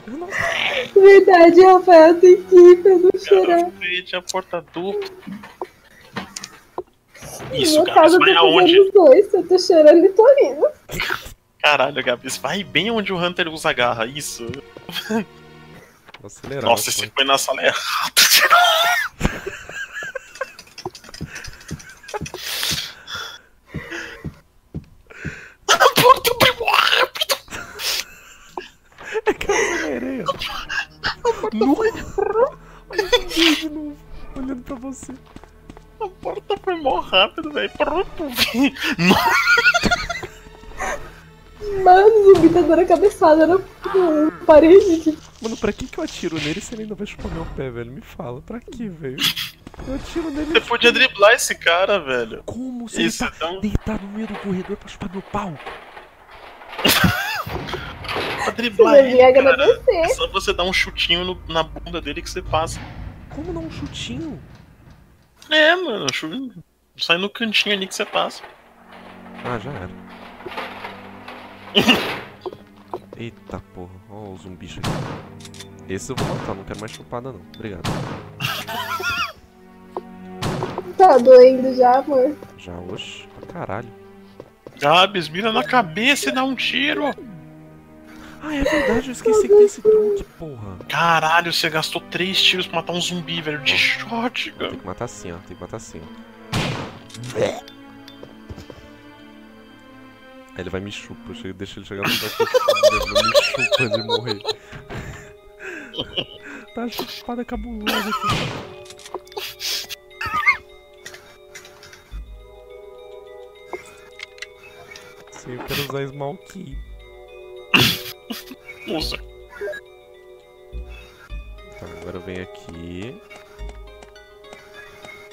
Eu não sei. Verdade, Rafael, tem que ir pra não chorar. Tinha porta dupla. Isso, Gabs, vai aonde? Dois, eu tô chorando e tô rindo. Caralho, Gabs, vai bem onde o Hunter usa a garra, isso. Vou acelerar. Nossa, esse foi na sala errada. A porta abriu rápido. É que eu acelerei, ó. No... Olha o zumbi de novo, olhando pra você. A porta foi mó rápido, velho. Mano, o zumbi tá dando a cabeçada na parede. Mano, pra que que eu atiro nele se ele ainda vai chupar meu pé, velho? Me fala, pra que, velho? Eu atiro nele. Você podia driblar esse cara, velho. Como? Você tá não... deitado no meio do corredor pra chupar meu pau? Pra driblar ele, cara, é só você dar um chutinho no, na bunda dele que você passa. Como dar um chutinho? É, mano, chu... sai no cantinho ali que você passa. Ah, já era. Eita porra, olha os zumbis aqui. Esse eu vou matar, não quero mais chupada não, obrigado. Tá doendo já, amor? Já, oxe, pra caralho. Gabs, mira na cabeça e dá um tiro. Ah, é verdade, eu esqueci que tem esse truque, porra. Caralho, você gastou três tiros pra matar um zumbi, velho, de shot, cara. Tem que matar assim, ó, tem que matar assim, ó. Aí ele vai me chupa, eu deixo ele chegar no ele me chupa antes de morrer. Tá uma chupada cabulosa aqui. Sim, eu quero usar Small Key. Usa. Tá, agora eu venho aqui.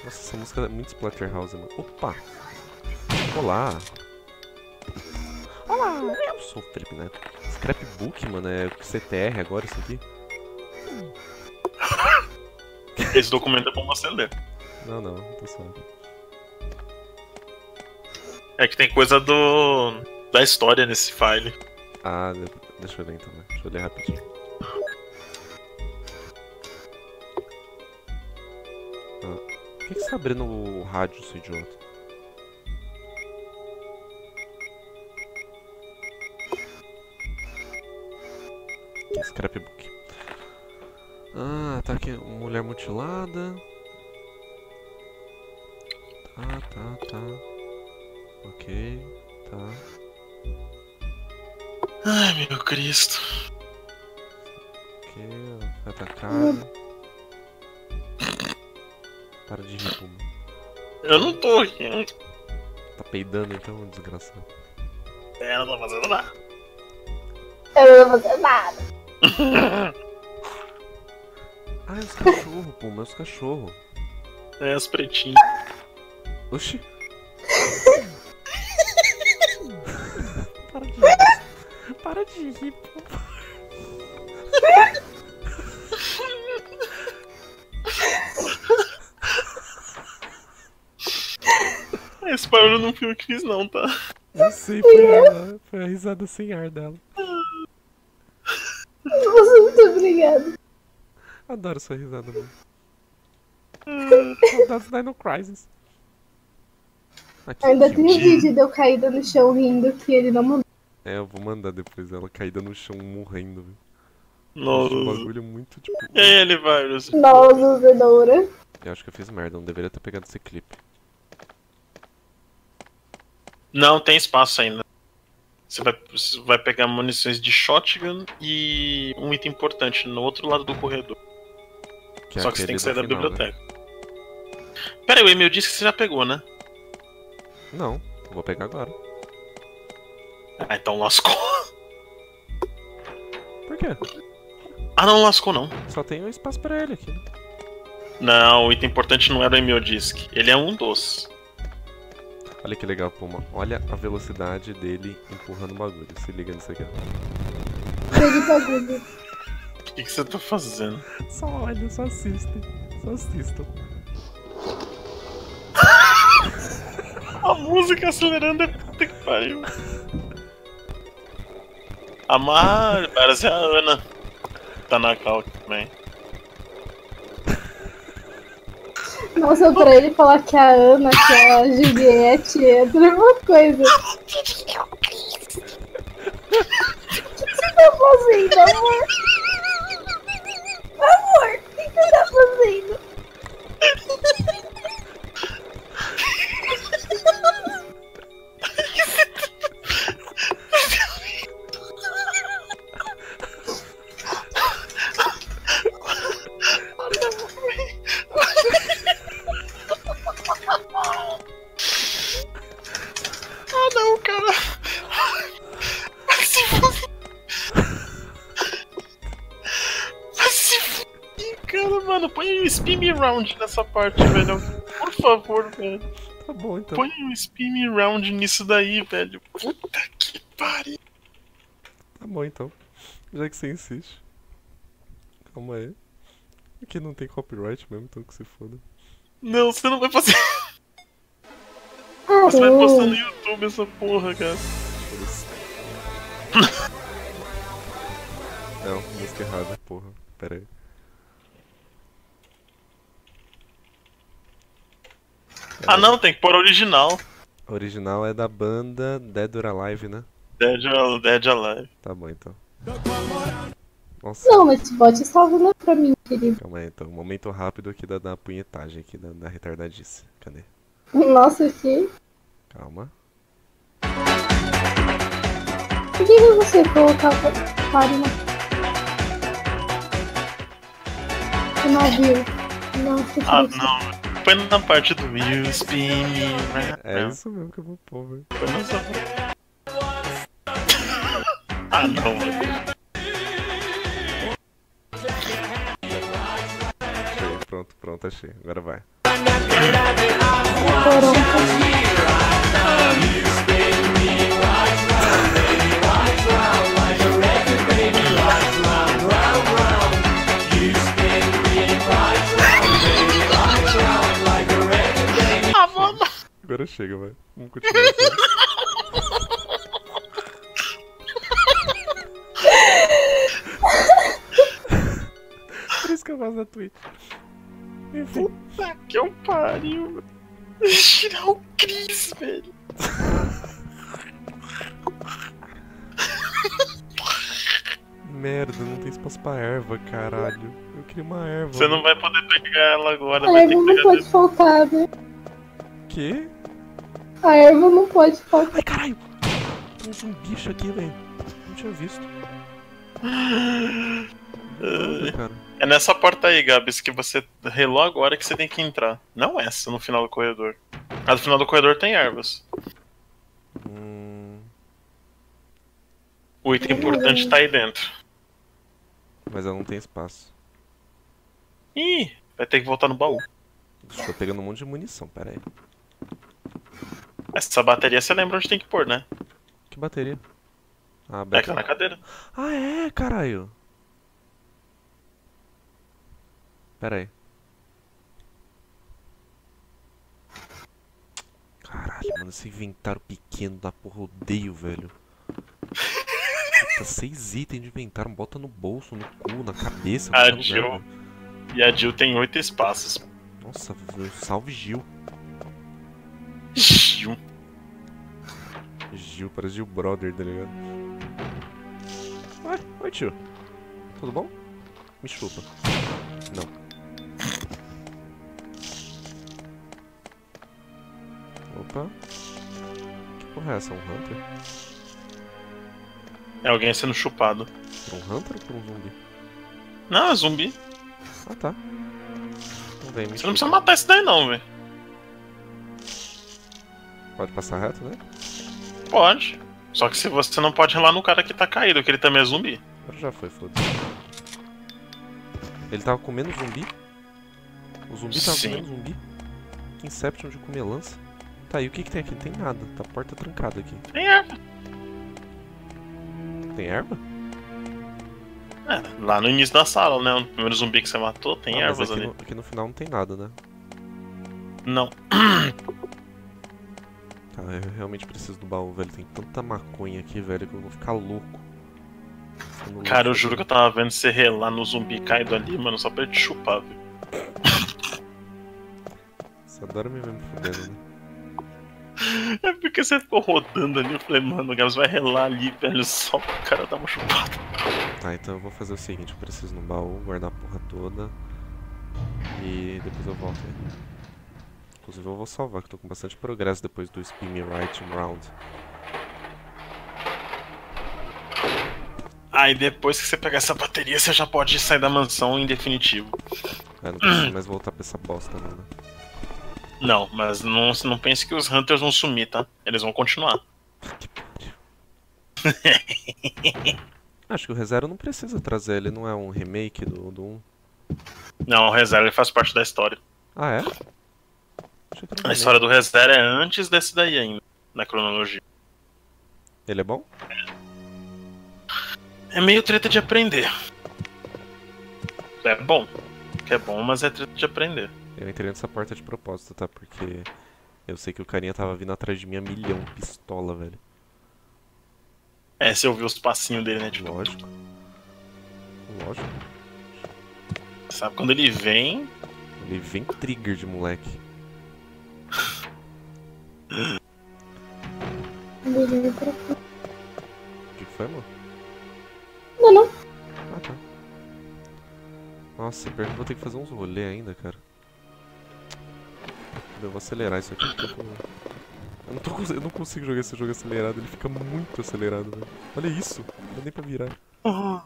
Nossa, essa música é muito Splatterhouse, mano. Opa! Olá! Olá! Eu sou o Felipe, né? Scrapbook, mano, é C T R agora isso aqui? Esse documento é bom você ler. Não, não, tô só. É que tem coisa do... da história nesse file. Ah, deixa eu ler então, né? Deixa eu ler rapidinho. Ah, por que que você tá abrindo o rádio, seu idiota? Scrapbook. Ah, tá aqui, mulher mutilada. Tá, tá, tá. Ok, tá. Ai, meu Cristo. Ok, ela foi atacada. Para de rir, como... Eu não tô rindo. Tá peidando então, desgraçado. É, ela não tá fazendo nada. Eu não tô fazendo nada. Ah, é os cachorros, pô, mas os cachorros. É, os pretinhos. Oxi. Para de rir. Para de rir, pô. Esse barulho não fui eu que fiz não, tá? Não sei, foi ela. Foi a risada sem ar dela. Muito obrigado. Adoro sua risada, mano. Saudades do Dino Crisis. Aqui, ainda tem um vídeo de eu caída no chão rindo que ele não mandou. É, eu vou mandar depois ela caída no chão morrendo, viu? Nossa. Um bagulho muito tipo... E aí, ele vai, Nossa, Nossa, eu acho que eu fiz merda, não deveria ter pegado esse clipe. Não, tem espaço ainda. Você vai, você vai pegar munições de shotgun e um item importante no outro lado do corredor. Que é Só que você tem que sair da final, biblioteca. Né? Pera aí, o e-mail disse que você já pegou, né? Não, eu vou pegar agora. Ah, então lascou. Por quê? Ah, não lascou não. Só tem um espaço pra ele aqui. Não, o item importante não era o e-mail disc. Ele é um doce. Olha que legal, Puma. Olha a velocidade dele empurrando o bagulho. Se liga nisso aqui. O que, que você tá fazendo? Só olha, só assistem. Só assistam. A música acelerando é puta que pariu. A Mari, parece a Ana. Tá na calca também. Nossa, eu pra ele falar que a Ana, que a Juliette é tudo uma coisa. O que você tá fazendo, amor? Amor, o que você tá fazendo? Round nessa parte, velho. Por favor, velho. Tá bom, então. Põe um spin round nisso daí, velho. Puta que pariu. Tá bom, então. Já que você insiste. Calma aí. Aqui não tem copyright mesmo, então que se foda. Não, você não vai fazer... Você vai postar no YouTube essa porra, cara. Não, música errada, porra. Pera aí. Ah não, tem que pôr original. A original é da banda Dead or Alive, né? Dead or Dead Alive. Tá bom então. Nossa. Não, mas o bot salva lá pra mim, querido. Calma aí então, um momento rápido aqui da, da punhetagem aqui, da, da retardadice. Cadê? Nossa, o quê? Calma. Por que que você colocava Farina? Você não viu? Nossa, ah, não. Põe na parte do You Spin Me Round. É isso mesmo que eu vou pôr, velho. Põe nessa parte. Ah, não, velho. Pronto, pronto, achei. Agora vai. Agora chega, vai. Vamos continuar. Por isso que eu faço na Twitch. Enfim. Puta que eu pariu. Tirar o Chris, velho. merda, não tem espaço pra erva, caralho. Eu queria uma erva. Você não vai poder pegar ela agora, a vai ter que pegar. A erva não pode dentro. Faltar, né? Que? A erva não pode faltar. Ai, caralho! Tem um bicho aqui, velho. Não tinha visto. Não, cara. É nessa porta aí, Gabs, que você relou agora que você tem que entrar. Não essa, no final do corredor. Ah, no final do corredor tem ervas. Hum... O item importante tá aí dentro. Mas ela não tem espaço. Ih, vai ter que voltar no baú. Tô pegando um monte de munição, pera aí. Essa bateria você lembra onde tem que pôr, né? Que bateria? Ah, é que tá na cadeira. Ah é, caralho. Pera aí. Caralho, mano, esse inventário pequeno da porra, odeio, velho. Puta, seis itens de inventário, bota no bolso, no cu, na cabeça. A Jill. Lugar, e a Jill tem oito espaços. Nossa, velho, salve Jill. Jill. Jill, parece Jill Brother, tá ligado? Ué, oi tio. Tudo bom? Me chupa. Não. Opa. Que porra é essa? Um Hunter? É alguém sendo chupado. Por um Hunter ou por um zumbi? Não, é zumbi. Ah tá. Então vem, me Você chupa. Não precisa matar esse daí não, velho. Pode passar reto, né? Pode. Só que se você não pode ir lá no cara que tá caído, que ele também é zumbi. Agora já foi, foda-se. Ele tava comendo zumbi? O zumbi tava Sim. comendo zumbi? Que Inception de comer lança? Tá, e o que que tem aqui? Não tem nada, tá a porta trancada aqui. Tem erva. Tem erva? É, lá no início da sala, né? O primeiro zumbi que você matou tem ah, ervas mas aqui ali. No, aqui no final não tem nada, né? Não. Tá, eu realmente preciso do baú, velho. Tem tanta maconha aqui, velho, que eu vou ficar louco. Ficando Cara, louco, eu juro né? que eu tava vendo você relar no zumbi caído ali, mano, só pra ele te chupar, velho. Você adora me ver me fudendo, né? É porque você ficou rodando ali, eu falei, mano, o Gabs vai relar ali, velho, só pro cara dar uma chupada. Tá, então eu vou fazer o seguinte, eu preciso no baú, guardar a porra toda. E depois eu volto aí. Inclusive eu vou salvar, que eu tô com bastante progresso depois do Spin Me Right Round. Ah, e depois que você pegar essa bateria, você já pode sair da mansão em definitivo. É, não preciso mais voltar pra essa bosta, né? Não, mas não, não pense que os Hunters vão sumir, tá? Eles vão continuar. Que pariu. Acho que o ReZero não precisa trazer, ele não é um remake do, do um. Não, o ReZero ele faz parte da história. Ah, é? A história do ReZero é antes desse daí ainda, na cronologia. Ele é bom? É meio treta de aprender. É bom. É bom, mas é treta de aprender. Eu entrei nessa porta de propósito, tá? Porque eu sei que o carinha tava vindo atrás de mim a milhão, pistola, velho. É, você ouviu os passinhos dele, né? De Lógico. Lógico. Sabe quando ele vem... Ele vem trigger de moleque. O que foi, mano? Não, não. Ah, tá. Nossa, pior que eu vou ter que fazer uns rolê ainda, cara. Eu vou acelerar isso aqui. Porque eu, tô... eu, não tô... eu não consigo jogar esse jogo acelerado, ele fica muito acelerado, velho. Olha isso, não dá nem pra virar. Uhum.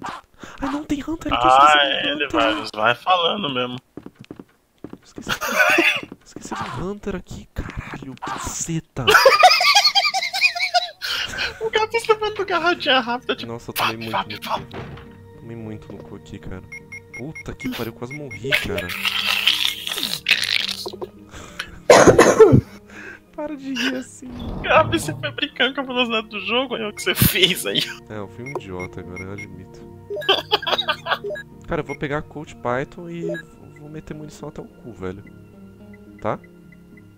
Ah, não, tem Hunter aqui, Ah, é, ele vai, vai falando mesmo. Esqueci do... Esqueci do Hunter aqui, caralho, buceta. O gato está fazendo garradinha rápida, tipo... Nossa, eu tomei muito no cu. Tomei muito no cu aqui, cara. Puta que pariu, eu quase morri, cara. Para de rir assim. Gabi, você foi brincando com a velocidade do jogo, olha o que você fez aí. É, eu fui um idiota agora, eu admito. Cara, eu vou pegar a Colt Python e vou meter munição até o cu, velho. Tá?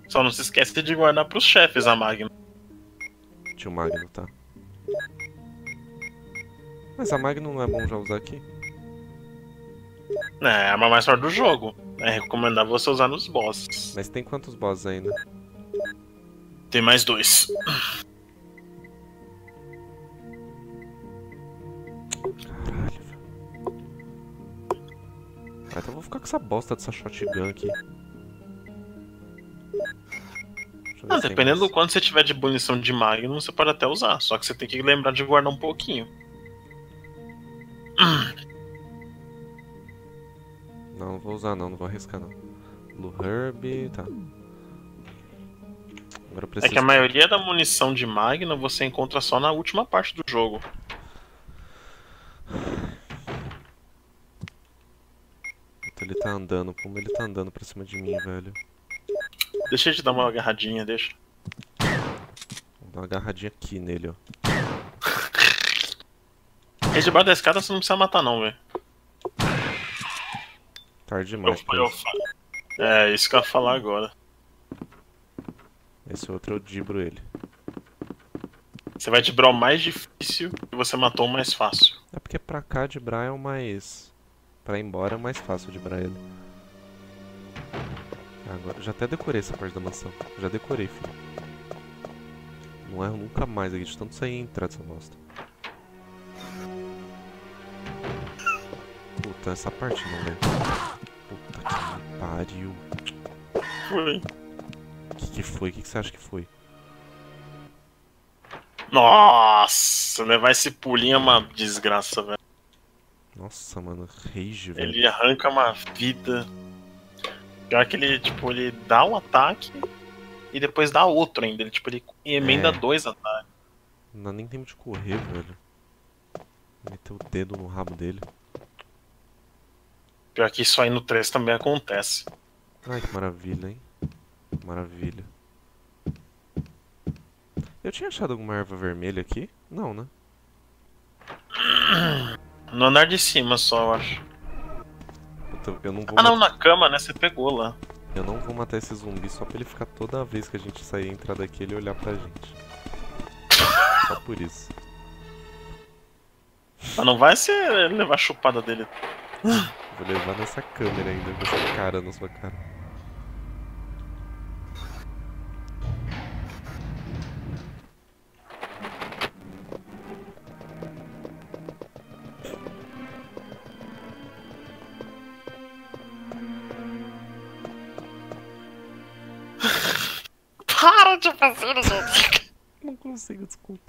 Só não se esquece de guardar pros chefes a Magno. Tio Magno, tá? Mas a Magno não é bom já usar aqui? É, é a arma mais forte do jogo. É recomendar você usar nos bosses. Mas tem quantos bosses ainda? Tem mais dois. cara. Então eu vou ficar com essa bosta dessa shotgun aqui. Não, dependendo mais. Do quanto você tiver de munição de Magnum, você pode até usar. Só que você tem que lembrar de guardar um pouquinho. Não, não vou usar não, não vou arriscar não. Blue Herb, tá. Agora eu preciso... É que a maioria da munição de Magnum você encontra só na última parte do jogo. Então ele tá andando, como ele tá andando pra cima de mim, velho. Deixa eu te dar uma agarradinha, deixa. Vou dar uma agarradinha aqui nele, ó. Ele debaixo da escada você não precisa matar não, velho. Tarde demais. Eu, eu falo. É, isso que eu ia falar agora. Esse outro eu dibro ele. Você vai dibrar o mais difícil e você matou o mais fácil. É porque pra cá dibrar é o mais... Pra ir embora é o mais fácil dibrar ele. Agora, já até decorei essa parte da maçã. Já decorei, filho. Não erro nunca mais aqui, de tanto sair e entrar dessa bosta. Puta, essa parte não, velho. Puta que pariu. Foi. O que, que foi? O que, que você acha que foi? Nossa, levar esse pulinho é uma desgraça, velho. Nossa, mano, rage, velho. Ele arranca uma vida. Pior que ele, tipo, ele dá um ataque e depois dá outro ainda. Ele, tipo, ele emenda é. dois ataques. Não dá nem tempo de correr, velho. Meteu o dedo no rabo dele. Pior que isso aí no três também acontece. Ai, que maravilha, hein? Maravilha. Eu tinha achado alguma erva vermelha aqui? Não, né? No andar de cima só, eu acho. Eu não vou ah, não, matar... na cama, né? Você pegou lá. Eu não vou matar esse zumbi só pra ele ficar toda vez que a gente sair e entrar daqui ele olhar pra gente. Só por isso. Mas não vai ser levar a chupada dele. Vou levar nessa câmera ainda, com essa cara na sua cara. Não consigo, desculpa.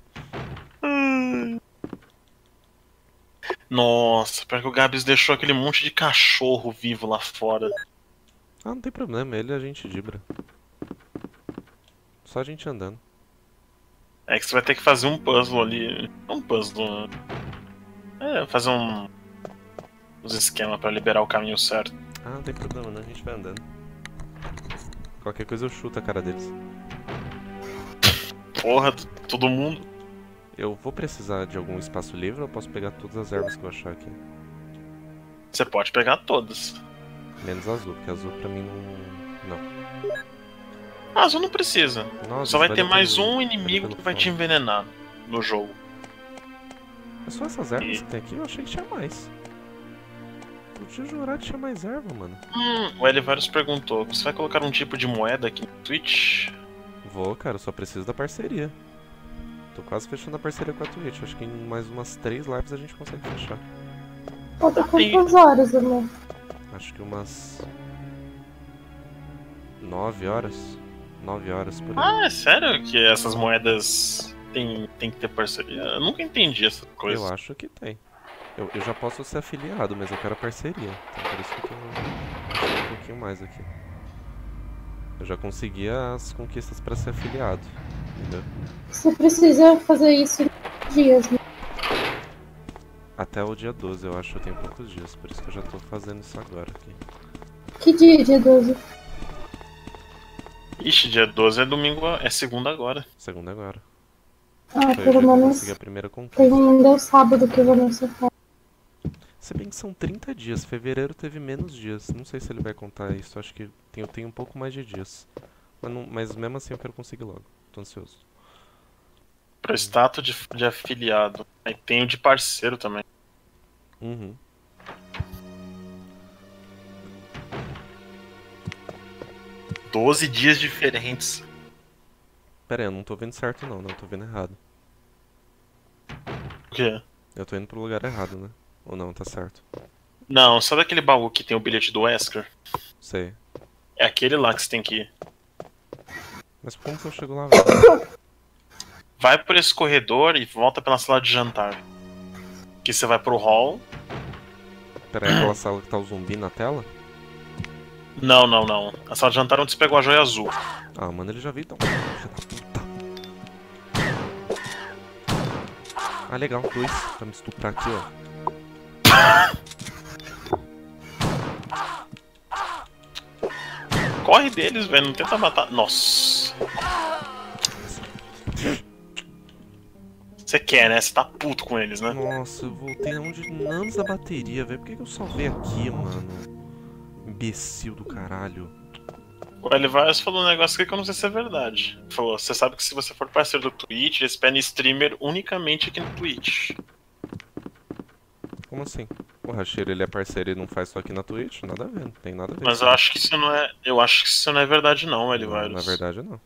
Nossa, pior que o Gabs deixou aquele monte de cachorro vivo lá fora. Ah, não tem problema, ele a gente dibra. Só a gente andando. É que você vai ter que fazer um puzzle ali. Um puzzle. É, fazer um. Uns esquemas pra liberar o caminho certo. Ah, não tem problema, não, a gente vai andando. Qualquer coisa eu chuto a cara deles. Porra, todo mundo. Eu vou precisar de algum espaço livre ou eu posso pegar todas as ervas que eu achar aqui? Você pode pegar todas. Menos azul, porque azul pra mim não... não. Azul não precisa. Nossa, só vai ter mais pelo... um inimigo que vai fome. Te envenenar no jogo. É só essas ervas e... que tem aqui? Eu achei que tinha mais. Eu tinha jurado que tinha mais erva, mano. Hum, o Elivarius perguntou, você vai colocar um tipo de moeda aqui no Twitch? Vou, cara, eu só preciso da parceria. Tô quase fechando a parceria com a Twitch. Acho que em mais umas três lives a gente consegue fechar. Falta quantas horas, amor? Acho que umas... Nove horas? Nove horas por aí. Ah, é sério que essas moedas tem, tem que ter parceria? Eu nunca entendi essa coisa. Eu acho que tem. Eu, eu já posso ser afiliado, mas eu quero a parceria. Então por isso que eu tenho um pouquinho mais aqui. Eu já consegui as conquistas pra ser afiliado, entendeu? Você precisa fazer isso em dias, né? Até o dia doze, eu acho que eu tenho poucos dias, por isso que eu já tô fazendo isso agora aqui. Que dia, dia doze? Ixi, dia doze é domingo, é segunda agora. Segunda agora. Ah, foi pelo menos... a primeira conquista. Pelo menos é o sábado que eu vou me soltar. Se bem que são trinta dias, fevereiro teve menos dias, não sei se ele vai contar isso, acho que eu tenho um pouco mais de dias. Mas, não, mas mesmo assim eu quero conseguir logo, tô ansioso. Pro status de, de afiliado, aí tem o de parceiro também. Uhum. doze dias diferentes. Pera aí, eu não tô vendo certo não, não, eu tô vendo errado. O quê? Eu tô indo pro lugar errado, né? Ou não, tá certo. Não, sabe aquele baú que tem o bilhete do Wesker? Sei. É aquele lá que você tem que ir. Mas como que eu chego lá, velho? Vai por esse corredor e volta pela sala de jantar. Que você vai pro hall. Peraí, aquela sala que tá o zumbi na tela? Não, não, não. A sala de jantar é onde você pegou a joia azul. Ah, mano, ele já viu então. Ah, legal, dois. Pra me estuprar aqui, ó. Corre deles, velho. Não tenta matar. Nossa. Você quer, né? Você tá puto com eles, né? Nossa, eu voltei aonde nanos da bateria, velho. Por que que eu salvei aqui, mano? Imbecil do caralho. O Elivias falou um negócio aqui que eu não sei se é verdade. Ele falou, você sabe que se você for parceiro do Twitch, eles pedem streamer unicamente aqui no Twitch. Como assim? O Racheiro, ele é parceiro e não faz só aqui na Twitch? Nada a ver, não tem nada a ver. Mas eu acho que isso não é. Eu acho que isso não é verdade não, Elivias. Na verdade não.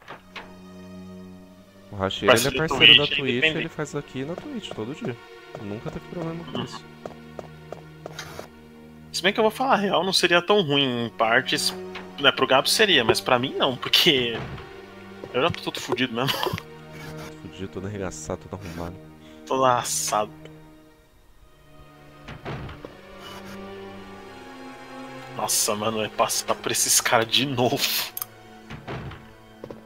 O Racheiro, ele é parceiro da Twitch, ele faz aqui na Twitch todo dia. Eu nunca teve problema com isso. Se bem que eu vou falar a real, não seria tão ruim em partes. Né, pro Gabo seria, mas pra mim não, porque eu já tô todo fudido mesmo. Fudido, todo arregaçado, todo arrumado. Todo assado. Nossa, mano, vai passar por esses caras de novo.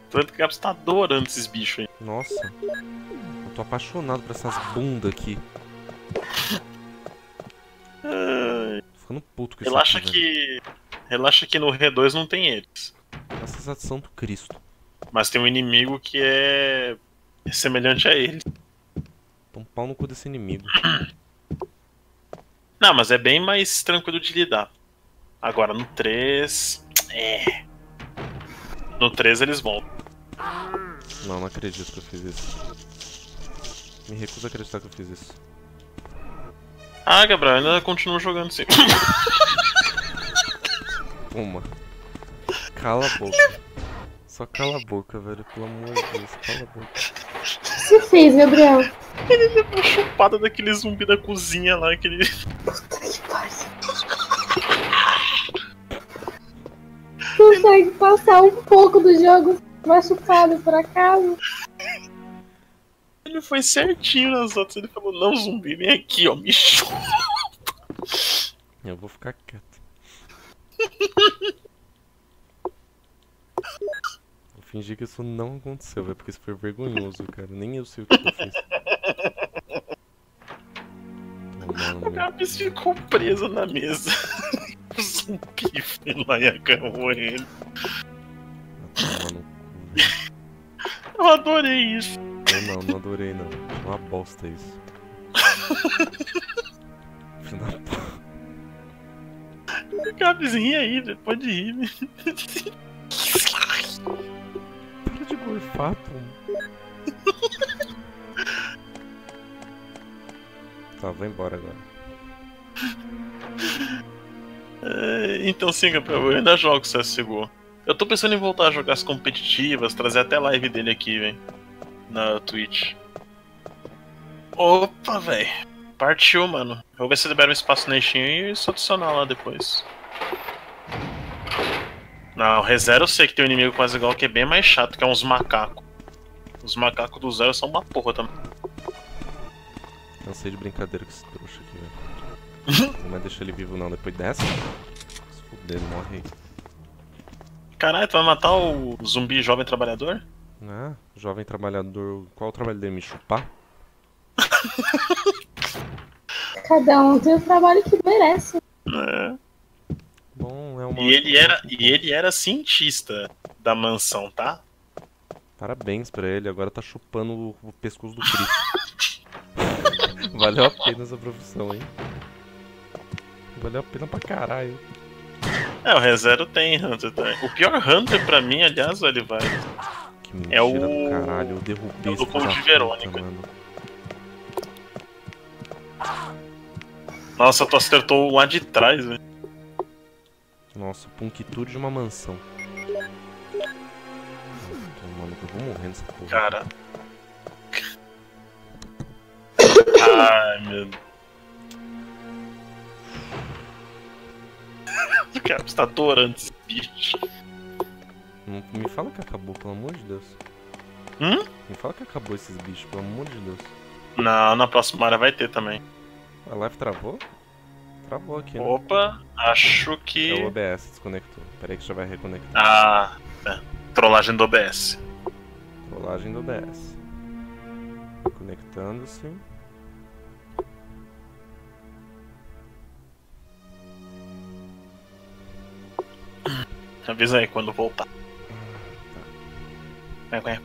Tanto que o Gabo tá adorando esses bichos aí. Nossa, eu tô apaixonado por essas bundas aqui. Tô ficando puto com isso. Relaxa que... Relaxa que no R dois não tem eles. Nossa, satisfação do Cristo. Mas tem um inimigo que é... é semelhante a ele. Então pau no cu desse inimigo. Não, mas é bem mais tranquilo de lidar. Agora no três... É... No três eles voltam. Não, não acredito que eu fiz isso. Me recuso a acreditar que eu fiz isso. Ah, Gabriel, ainda continuo jogando sim. Uma. Cala a boca. Só cala a boca, velho. Pelo amor de Deus, cala a boca. O que você fez, Gabriel? Ele deu uma chupada daquele zumbi da cozinha lá, aquele... Puta que pariu. Consegue passar um pouco do jogo machucado, por acaso? Ele foi certinho nas outras. Ele falou, não, zumbi, vem aqui, ó, me chupa. Eu vou ficar quieto. Vou fingir que isso não aconteceu, velho, porque isso foi vergonhoso, cara. Nem eu sei o que eu fiz. O Gabs ficou preso na mesa. O zumbi foi lá e agarrou ele. Eu adorei isso. Eu não, não adorei não. Foi uma bosta isso. Final da porra. O Gabs ri aí, pode rir. Para de gorfar, pô. Tá, vou embora agora. É, então sim, Gabriel, eu ainda jogo se você chegou. Eu tô pensando em voltar a jogar as competitivas, trazer até live dele aqui, velho. Na Twitch. Opa, velho. Partiu, mano. Eu vou ver se libera um espaço na Steam e só adicionar lá depois. Não, o ReZero eu sei que tem um inimigo quase igual, que é bem mais chato, que é uns macacos. Os macacos do Zero são uma porra também. Cansei de brincadeira com esse trouxa aqui, velho. Não vai deixar ele vivo não, depois dessa. Se fuder, morre aí. Caralho, tu vai matar o zumbi jovem trabalhador? Ah, jovem trabalhador... Qual o trabalho dele? Me chupar? Cada um tem o trabalho que merece. É. Bom, é uma... E ele era, e ele era cientista da mansão, tá? Parabéns pra ele, agora tá chupando o, o pescoço do Chris. Valeu a pena essa profissão, hein? Valeu a pena pra caralho. É, o ReZero tem Hunter também. O pior Hunter pra mim, aliás, ele vai. Que mentira é o... do caralho, eu derrubei esse cara de Verônica. Nossa, tu acertou lá de trás, velho. Nossa, punctude de uma mansão. Então, mano, eu vou morrer nessa porra. Cara. Ai, meu Deus. cara, você tá atorando esse bicho. Não, me fala que acabou, pelo amor de Deus. Hum? Me fala que acabou esses bichos, pelo amor de Deus. Não, na próxima área vai ter também. A live travou? Travou aqui, né? Opa, acho que... É o O B S, desconectou. Pera aí que já vai reconectar. Ah, é. Trollagem do O B S. Trollagem do O B S. Conectando-se. Avisa aí quando voltar. Tá. Vem, vem.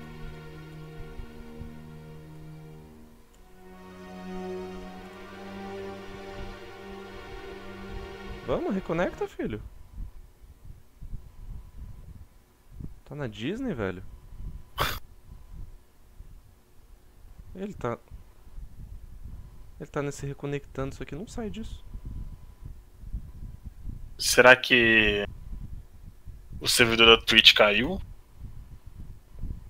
Vamos, reconecta, filho. Tá na Disney, velho. Ele tá... Ele tá nesse reconectando, isso aqui não sai disso. Será que... o servidor da Twitch caiu?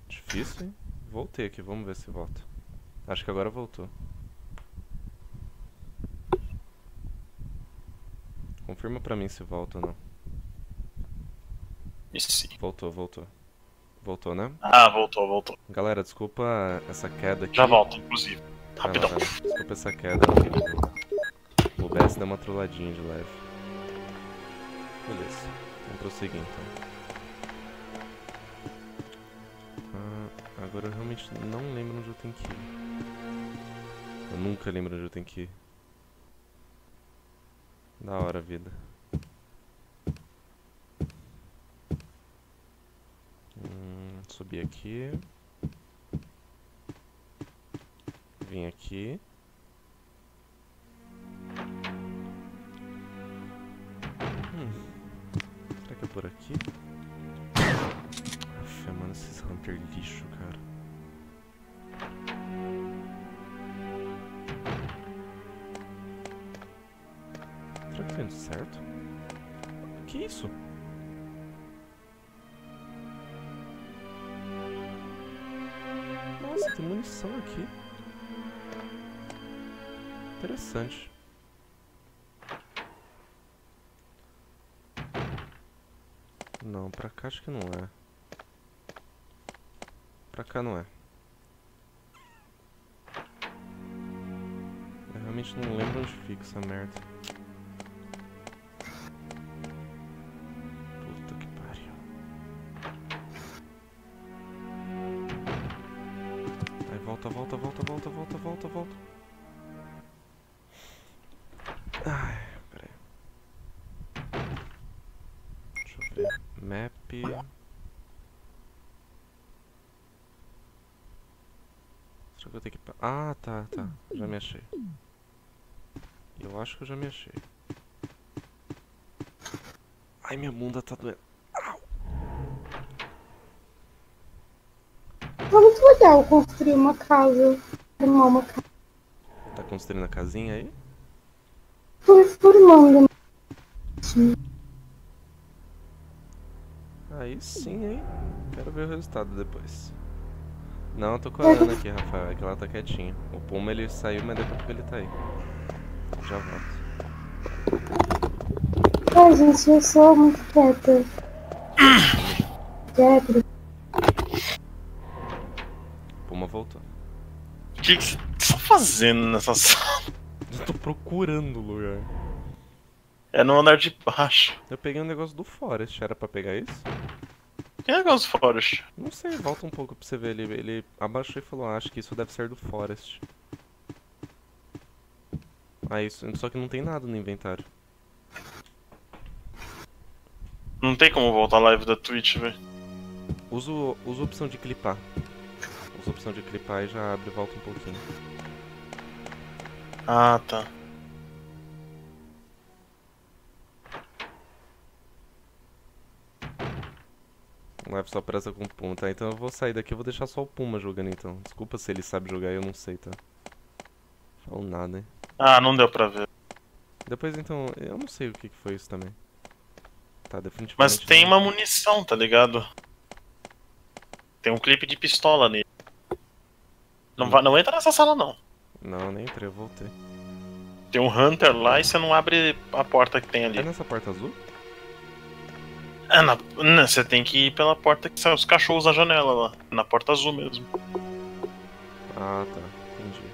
Difícil, hein? Voltei aqui, vamos ver se volta. Acho que agora voltou. Confirma pra mim se volta ou não. Isso sim. Voltou, voltou. Voltou, né? Ah, voltou, voltou. Galera, desculpa essa queda aqui. Já volta, inclusive. Rapidão. Ah, desculpa essa queda aqui. O O B S deu uma trolladinha de leve. Beleza. Vamos prosseguir, então. Ah, agora eu realmente não lembro onde eu tenho que ir. Eu nunca lembro onde eu tenho que ir. Da hora, vida. Hum, subir aqui. Vim aqui. Hum. Será que é por aqui? Aff, mano, esses hunter lixo, cara. Certo? Que isso? Nossa, tem munição aqui. Interessante. Não, pra cá acho que não é. Pra cá não é. Eu realmente não lembro onde fica essa merda. Volta, volta, volta, volta, volta, volta. Ai, peraí. Deixa eu ver. Map. Será que eu tenho que... Ah, tá, tá. Já me achei. Eu acho que eu já me achei. Ai, minha bunda tá doendo. Eu construí uma casa, formar uma casa. Tá construindo a casinha aí? Foi formando. Aí sim, hein? Quero ver o resultado depois. Não, eu tô com a Ana aqui, Rafael. É que ela tá quietinha. O Puma ele saiu, mas daqui a pouco ele tá aí. Já volto. Ai, gente, eu sou muito quieta. Quieta. Voltou. O que você tá fazendo nessa sala? Eu tô procurando o lugar. É no andar de baixo. Eu peguei um negócio do Forest, era pra pegar isso? Que negócio do Forest? Não sei, volta um pouco pra você ver. Ele, ele abaixou e falou, ah, acho que isso deve ser do Forest. Ah, isso, só que não tem nada no inventário. Não tem como voltar a live da Twitch, velho. Usa a opção de clipar. A opção de clipar e já abre e volta um pouquinho. Ah, tá. Live só presta com o Puma, tá? Então eu vou sair daqui e vou deixar só o Puma jogando então. Desculpa se ele sabe jogar e eu não sei, tá? Não falo nada, hein? Ah, não deu pra ver. Depois então, eu não sei o que foi isso também. Tá, definitivamente. Mas tem uma munição, tá ligado? Tem um clipe de pistola nele. Não, vai, não entra nessa sala, não. Não, nem entrei, eu voltei. Tem um Hunter lá e você não abre a porta que tem ali. É nessa porta azul? É, na... não, você tem que ir pela porta que sai os cachorros da janela lá, na porta azul mesmo. Ah, tá. Entendi.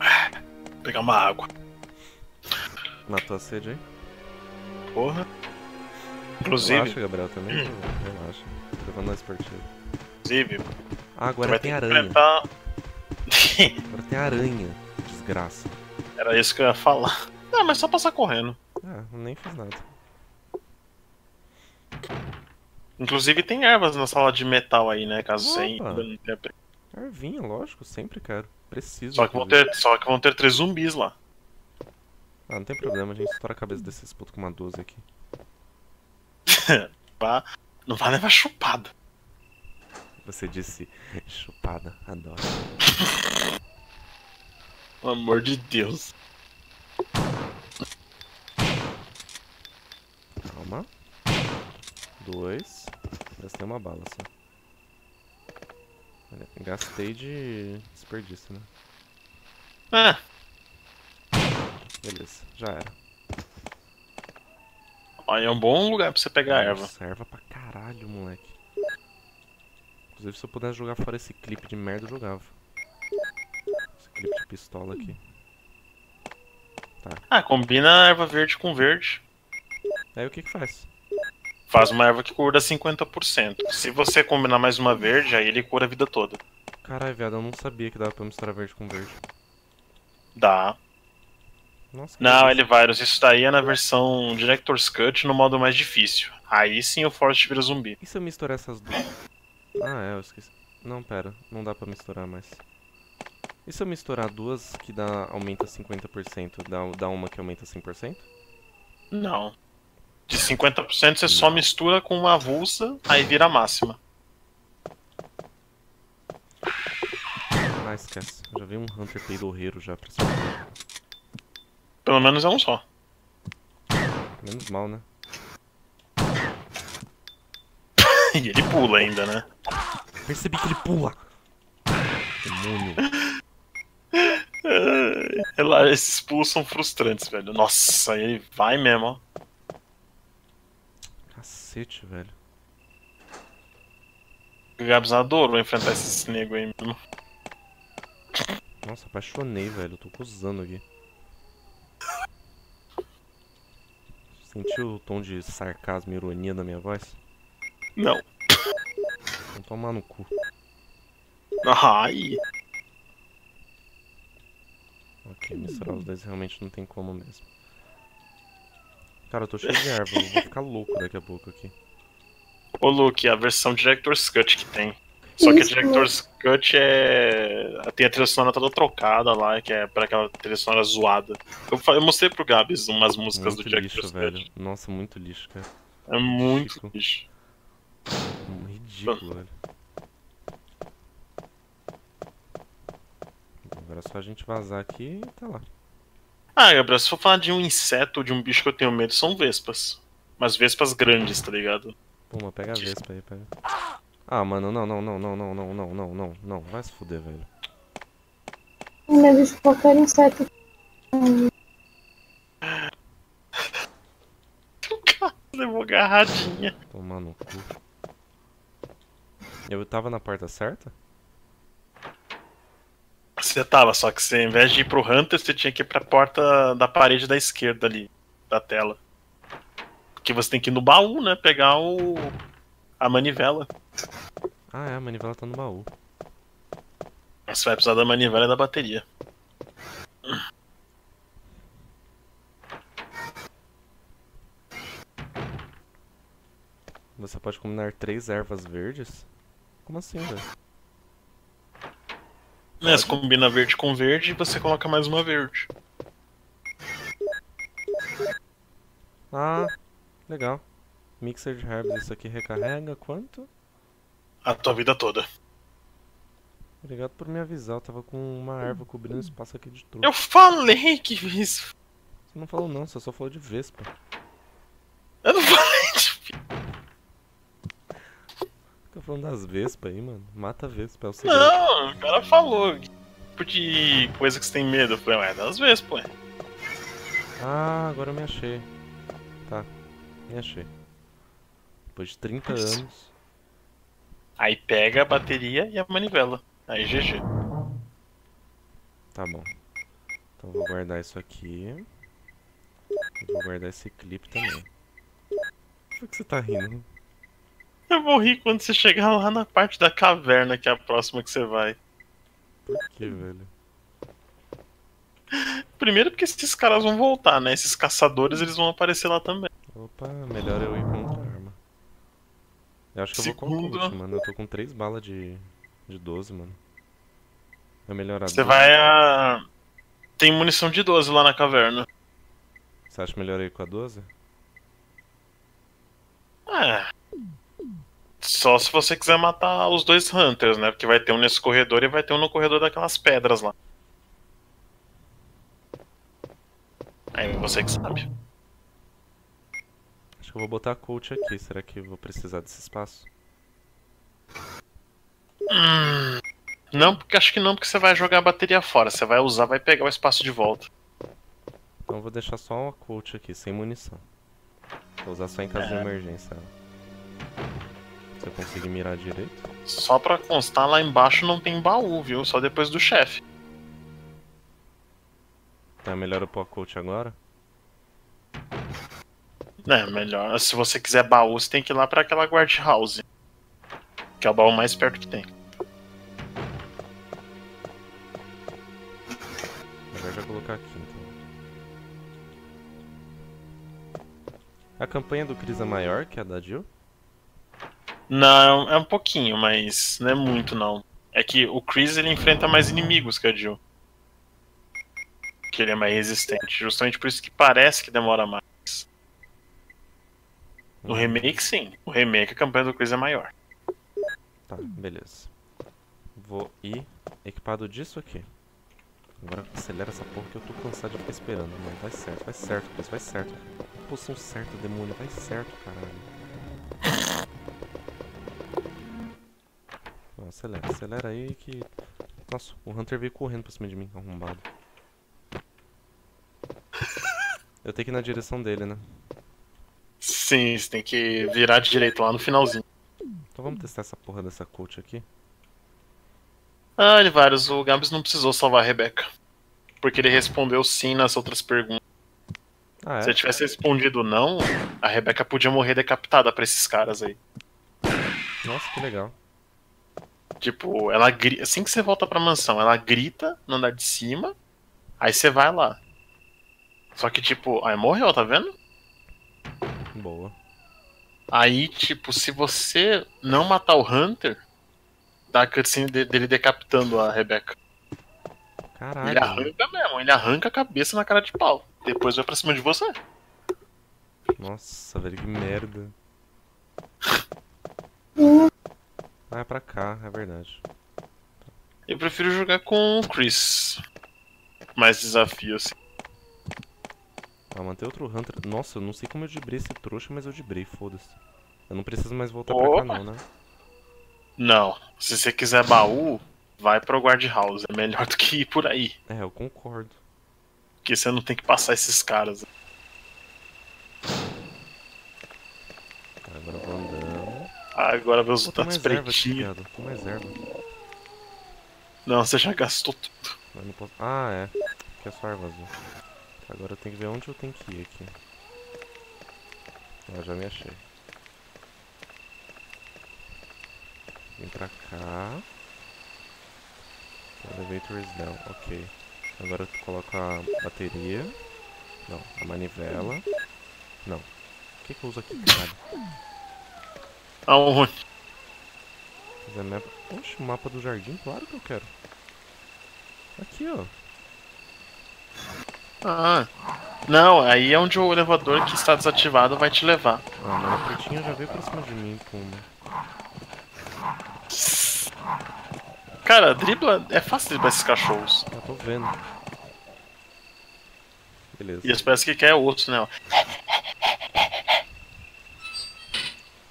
Vou pegar uma água. Matou a sede aí? Porra. Inclusive... Relaxa, Gabriel, também. Hum. Relaxa. Tô levando mais partida. Inclusive... Ah, agora tem aranha. Enfrentar... agora tem aranha. Desgraça. Era isso que eu ia falar. Não, mas só passar correndo. Ah, nem fiz nada. Inclusive tem ervas na sala de metal aí, né? Caso Opa. Você ainda não tenha pego. Ervinha, lógico, sempre, cara. Preciso. Só que, vão ter, só que vão ter três zumbis lá. Ah, não tem problema, a gente estoura a cabeça desses putos com uma doze aqui. Não vai levar chupada. Você disse chupada, adoro. Pelo amor de Deus. Calma. Dois. Gastei uma bala só. Gastei de desperdício, né? Ah. Beleza, já era. Aí é um bom lugar pra você pegar a erva. Nossa, erva pra caralho, moleque. Inclusive, se eu pudesse jogar fora esse clipe de merda, eu jogava. Esse clipe de pistola aqui. Tá. Ah, combina a erva verde com verde. Aí o que que faz? Faz uma erva que cura cinquenta por cento. Se você combinar mais uma verde, aí ele cura a vida toda. Caralho, viado, eu não sabia que dava pra misturar verde com verde. Dá. Nossa, não, ele virus, isso daí é na versão Director's Cut no modo mais difícil. Aí sim o Forest vira zumbi. E se eu misturar essas duas? Ah, é, eu esqueci. Não, pera, não dá pra misturar mais. E se eu misturar duas que dá, aumenta cinquenta por cento, dá, dá uma que aumenta cem por cento? Não. De cinquenta por cento você não. Só mistura com uma avulsa, aí vira a máxima. Ah, esquece. Já veio um Hunter peidorreiro já pra cima. Pelo menos é um só. Menos mal, né? E ele pula ainda, né? Percebi que ele pula! Demônio. Esses pulos são frustrantes, velho. Nossa, ele vai mesmo, ó. Cacete, velho. O Gabs adorou enfrentar esses nego aí mesmo. Nossa, apaixonei, velho. Eu tô gozando aqui. Sentiu o tom de sarcasmo e ironia na minha voz? Não. Vou tomar no cu. Ai. Ok, misturar os dois realmente não tem como mesmo. Cara, eu tô cheio de erva, eu vou ficar louco daqui a pouco aqui. Ô Luke, a versão Director's Cut que tem. Só que a Director's Cut é... tem a trilha sonora toda trocada lá, que é pra aquela trilha sonora zoada. Eu, eu mostrei pro Gabs umas músicas muito do Director's Cut. Velho. Nossa, muito lixo, cara. É muito Chico. Lixo. Ridículo, velho. Agora é só a gente vazar aqui e tá lá. Ah, Gabriel, se for falar de um inseto ou de um bicho que eu tenho medo, são vespas. Mas vespas grandes, tá ligado? Puma, pega a vespa aí, pega. Ah, mano, não, não, não, não, não, não, não, não, não, não, vai se fuder, velho. Meu Deus, qualquer inseto. Levou agarradinha. Tomar no cu. Eu tava na porta certa? Você tava, só que você, em vez de ir pro Hunter, você tinha que ir pra porta da parede da esquerda ali, da tela. Porque você tem que ir no baú, né? Pegar o... a manivela. Ah, é, a manivela tá no baú. Você vai precisar da manivela e da bateria. Você pode combinar três ervas verdes? Como assim, velho? É, você combina verde com verde e você coloca mais uma verde. Ah, legal. Mixer de herbs, isso aqui recarrega quanto? A tua vida toda. Obrigado por me avisar, eu tava com uma erva cobrindo espaço aqui de truque. Eu falei que isso. Você não falou não, você só falou de vespa. Eu não falei de... Tô falando das vespas aí, mano. Mata a vespa, é o segredo. Não, o cara falou. Tipo de coisa que você tem medo. Eu falei, ué, das vespas, ué. Ah, agora eu me achei. Tá, me achei. Depois de trinta Nossa. anos. Aí pega a bateria e a manivela. Aí G G. Tá bom. Então vou guardar isso aqui. Eu vou guardar esse clipe também. Por que você tá rindo? Eu vou rir quando você chegar lá na parte da caverna, que é a próxima que você vai. Por que, velho? Primeiro porque esses caras vão voltar, né? Esses caçadores, eles vão aparecer lá também. Opa, melhor eu ir com outra arma. Eu acho que Segundo... eu vou com a ult, mano. Eu tô com três balas de, de doze, mano. É melhorar. Você vai a... Tem munição de doze lá na caverna. Você acha melhor ir com a doze? É. Só se você quiser matar os dois Hunters, né? Porque vai ter um nesse corredor e vai ter um no corredor daquelas pedras lá. Aí você que sabe. Acho que eu vou botar a Colt aqui. Será que eu vou precisar desse espaço? Hum, não, porque acho que não, porque você vai jogar a bateria fora. Você vai usar, vai pegar o espaço de volta. Então eu vou deixar só uma Colt aqui, sem munição. Vou usar só em caso é. de emergência. Se eu conseguir mirar direito. Só pra constar, lá embaixo não tem baú, viu? Só depois do chefe. Tá, melhor eu pôr a Colt agora? É, melhor. Se você quiser baú, você tem que ir lá pra aquela guard house. Que é o baú mais perto que tem. Melhor já colocar aqui, então. A campanha do Chris é maior que a da Jill? Não, é um pouquinho, mas não é muito não. É que o Chris ele enfrenta mais inimigos que a Jill. Que ele é mais resistente, justamente por isso que parece que demora mais. No remake sim, o remake a campanha do Chris é maior. Tá, beleza. Vou ir equipado disso aqui. Agora acelera essa porra que eu tô cansado de ficar esperando, mano. Vai certo, vai certo, Chris, vai certo. Poção certa, demônio, vai certo, caralho. Bom, acelera, acelera aí que... Nossa, o Hunter veio correndo pra cima de mim, arrombado. Eu tenho que ir na direção dele, né? Sim, você tem que virar de direito lá no finalzinho. Então vamos testar essa porra dessa coach aqui. Ah, Olivares, o Gabs não precisou salvar a Rebecca. Porque ele respondeu sim nas outras perguntas. Ah, é? Se ele tivesse respondido não, a Rebecca podia morrer decapitada pra esses caras aí. Nossa, que legal. Tipo, ela grita. Assim que você volta pra mansão, ela grita no andar de cima. Aí você vai lá. Só que tipo, aí morreu, tá vendo? Boa. Aí tipo, se você não matar o Hunter, dá a cutscene dele decapitando a Rebecca. Caralho. Ele arranca mesmo, ele arranca a cabeça na cara de pau. Depois vai pra cima de você. Nossa, velho, que merda. Ah, é pra cá, é verdade. Eu prefiro jogar com o Chris. Mais desafio, assim. Ah, mantei outro Hunter. Nossa, eu não sei como eu dibrei esse trouxa, mas eu dibrei, foda-se. Eu não preciso mais voltar Opa. pra cá não, né? Não, se você quiser baú, vai pro guard house, é melhor do que ir por aí. É, eu concordo. Porque você não tem que passar esses caras. Agora eu vou andando. Ah, agora meus outros pretinhos. Tô mais erva. Não, você já gastou tudo. Eu não posso... Ah, é. Aqui é só erva azul. Agora eu tenho que ver onde eu tenho que ir aqui. Ah, já me achei. Vem pra cá. Elevator is down, ok. Agora eu coloco a bateria. Não, a manivela. Não. O que que eu uso aqui, cara? Aonde? Fazer mapa... Oxe, o mapa do jardim, claro que eu quero. Aqui, ó. Ah, não, aí é onde o elevador que está desativado vai te levar. Ah, mas a pretinha já veio pra cima de mim, pumba. Cara, dribla, é fácil driblar esses cachorros. Eu tô vendo. Beleza. E eles parecem que quer outro, né?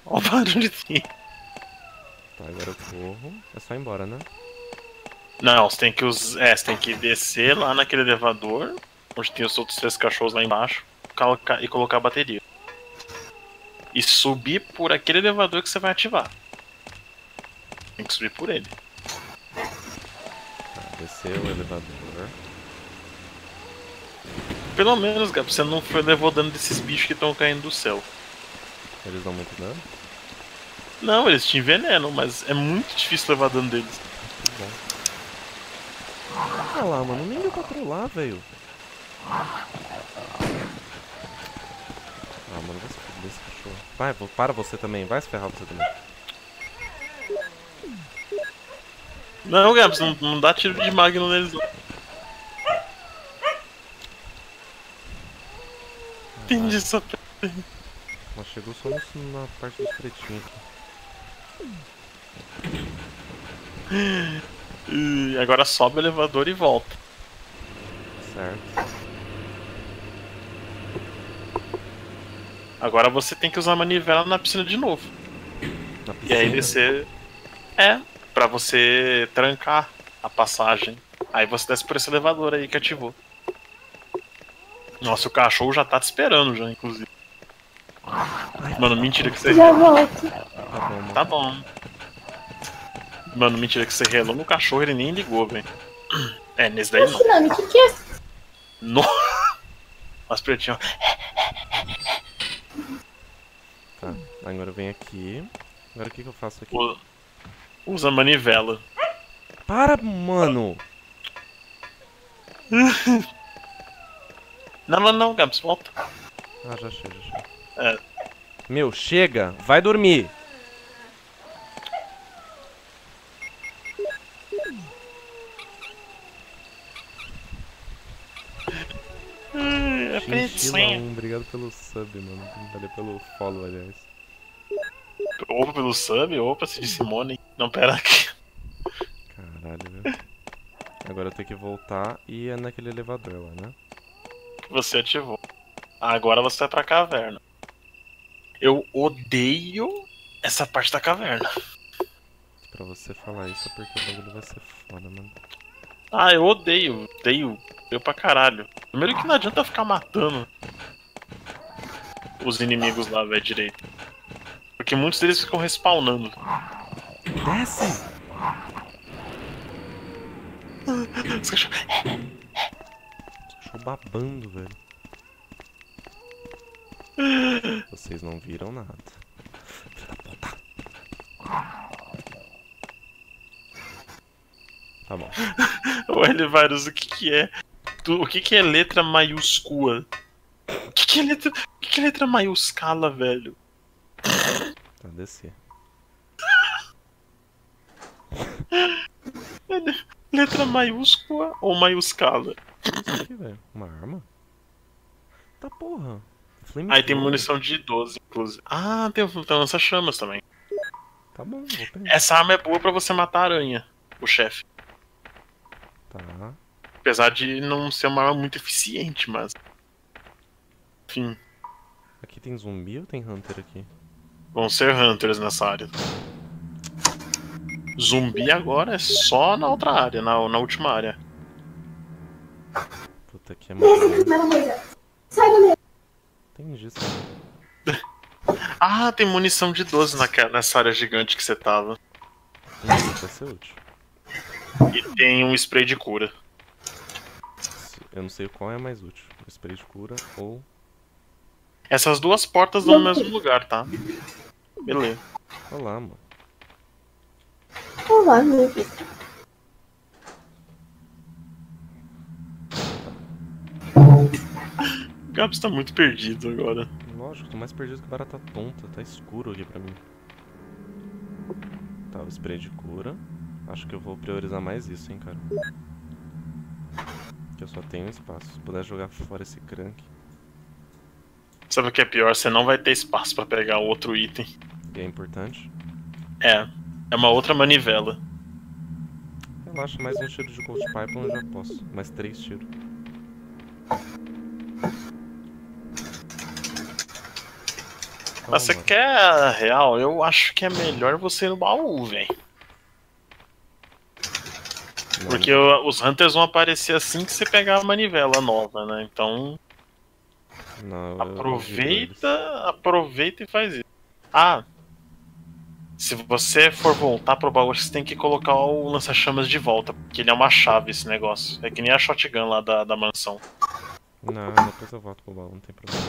Ó o barulho aqui. Tá, agora eu corro. É só ir embora, né? Não, você tem que usar. É, você tem que descer lá naquele elevador. onde tem os outros três cachorros lá embaixo, e colocar a bateria. E subir por aquele elevador que você vai ativar. Tem que subir por ele. Desceu o elevador. Pelo menos, Gab, você não foi levou dano desses bichos que estão caindo do céu. Eles dão muito dano? Não, eles te envenenam, mas é muito difícil levar dano deles. Olha lá, mano, nem deu pra trollar, velho. Ah, mano, vai se foder esse cachorro. Vai, para você também, vai se ferrar você também. Não, Gabs, não, não dá tiro de Magnum neles não. Entendi essa perda. Mas chegou só na parte dos pretinhos aqui. E agora sobe o elevador e volta. Certo. Agora você tem que usar a manivela na piscina de novo. Na piscina? E aí descer... É, pra você trancar a passagem. Aí você desce por esse elevador aí que ativou. Nossa, o cachorro já tá te esperando já, inclusive. Mano, mentira que você... Já volto. Tá bom. Mano, mentira que você relou no cachorro, ele nem ligou, velho. É, nesse daí não. Nossa, mano, o que que é? No... As pretinhas... Tá, agora eu venho aqui. Agora o que que eu faço aqui? Usa a manivela. Para, mano! Não, não, não, Gabs, volta. Ah, já chega, já chega. É. Meu, chega! Vai dormir! Hum, um, obrigado pelo sub, mano. Valeu pelo follow, aliás. Ou pelo sub, opa, se de Simone. Não, pera aqui. Caralho, velho. Agora eu tenho que voltar e é naquele elevador lá, né? Você ativou. Agora você vai pra caverna. Eu odeio essa parte da caverna. Pra você falar isso é porque o bagulho vai ser foda, mano. Ah, eu odeio, odeio, odeio pra caralho. Primeiro que não adianta ficar matando os inimigos lá, velho, direito. Porque muitos deles ficam respawnando. Desce! Os cachorros... Os cachorros babando, velho. Vocês não viram nada. Filha da puta. Tá bom. Ô, Elivarus, o que que é? O que que é letra maiúscula? O que que é letra... O que que é letra maiúscula, velho? Tá, descer. Letra maiúscula ou maiúscula? Isso aqui, velho. Uma arma? Tá porra. Flame Aí tem munição de doze, inclusive. Ah, tem, tem lança-chamas também. Tá bom, vou pegar. Essa arma é boa pra você matar a aranha, o chefe. Tá. Apesar de não ser uma arma muito eficiente, mas... Enfim. Aqui tem zumbi ou tem hunter aqui? Vão ser hunters nessa área. Zumbi agora é só na outra área, na, na última área. Puta que é maravilha. Sai do meio. Entendi isso. Ah, tem munição de doze naquela, nessa área gigante que você tava. Isso vai ser útil. E tem um spray de cura. Eu não sei qual é mais útil, o spray de cura ou... Essas duas portas dão no mesmo lugar, tá? Beleza. Olá, mano. Olá, meu filho. O Gabs tá muito perdido agora. Lógico, tô mais perdido que barata tonta, tá escuro aqui pra mim. Tá, o spray de cura. Acho que eu vou priorizar mais isso, hein, cara. Que eu só tenho espaço. Se puder jogar fora esse crank. Sabe o que é pior? Você não vai ter espaço pra pegar outro item. E é importante? É. É uma outra manivela. Relaxa, mais um tiro de Ghost Pipe eu já posso. Mais três tiros. Mas você quer a real? Eu acho que é melhor você ir no baú, velho. Porque os Hunters vão aparecer assim que você pegar a manivela nova, né? Então... Não, aproveita, aproveita e faz isso. Ah, se você for voltar pro bagulho, você tem que colocar o lança-chamas de volta, porque ele é uma chave, esse negócio. É que nem a shotgun lá da, da mansão. Não, depois eu volto pro baú, não tem problema.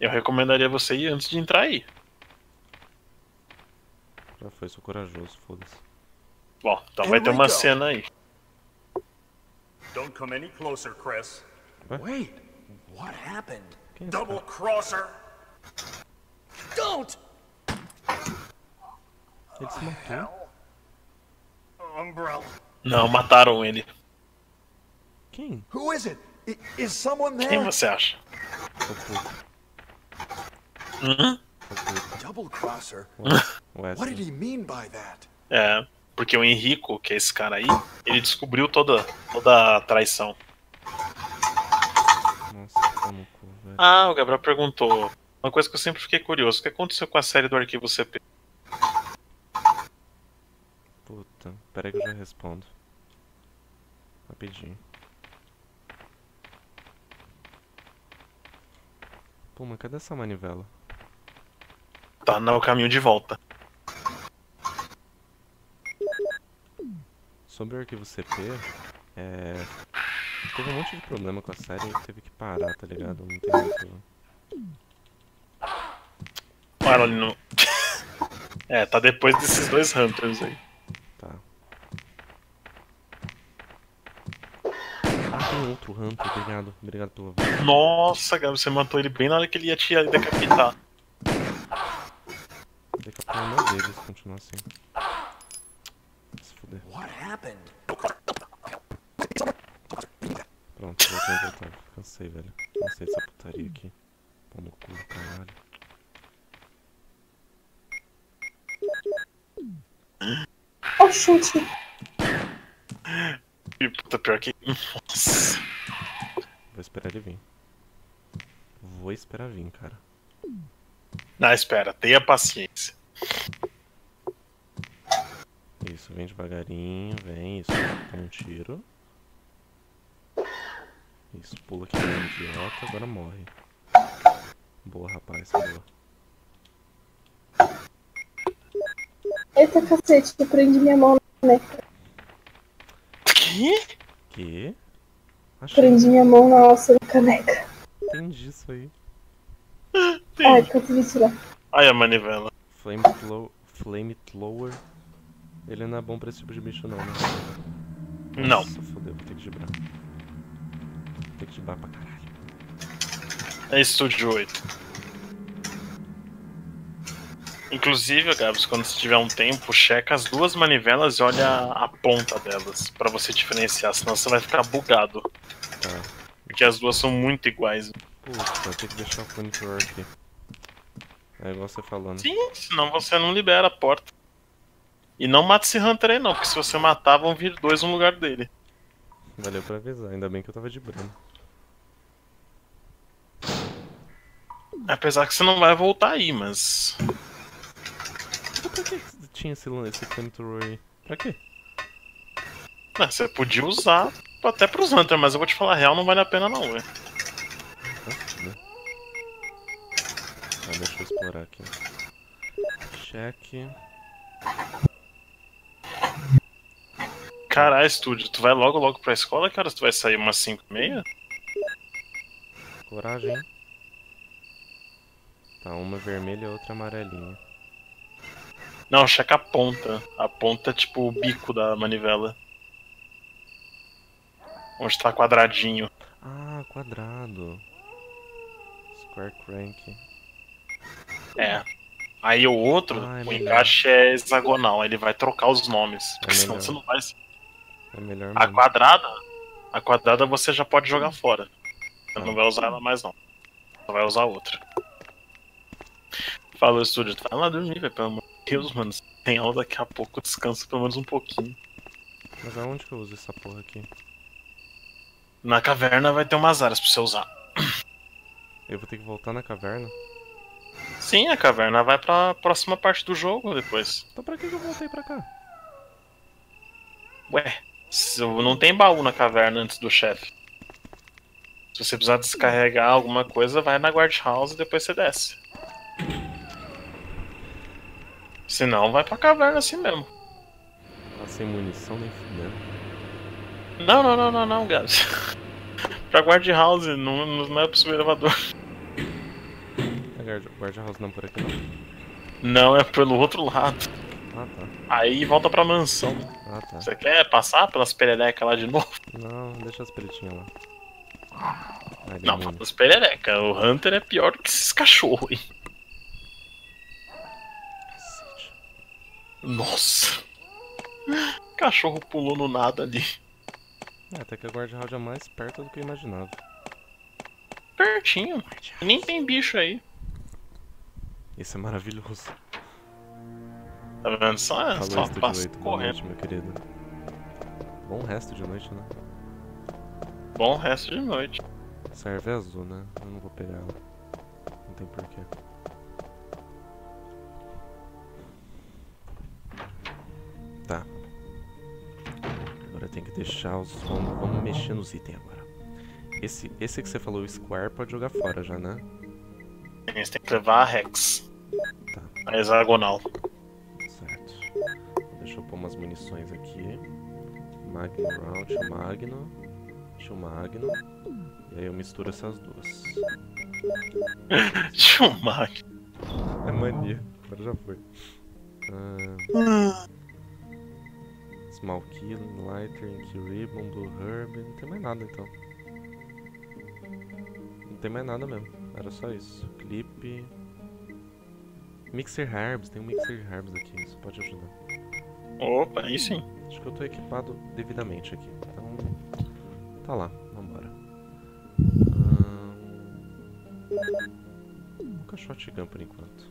Eu recomendaria você ir antes de entrar aí. Já foi, sou corajoso, foda-se. Bom, então vai ter uma cena aí. Don't come any closer, Chris. Wait, what happened? Double crosser. Don't! Ele se matou? Umbrella. Não, mataram ele. Quem? Who is it? Is someone there? Quem você acha? Hum? Double crosser. What did he mean by that? É, porque o Henrico, que é esse cara aí, ele descobriu toda toda a traição. Nossa, como velho. Ah, o Gabriel perguntou uma coisa que eu sempre fiquei curioso: o que aconteceu com a série do Arquivo C P? Puta, peraí que eu já respondo. Rapidinho. Pô, mas cadê essa manivela? Tá no caminho de volta. Sobre o Arquivo C P, é... teve um monte de problema com a série e teve que parar, tá ligado? Não tem muito... Para ali no... É, tá depois desses dois Hunters aí. Tá. Ah, tem outro Hunter, obrigado. Obrigado pelo... Nossa, Gabi, você matou ele bem na hora que ele ia te decapitar. Decapitar o meu dedo se continuar assim. Se fuder. Pronto, voltei, voltei. Cansei, velho. Cansei dessa putaria aqui. Pô, no cu do caralho. Oh, chute. E puta, pior que... Nossa. Vou esperar ele vir. Vou esperar vir, cara. Não, espera. Tenha paciência. Isso, vem devagarinho, vem, isso, toma um tiro. Isso, pula aqui, é idiota, agora morre. Boa, rapaz, boa. Eita, cacete, eu prendi minha mão na meca. Que? Que? Achei. Prendi minha mão na alça da caneca. Entendi isso aí. Ai, consegui tirar. Ai, a manivela. Flame flow, flame flower. Ele não é bom pra esse tipo de bicho não, né? Não. Nossa, fodeu, vou ter que gibrar. Vou ter que gibrar pra caralho. É Estúdio oito. Inclusive, Gabs, quando você tiver um tempo, checa as duas manivelas e olha a ponta delas, pra você diferenciar, senão você vai ficar bugado. Tá. Porque as duas são muito iguais. Puta, tem que deixar o fone pro ar aqui. É igual você falou, né? Sim, senão você não libera a porta. E não mata esse Hunter aí não, porque se você matar, vão vir dois no lugar dele. Valeu pra avisar, ainda bem que eu tava de Bruno. Apesar que você não vai voltar aí, mas... Pra que tinha esse flamethrower aí? Pra quê? Não, você podia usar até pros Hunter, mas eu vou te falar a real, não vale a pena não, velho. Ah, deixa eu explorar aqui. Cheque... Caralho, Estúdio, tu vai logo logo pra escola, cara? Tu vai sair umas cinco e meia? Coragem, hein? Tá, uma vermelha e outra amarelinha. Não, checa a ponta. A ponta é tipo o bico da manivela. Onde tá quadradinho. Ah, quadrado. Square crank. É. Aí o outro, ah, é o encaixe é hexagonal, ele vai trocar os nomes, porque é senão você não vai... É melhor mesmo. A quadrada, a quadrada você já pode jogar fora. Você ah. não vai usar ela mais não, você vai usar outra. Falou, Estúdio, vai lá dormir, velho, pelo amor de Deus, mano, se tem aula daqui a pouco, descansa pelo menos um pouquinho. Mas aonde que eu uso essa porra aqui? Na caverna vai ter umas áreas pra você usar. Eu vou ter que voltar na caverna? Sim, a caverna vai pra próxima parte do jogo depois. Então pra que eu voltei pra cá? Ué, Não tem baú na caverna antes do chefe. Se você precisar descarregar alguma coisa, vai na guard house e depois você desce. Se não, vai pra caverna assim mesmo. Tá sem munição nem fudendo. Não, não, não, não, não, Gabs. Pra guard house, não, não é pra subir o elevador. Guard house não por aqui não. Não, é pelo outro lado. Ah, tá. Aí volta pra mansão. Ah, tá. Você quer passar pelas pererecas lá de novo? Não, deixa as peretinhas lá. Ai, não, falta as pererecas. O Hunter é pior do que esses cachorros, hein? Nossa! Cachorro pulou no nada ali. É, até que a guarda house é mais perto do que eu imaginava. Pertinho. Nem tem bicho aí. Isso é maravilhoso. Tá vendo? Só, só passa correndo. Noite, meu querido. Bom resto de noite, né? Bom resto de noite. Essa erva é azul, né? Eu não vou pegar ela. Não tem porquê. Tá. Agora tem que deixar os... Vamos, vamos mexer nos itens agora. Esse, esse que você falou, o Square, pode jogar fora já, né? A gente tem que levar a Rex. Tá. A hexagonal. Certo. Deixa eu pôr umas munições aqui. Magno Round, Magno... Tio Magno. E aí eu misturo essas duas. Tio Magno. É mania. Agora já foi. Ah, small Kill, Lighter, Ink Ribbon, Blue Herb. Não tem mais nada então. Não tem mais nada mesmo. Era só isso. Clip. Mixer Herbs. Tem um Mixer Herbs aqui. Isso pode ajudar. Opa, aí sim. Acho que eu tô equipado devidamente aqui. Então... Tá lá, vambora. Hum... Nunca shotgun por enquanto.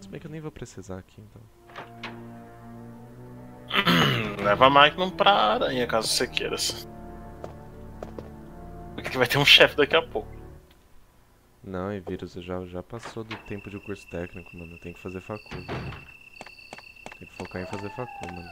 Se bem que eu nem vou precisar aqui, então. Leva a Magnum pra aranha, caso você queira. Porque vai ter um chefe daqui a pouco. Não, e vírus, já, já passou do tempo de curso técnico, mano. Eu tenho que fazer facu. Tem que focar em fazer facu, mano.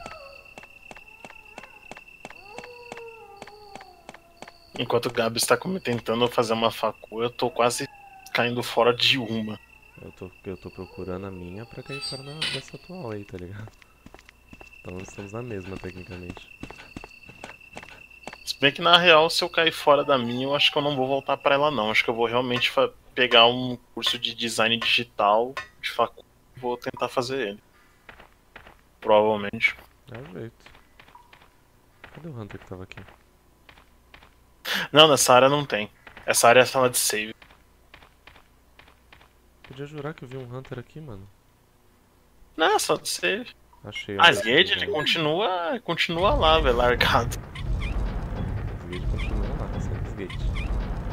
Enquanto o Gabi está tentando fazer uma facu, eu tô quase caindo fora de uma. Eu tô, eu tô procurando a minha pra cair fora dessa atual aí, tá ligado? Então nós estamos na mesma, tecnicamente. Se bem que na real, se eu cair fora da minha, eu acho que eu não vou voltar pra ela não. Acho que eu vou realmente pegar um curso de design digital de facu e vou tentar fazer ele. Provavelmente. É o jeito. Cadê o Hunter que tava aqui? Não, nessa área não tem. Essa área é a sala de save. Podia jurar que eu vi um Hunter aqui, mano. Não, é sala de save. Achei. Ah, o Gage, ele continua, continua lá, velho, largado. O Gage continua lá, essa Gage.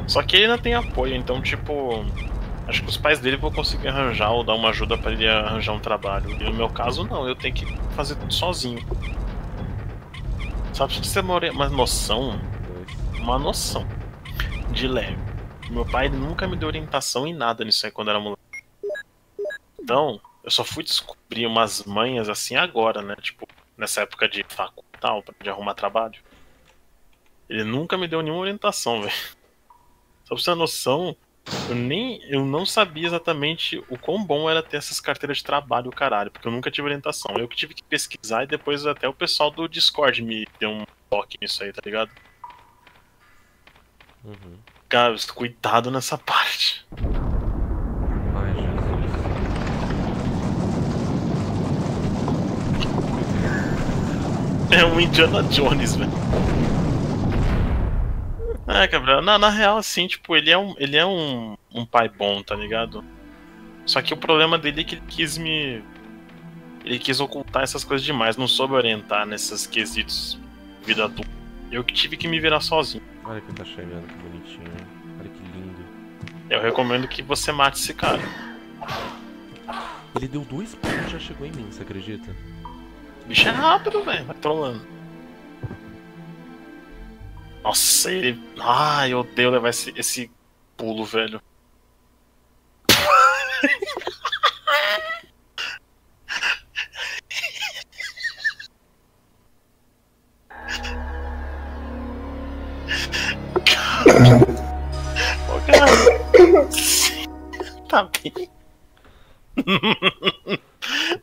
Só que ele ainda tem apoio, então, tipo... Acho que os pais dele vão conseguir arranjar ou dar uma ajuda pra ele arranjar um trabalho. E no meu caso, não, eu tenho que fazer tudo sozinho. Só pra você ter uma noção... Uma noção de leve. Meu pai nunca me deu orientação em nada nisso aí quando era moleque. Então, eu só fui descobrir umas manhas assim agora, né? Tipo, nessa época de faculdade, tal, de arrumar trabalho. Ele nunca me deu nenhuma orientação, velho. Só pra você ter noção, eu, nem, eu não sabia exatamente o quão bom era ter essas carteiras de trabalho, caralho. Porque eu nunca tive orientação. Eu que tive que pesquisar e depois até o pessoal do Discord me deu um toque nisso aí, tá ligado? Uhum. Cara, cuidado nessa parte. Ai, Jesus. É um Indiana Jones, velho. É, Gabriel, na, na real, assim, tipo, ele é, um, ele é um, um pai bom, tá ligado? Só que o problema dele é que ele quis me... Ele quis ocultar essas coisas demais, não soube orientar nesses quesitos vida adulta. Eu que tive que me virar sozinho. Olha que tá chegando, que bonitinho. Olha que lindo. Eu recomendo que você mate esse cara. Ele deu dois pontos e já chegou em mim, você acredita? O bicho é rápido, velho. Vai trolando. Nossa, ele... Ai, eu odeio levar esse, esse pulo, velho. sabia. Eu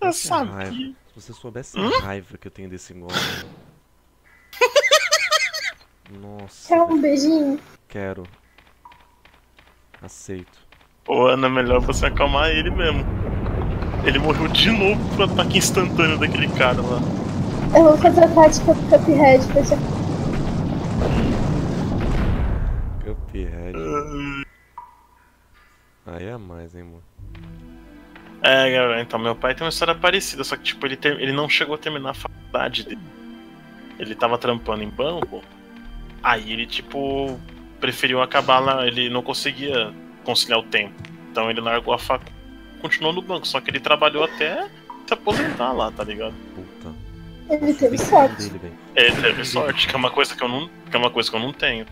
essa sabia. Raiva. Se você soubesse hum? a raiva que eu tenho desse modo. Nossa. Quer um beijinho? Quero. Aceito. Ô, Ana, é melhor você acalmar ele mesmo. Ele morreu de novo pro ataque instantâneo daquele cara lá. Eu vou fazer a tática do Cuphead pra te... Cuphead. Uh... Aí é mais, hein, mano. É, galera, então meu pai tem uma história parecida, só que tipo, ele, ter... ele não chegou a terminar a faculdade dele. Ele tava trampando em banco, aí ele tipo preferiu acabar lá, ele não conseguia conciliar o tempo. Então ele largou a faca, continuou no banco, só que ele trabalhou até se aposentar lá, tá ligado? Puta. Ele teve sorte. Ele teve sorte, que é uma coisa que eu não, que é uma coisa que eu não tenho.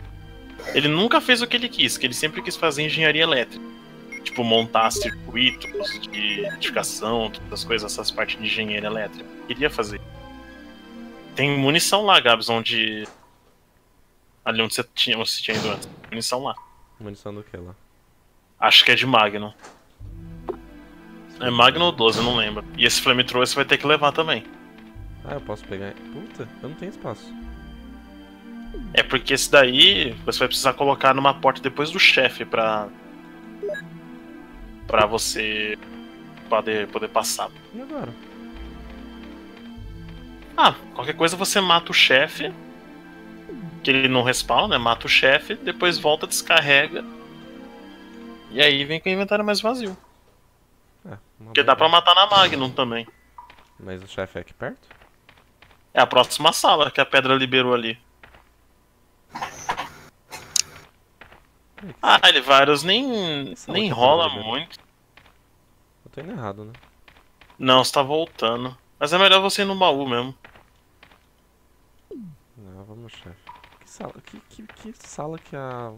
Ele nunca fez o que ele quis, que ele sempre quis fazer engenharia elétrica. Tipo, montar circuitos de edificação, todas as coisas, essas partes de engenharia elétrica. Queria fazer. Tem munição lá, Gabs, onde... Ali onde você tinha, onde você tinha ido antes. Munição lá. Munição do que lá? Acho que é de Magnum. É Magnum ou doze, eu não lembro. E esse flamethrower você vai ter que levar também. Ah, eu posso pegar... Puta, eu não tenho espaço. É porque esse daí você vai precisar colocar numa porta depois do chefe pra... Pra você poder, poder passar. E agora? Ah, qualquer coisa você mata o chefe. Que ele não respawna, né? Mata o chefe, depois volta, descarrega. E aí vem com o inventário mais vazio. É, porque dá pra matar na Magnum também. Mas o chefe é aqui perto? É a próxima sala que a pedra liberou ali. Ah, ele vários nem, nem rola muito. Eu tô indo errado, né? Não, você tá voltando. Mas é melhor você ir no baú mesmo. Não, vamos, chefe. Que sala que, que, que, sala que a,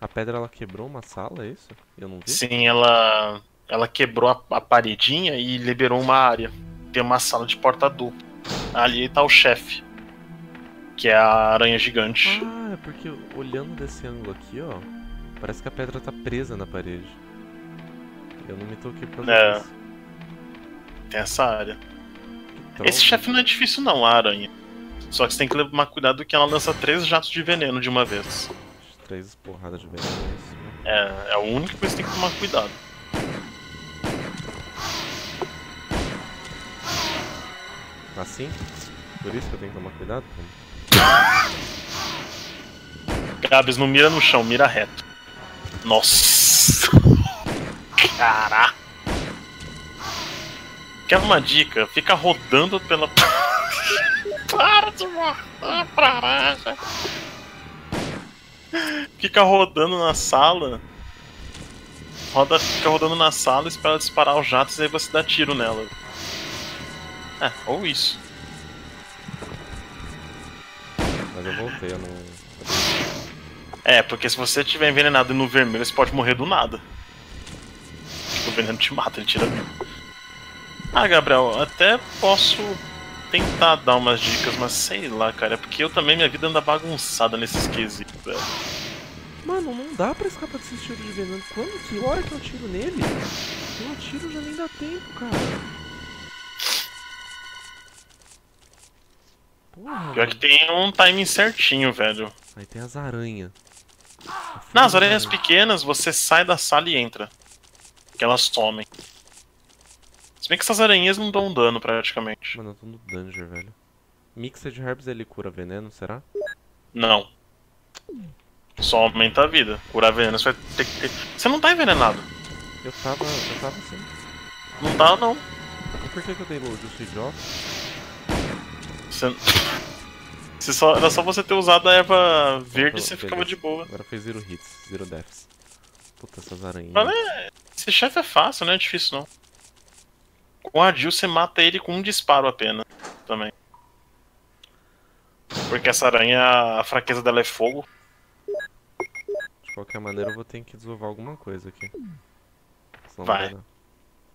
a pedra ela quebrou uma sala, é isso? Eu não vi? Sim, ela, ela quebrou a, a paredinha e liberou uma área. Tem uma sala de porta dupla. Ali tá o chefe, que é a aranha gigante. Ah, é porque olhando desse ângulo aqui, ó... Parece que a pedra tá presa na parede. Eu não me toquei pra ver isso. Tem essa área. Esse chefe não é difícil não, a aranha. Só que você tem que tomar cuidado que ela lança três jatos de veneno de uma vez. Três porradas de veneno. É, é o único que você tem que tomar cuidado. Assim? Por isso que eu tenho que tomar cuidado? Gabs, não mira no chão, mira reto. Nossa! Caraca! Quer uma dica? Fica rodando pela... Para de morrer, caralho! Fica rodando na sala... Roda, fica rodando na sala, espera ela disparar os jatos e aí você dá tiro nela. É, ou isso. Mas eu voltei, eu não... É, porque se você tiver envenenado no vermelho, você pode morrer do nada. Tipo, o veneno te mata, ele tira vida. Ah, Gabriel, até posso tentar dar umas dicas, mas sei lá, cara. É porque eu também, minha vida anda bagunçada nesses quesitos, velho. Mano, não dá pra escapar desses tiros de veneno. Quando? Que hora que eu tiro nele? Eu tiro já nem dá tempo, cara. Porra. Pior que tem um timing certinho, velho. Aí tem as aranhas. Nas aranhas pequenas, você sai da sala e entra. Que elas somem. Se bem que essas aranhas não dão dano, praticamente. Mano, eu tô no danger, velho. Mixer de herbs, ele cura veneno, será? Não. Só aumenta a vida. Curar veneno, você vai ter que ter... Você não tá envenenado. Eu tava... Eu tava sim. Não tá, não. E por que que eu dei load? Eu sou idiota? Você... Se só, era só você ter usado a erva verde e você ficava de boa. Agora fez zero hits, zero deaths. Puta, essas aranhas. Mas é, esse chefe é fácil, não é difícil não. Com a Jill você mata ele com um disparo apenas. Também. Porque essa aranha, a fraqueza dela é fogo. De qualquer maneira eu vou ter que desovar alguma coisa aqui. Senão vai.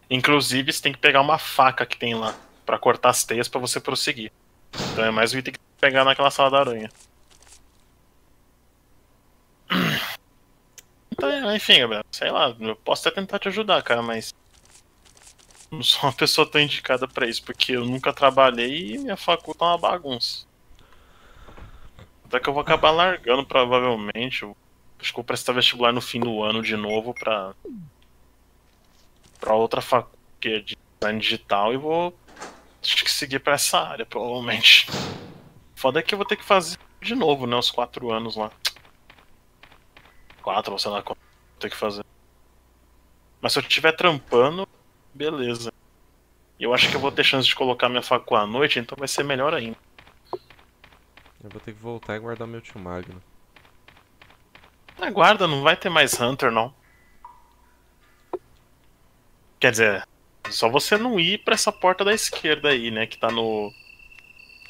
Inclusive você tem que pegar uma faca que tem lá. Pra cortar as teias pra você prosseguir. Então é mais o item que pegar naquela sala da aranha. tá, enfim, Gabriel, sei lá, eu posso até tentar te ajudar, cara, mas não sou uma pessoa tão indicada pra isso, porque eu nunca trabalhei e minha faculdade é uma bagunça. Até que eu vou acabar largando, provavelmente. Eu acho que eu vou prestar vestibular no fim do ano de novo pra, pra outra faculdade de design digital e vou acho que seguir pra essa área, provavelmente. Foda é que eu vou ter que fazer de novo, né, os quatro anos lá. Quatro, sei lá quanto vou ter que fazer. Mas se eu estiver trampando, beleza. Eu acho que eu vou ter chance de colocar minha facu à noite, então vai ser melhor ainda. Eu vou ter que voltar e guardar meu tio Magno. Ah, guarda, não vai ter mais Hunter, não. Quer dizer, só você não ir pra essa porta da esquerda aí, né, que tá no...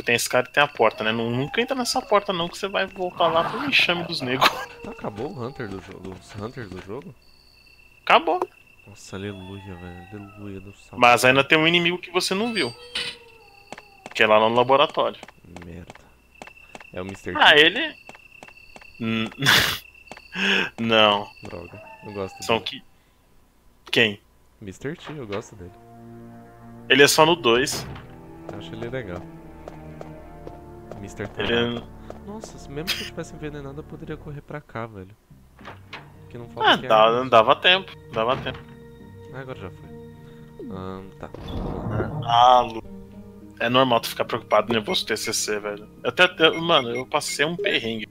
Tem a escada e tem a porta, né? Não, nunca entra nessa porta não, que você vai voltar lá pro enxame dos negros. Acabou o Hunter do jogo? Os Hunters do jogo? Acabou. Nossa, aleluia, velho. Aleluia do céu. Mas ainda tem um inimigo que você não viu, que é lá no laboratório. Merda. É o mister X. Ah, ele... Não. Droga, eu gosto dele. São que... Quem? mister T, eu gosto dele. Ele é só no dois. Eu acho ele legal. mister T. Ele... Nossa, mesmo se eu tivesse envenenado, eu poderia correr pra cá, velho. Que não falta ah, que dava, é dava tempo, dava tempo. Ah, agora já foi. Ah, tá. Ah, Lu. É normal tu ficar preocupado, nervoso com o T C C, velho. Eu até, até, mano, eu passei um perrengue,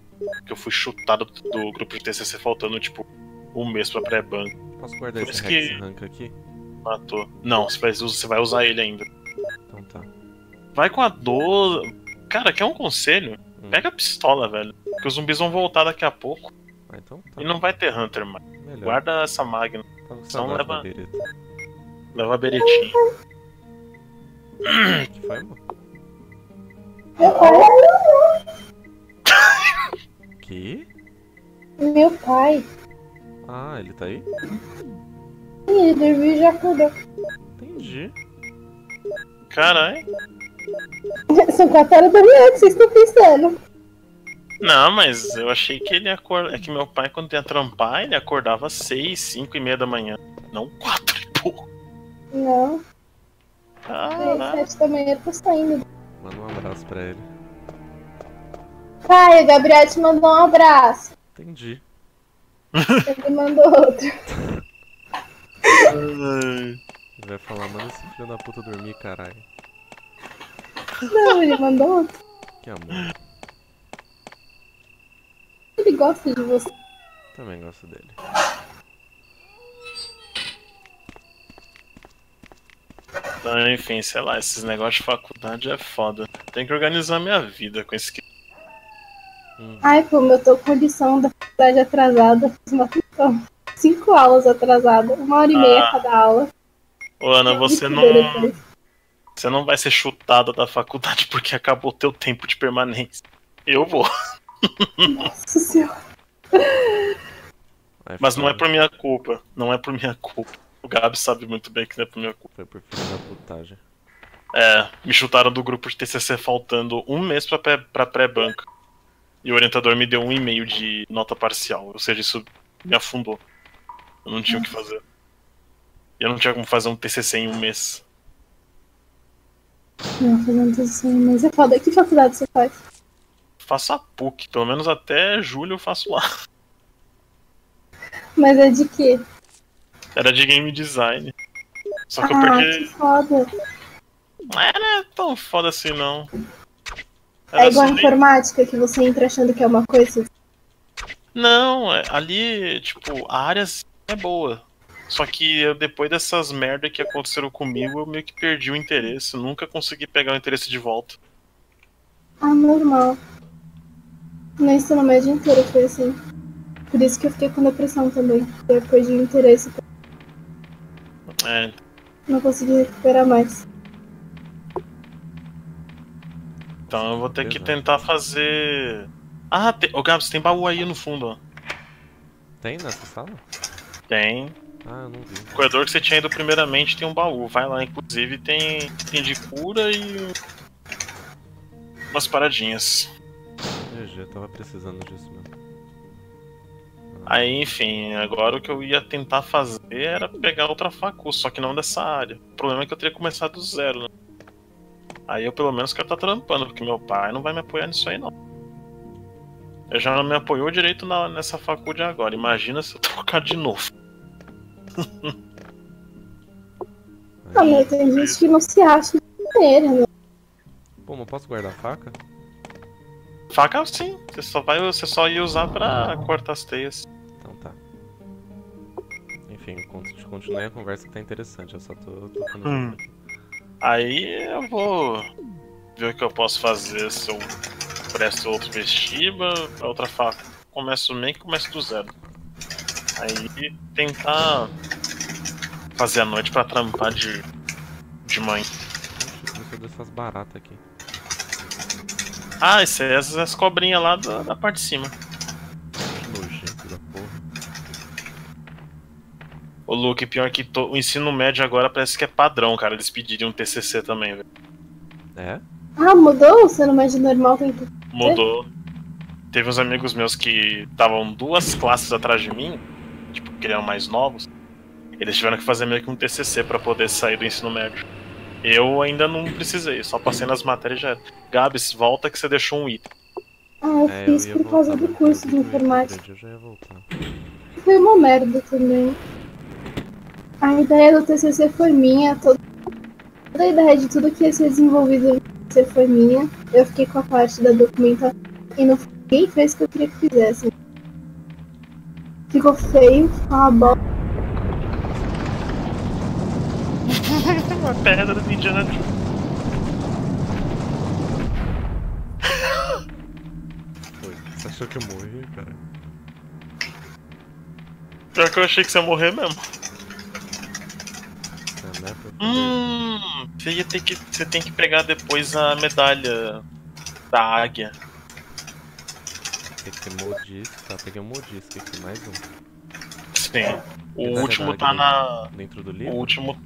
que eu fui chutado do grupo de T C C faltando, tipo, um mês pra pré-banco. Posso guardar esse que... rank aqui? Matou. Não, você vai usar ele ainda. Então tá. Vai com a doze... Cara, quer um conselho? Hum. Pega a pistola, velho. Porque os zumbis vão voltar daqui a pouco. Ah, então tá. E não vai ter Hunter mais. Melhor. Guarda essa Magna. Então, então leva... A leva a beretinha. Que foi, mano? Que? Meu pai. Ah, ele tá aí? Sim, ele dormiu e já acordou. Entendi. Caralho. São quatro horas da manhã, que vocês estão pensando. Não, mas eu achei que ele acorda. É que meu pai, quando ia trampar, ele acordava às seis, cinco e meia da manhã. Não quatro e pouco. Não. Ah, sete da manhã eu tô saindo. Manda um abraço pra ele. Pai, o Gabriel te mandou um abraço. Entendi. Ele mandou outro. Ele vai falar, manda esse filho da puta dormir, caralho. Não, ele mandou outro. Que amor. Ele gosta de você. Também gosto dele. Então, enfim, sei lá, esses negócios de faculdade é foda. Tem que organizar minha vida com esse que... Hum. Ai, como eu tô com lição da faculdade atrasada. Fiz uma lição. Cinco aulas atrasadas. Uma hora e ah. meia cada aula. Ô, Ana, você não... Você não vai ser chutada da faculdade porque acabou o teu tempo de permanência. Eu vou. Nossa senhora. Mas não é por minha culpa. Não é por minha culpa. O Gabi sabe muito bem que não é por minha culpa. Foi por filho da putagem. É, me chutaram do grupo de T C C faltando um mês pra pré-banca. E o orientador me deu um e-mail de nota parcial. Ou seja, isso me afundou. Eu não tinha o que fazer. E eu não tinha como fazer um T C C em um mês. Não, fazendo tudo assim, mas é foda. Que faculdade você faz? Faço a P U C, pelo menos até julho eu faço lá. Mas é de quê? Era de game design. Só que ah, eu perdi. Que foda. Não era tão foda assim, não. Era é igual a informática, que você entra achando que é uma coisa? Não, ali, tipo, a área é boa. Só que eu, depois dessas merdas que aconteceram comigo, eu meio que perdi o interesse. Eu nunca consegui pegar o interesse de volta. Ah, normal. No ensino médio inteiro foi assim. Por isso que eu fiquei com depressão também. Eu perdi o interesse. É. Não consegui recuperar mais. Então eu vou ter que tentar fazer... Ah, tem... Ô, Gabs, tem baú aí no fundo, ó. Tem nessa sala? Tem. Ah, eu não vi. O corredor que você tinha ido primeiramente tem um baú. Vai lá, inclusive tem, tem de cura e umas paradinhas. G G, eu tava precisando disso mesmo. Aí, enfim, agora o que eu ia tentar fazer era pegar outra facu, só que não dessa área. O problema é que eu teria começado do zero, né? Aí eu pelo menos quero estar trampando, porque meu pai não vai me apoiar nisso aí, não. Eu já não me apoiou direito na, nessa facu de agora, imagina se eu trocar de novo. Ah, mas tem gente que não se acha inteira, né? Pô, mas posso guardar a faca? Faca sim, você só vai, você só ia usar pra cortar as teias. Então tá. Enfim, continuei a conversa que tá interessante, eu só tô... tô hum. Aí eu vou ver o que eu posso fazer, se eu presto outro vestiba, outra faca. Começo meio que começo do zero. Aí tentar fazer a noite pra trampar de, de manhã. Deixa eu ver essas baratas aqui. Ah, essas, essas cobrinhas lá da, da parte de cima. Que nojento da porra. Ô Luke, pior que to... o ensino médio agora parece que é padrão, cara. Eles pediram um T C C também, velho. É? Ah, mudou? O ensino médio normal tem T C C? Mudou. Teve uns amigos meus que estavam duas classes atrás de mim, tipo, que eram mais novos. Eles tiveram que fazer meio que um T C C pra poder sair do ensino médio. Eu ainda não precisei, só passei nas matérias já. Gabs, volta que você deixou um item. Ah, eu é, fiz eu por voltar, causa do curso de informática. Eu já ia voltar. Foi uma merda também. A ideia do T C C foi minha, toda a ideia de tudo que ia ser desenvolvido no T C C foi minha. Eu fiquei com a parte da documentação e não ninguém fez o que eu queria que fizesse. Ficou feio, ficou uma bola. Uma pedra do Indiana Jones. Você achou que eu morri, cara? Pior que eu achei que você ia morrer mesmo. É, né? Hum, você ia ter que. Você tem que pegar depois a medalha da águia. Tem que ter modisco, tá? Peguei um modisco aqui, mais um. Sim. O medalha último tá na. Dentro do livro? O último.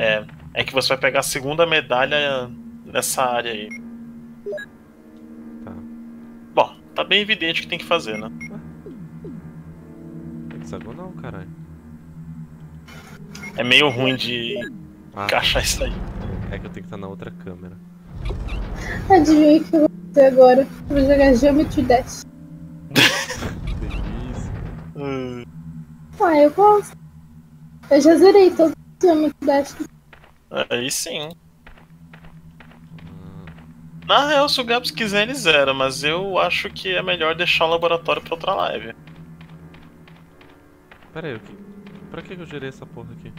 É, é que você vai pegar a segunda medalha nessa área aí. Tá. Bom, tá bem evidente o que tem que fazer, né? Hexagonal, caralho. É meio ruim de ah. encaixar isso aí. É que eu tenho que estar na outra câmera. Adivinha o que eu vou fazer agora? Eu vou jogar Geometry Dash. Que delícia. Hum. Ah, eu gosto. Eu já zerei todo. Aí sim. Na real, se o Gabs quiser, ele zera, mas eu acho que é melhor deixar o laboratório pra outra live. Pera aí, pra que eu gerei essa porra aqui?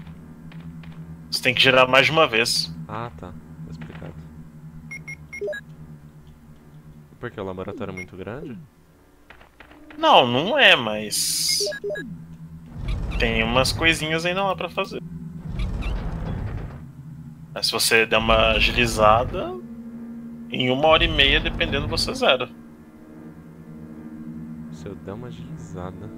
Você tem que gerar mais de uma vez. Ah, tá. Tá explicado. Por que o laboratório é muito grande? Não, não é, mas... tem umas coisinhas ainda lá pra fazer. Mas se você der uma agilizada, em uma hora e meia, dependendo, você zera. Se eu der uma agilizada...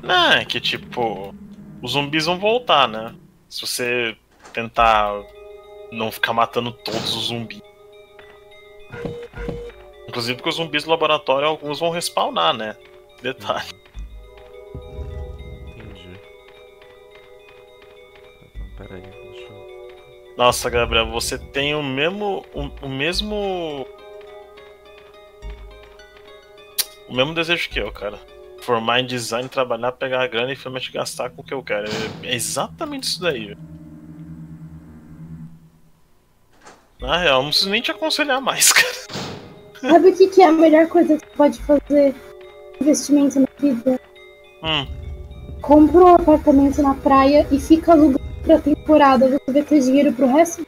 Não, é que tipo... os zumbis vão voltar, né? Se você tentar não ficar matando todos os zumbis. Inclusive porque os zumbis do laboratório, alguns vão respawnar, né? Detalhe. Pera aí, deixa eu... Nossa, Gabriel, você tem o mesmo... O, o mesmo... O mesmo desejo que eu, cara. Formar em design, trabalhar, pegar a grana e finalmente gastar com o que eu quero. É exatamente isso daí. Viu? Na real, não preciso nem te aconselhar mais, cara. Sabe o que, que é a melhor coisa que você pode fazer? Investimento na vida. Hum. Compra um apartamento na praia e fica alugando pra temporada, você vai ter dinheiro pro resto?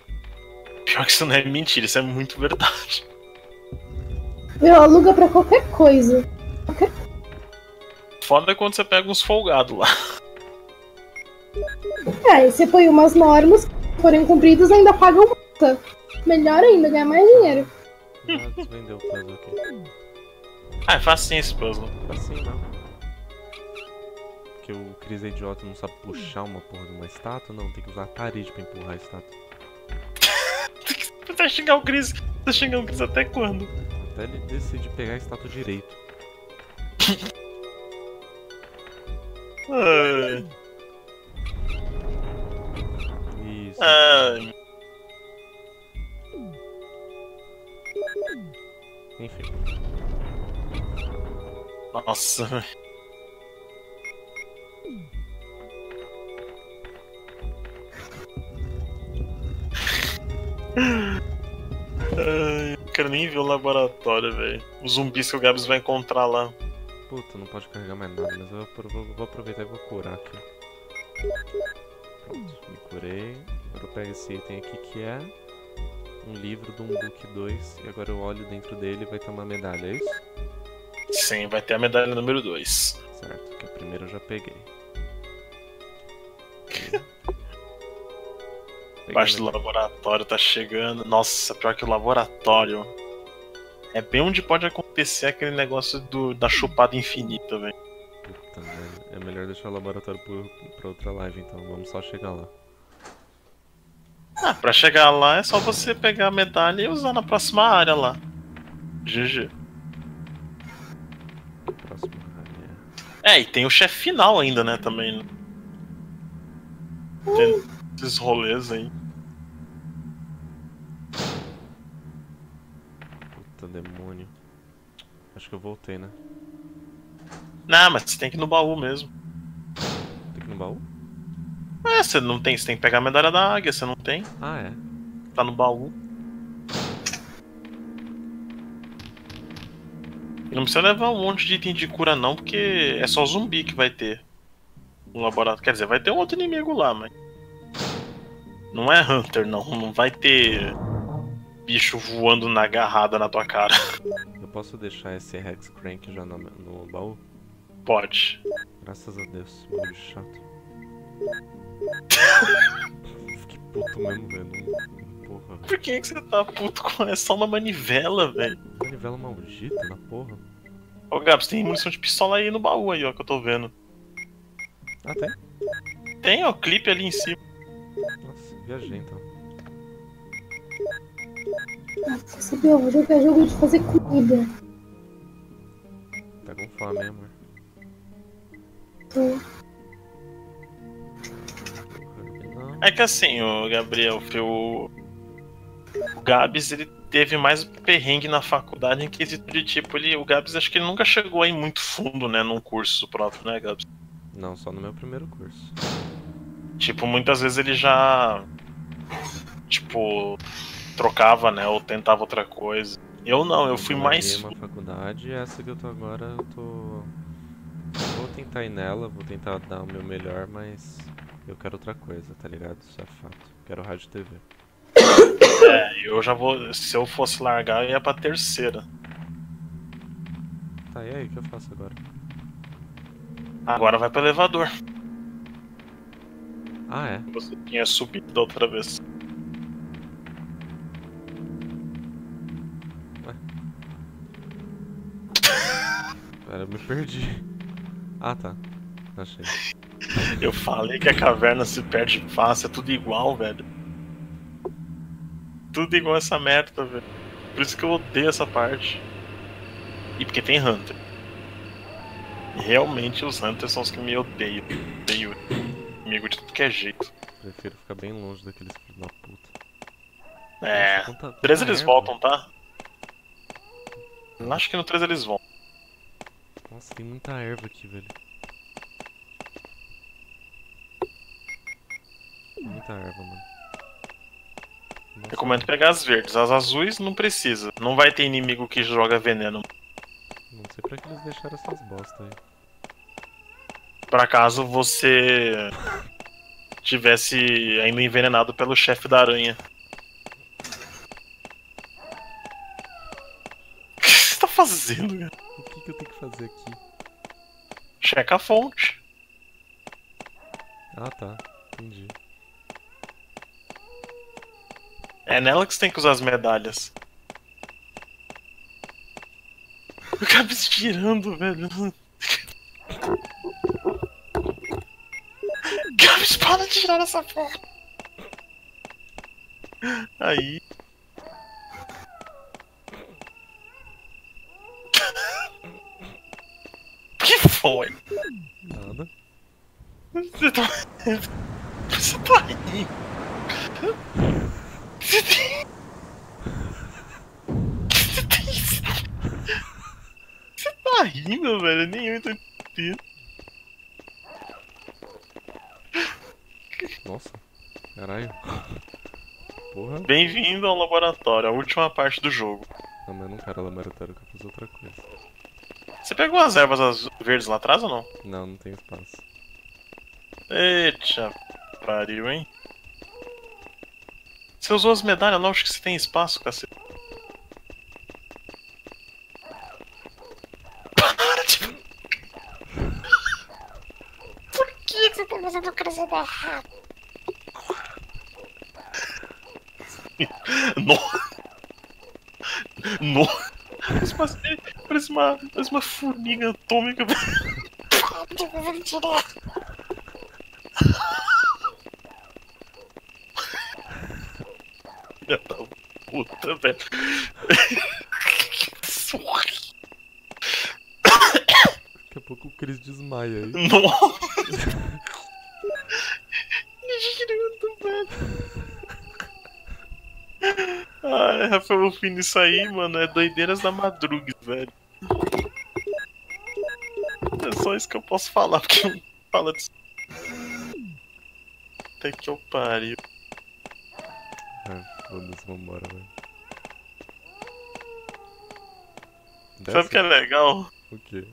Pior que isso não é mentira, isso é muito verdade. Meu, aluga pra qualquer coisa. Qualquer... Foda é quando você pega uns folgados lá. É, você põe umas normas, se forem cumpridas, ainda pagam multa. Melhor ainda, ganha mais dinheiro. Ah, vendeu o puzzle aqui. Ah, é facinho esse puzzle. Facinho não. O Chris é idiota, não sabe puxar uma porra de uma estátua, não, tem que usar a parede pra empurrar a estátua. Você vai xingar o Chris? Você vai xingar o Chris até quando? Até ele decide pegar a estátua direito. Ai. Isso. Ai. Enfim. Nossa. Ai, não quero nem ver o laboratório, velho. Os zumbis que o Gabs vai encontrar lá. Puta, não pode carregar mais nada, mas eu vou, vou aproveitar e vou curar aqui. Pronto, me curei. Agora eu pego esse item aqui que é um livro do um book dois. E agora eu olho dentro dele e vai ter uma medalha, é isso? Sim, vai ter a medalha número dois. Certo, que a primeira eu já peguei. Embaixo do laboratório tá chegando. Nossa, pior que o laboratório. É bem onde pode acontecer aquele negócio do, da chupada infinita, velho. Puta, é melhor deixar o laboratório pro, pra outra live, então. Vamos só chegar lá. Ah, pra chegar lá é só você pegar a medalha e usar na próxima área lá. G G. Próxima área. É, e tem o chefe final ainda, né, também. Né? Tem uh. esses rolês aí. Demônio. Acho que eu voltei, né? Não, mas você tem que ir no baú mesmo. Tem que ir no baú? É, você não tem, você tem que pegar a medalha da águia, você não tem. Ah, é? Tá no baú. E não precisa levar um monte de item de cura não, porque é só zumbi que vai ter no laboratório. Quer dizer, vai ter um outro inimigo lá, mas... Não é Hunter não, não vai ter... bicho voando na agarrada na tua cara. Eu posso deixar esse Hex Crank já no, no baú? Pode. Graças a Deus, muito chato. Fiquei puto mesmo, velho. Porra, véio. Por que é que você tá puto com essa? É só uma manivela, velho. Manivela maldita na porra. Ô Gabs, tem munição de pistola aí no baú aí, ó, que eu tô vendo. Ah, tem? Tem, ó, o clipe ali em cima. Nossa, viajei então. Nossa, você viu? O jogo é jogo de fazer comida. Tá com fome, amor? Tô. É que assim, o Gabriel, o... o Gabs, ele teve mais perrengue na faculdade em quesito de tipo, ele... o Gabs acho que ele nunca chegou aí muito fundo, né, num curso próprio, né, Gabs? Não, só no meu primeiro curso. Tipo, muitas vezes ele já... tipo... trocava, né, ou tentava outra coisa. Eu não, eu, eu fui mais... Eu faculdade, essa que eu tô agora, eu tô... Vou tentar ir nela, vou tentar dar o meu melhor, mas... eu quero outra coisa, tá ligado? Isso é fato. Quero rádio T V. É, eu já vou... se eu fosse largar, eu ia pra terceira. Tá, e aí, o que eu faço agora? Agora vai pro elevador. Ah, é? Você tinha subido da outra vez. Cara, eu me perdi. Ah, tá. Achei. Eu falei que a caverna se perde fácil, é tudo igual, velho. Tudo igual essa merda, velho. Por isso que eu odeio essa parte. E porque tem Hunter. Realmente os Hunters são os que me odeiam. Odeio comigo de tudo que é jeito. Prefiro ficar bem longe daqueles filhos da puta. É. Nossa, quanta, quanta três eles voltam, tá? Eu acho que no três eles vão. Nossa, tem muita erva aqui, velho. Muita erva, mano. Nossa, recomendo cara. Pegar as verdes. As azuis não precisa. Não vai ter inimigo que joga veneno. Não sei pra que eles deixaram essas bostas aí. Pra caso você... tivesse ainda envenenado pelo chefe da aranha. O que você tá fazendo, cara? O que, que eu tenho que fazer aqui? Checa a fonte. Ah, tá. Entendi. É nela que você tem que usar as medalhas. O cara me estirando, velho. Gabs, para de tirar essa foto. Aí. foi? Nada. Você tá... Você tá rindo. Você tem... Você tem... Você tá rindo, velho? Nem eu tô entendendo. Nossa, caralho. Porra. Bem-vindo ao laboratório, a última parte do jogo. Não, mas eu não quero laboratório, eu quero fazer outra coisa. Você pegou as ervas azuis, verdes lá atrás ou não? Não, não tem espaço. Eita, pariu, hein? Você usou as medalhas lá, acho que você tem espaço, cacete. Para de... Por que você tá usando a casa da rata? No... No... Parece uma, parece uma formiga atômica. Vamos tirar. Filha da puta, velho. Daqui a pouco o Chris desmaia aí. Nossa! Ah, foi o fim disso aí, mano. É doideiras da madruga, velho. É só isso que eu posso falar, porque não fala disso. Até que eu pariu. Ah, foda-se, vambora, velho. Sabe o que é legal? O quê?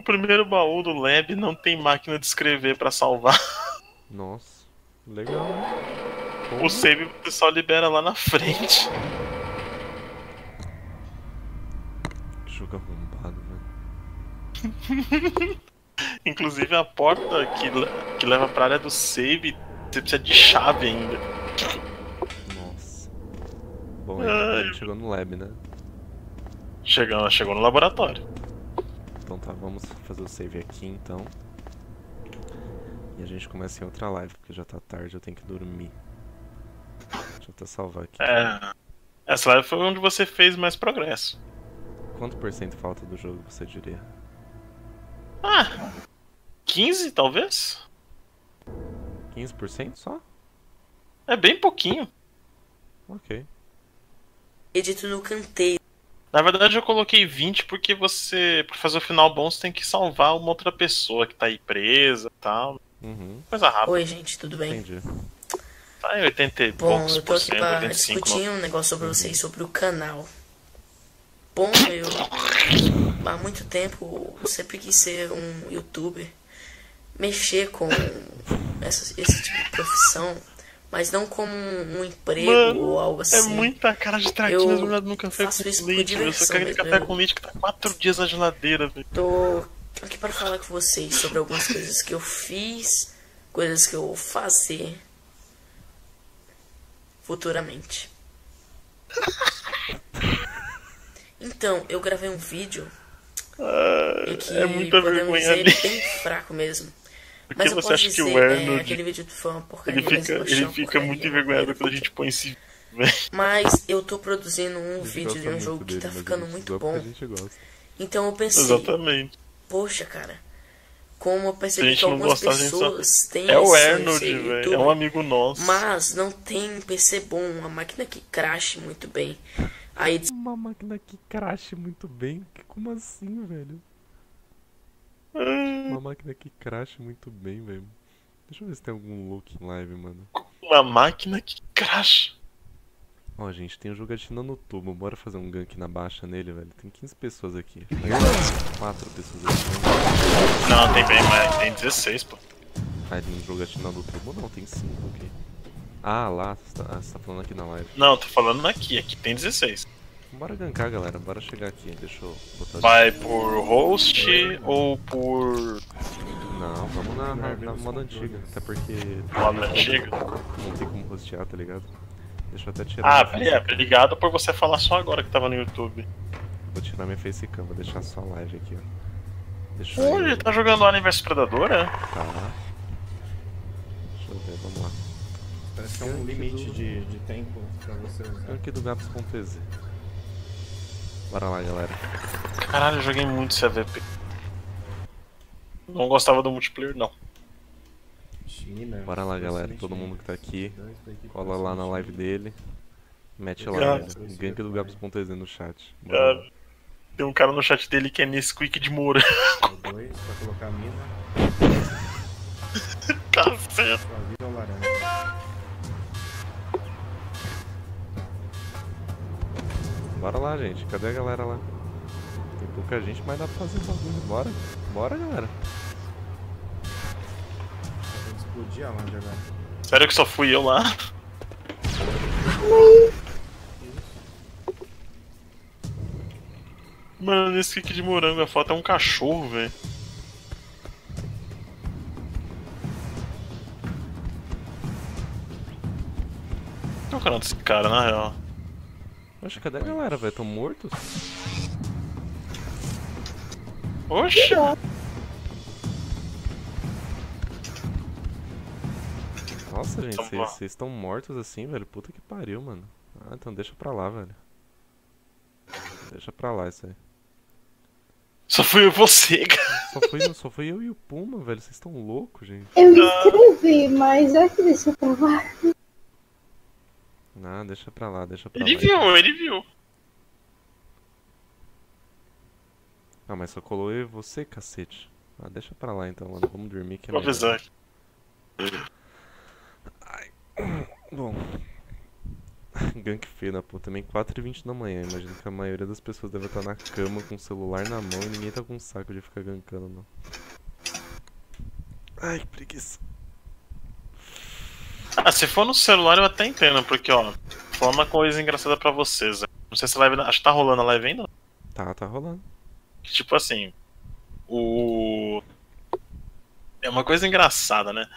O primeiro baú do lab não tem máquina de escrever pra salvar. Nossa, legal, né? O save você só libera lá na frente. Que jogo arrombado, velho. Inclusive a porta que, que leva pra área do save, você precisa de chave ainda. Nossa. Bom, a gente chegou no lab, né? Chegou, chegou no laboratório. Então tá, vamos fazer o save aqui então. E a gente começa em outra live, porque já tá tarde, eu tenho que dormir. Deixa eu até salvar aqui. É. Essa live foi onde você fez mais progresso. Quanto por cento falta do jogo você diria? Ah! quinze talvez? quinze por cento só? É bem pouquinho. Ok. Edito no canteiro. Na verdade eu coloquei vinte porque você. Pra fazer o final bom, você tem que salvar uma outra pessoa que tá aí presa e tal. Uhum. Coisa rápida. Oi gente, tudo bem? Entendi. Tá em oitenta e poucos por cento. Bom, eu tô aqui pra oitenta e cinco, discutir um negócio sobre vocês, sobre o canal. Bom, eu há muito tempo sempre quis ser um youtuber, mexer com essa, esse tipo de profissão, mas não como um emprego. Mano, ou algo assim. É muita cara de traquinhas molhado no café com leite. Eu só quero café com leite que tá quatro dias na geladeira, velho. Tô aqui para falar com vocês sobre algumas coisas que eu fiz, coisas que eu vou fazer futuramente. Então, eu gravei um vídeo ah, em que é muita podemos dizer ali. Bem fraco mesmo. Porque mas você acha dizer, que o Ernold, é, aquele vídeo foi uma porcaria, ele fica, ele fica muito envergonhado quando a gente põe esse vídeo. Mas eu tô produzindo um vídeo de um jogo dele, que tá ficando muito bom. Então eu pensei, exatamente. Poxa, cara, como eu percebi que algumas gostar, pessoas só... têm é o Ernold, velho. É um amigo nosso. Mas não tem P C bom, uma máquina que crashe muito bem. Aí... Uma máquina que crashe muito bem? Como assim, velho? Uma máquina que crashe muito bem, velho. Deixa eu ver se tem algum look em live, mano. Uma máquina que crashe. Ó, oh, gente, tem um jogatina no tubo. Bora fazer um gank na baixa nele, velho. Tem quinze pessoas aqui. quatro pessoas aqui. Não, tem bem mais. Tem dezesseis, pô. Ah, tem um jogatina no tubo? Não, tem cinco aqui. Ah, lá. Você tá, você tá falando aqui na live. Não, tô falando aqui. Aqui tem dezesseis. Bora gankar, galera. Bora chegar aqui. Deixa eu botar... Vai de... por host é. Ou por... Não, vamos na, na, na moda antiga. Até porque... Moda antiga? Não tem como hostear, tá ligado? Deixa eu até tirar. Ah, é, obrigado por você falar só agora que tava no YouTube. Vou tirar minha facecam, vou deixar só a live aqui, ó. Deixa eu... Ele tá jogando Alien versus Predador, é? Tá. Deixa eu ver, vamos lá. Parece que é um limite do... de, de tempo pra você usar. Aqui do Gaps ponto E Z. Bora lá, galera. Caralho, eu joguei muito C V P. Não gostava do multiplayer, não. China, bora lá, galera. Todo mundo que tá aqui, cola lá na live dele. Mete lá, gank do Gabs ponto e z no chat. Bora. Tem um cara no chat dele que é Nesquik de Moura. Dois, pra colocar a mina. Caceta. Bora lá, gente. Cadê a galera lá? Tem pouca gente, mas dá pra fazer bagulho. Bora. Bora, galera. Explodir a live agora. Sério que só fui eu lá? Mano, esse kick de morango, a foto é um cachorro, velho. Qual é o canal desse cara, na real? Oxe, cadê a galera, velho? Tão mortos? Oxe! Nossa, gente, vocês estão mortos assim, velho? Puta que pariu, mano. Ah, então deixa pra lá, velho. Deixa pra lá isso aí. Só fui eu e você, cara. Só fui, só fui eu e o Puma, velho. Vocês estão loucos, gente. Eu escrevi, mas é que deixa pra lá. Não, deixa pra lá, deixa pra lá. Ele viu, ele viu. Ah, mas só colou eu e você, cacete. Ah, deixa pra lá então, mano. Vamos dormir que é melhor. Ai. Bom. Gank feio na puta, também quatro e vinte da manhã, imagino que a maioria das pessoas deve estar na cama com o celular na mão e ninguém tá com saco de ficar gankando, não. Ai, que preguiça. Ah, se for no celular eu até entendo, porque ó, vou falar uma coisa engraçada pra vocês. Não sei se a live, acho que tá rolando a live ainda? Tá, tá rolando. Que tipo assim, o... é uma coisa engraçada, né?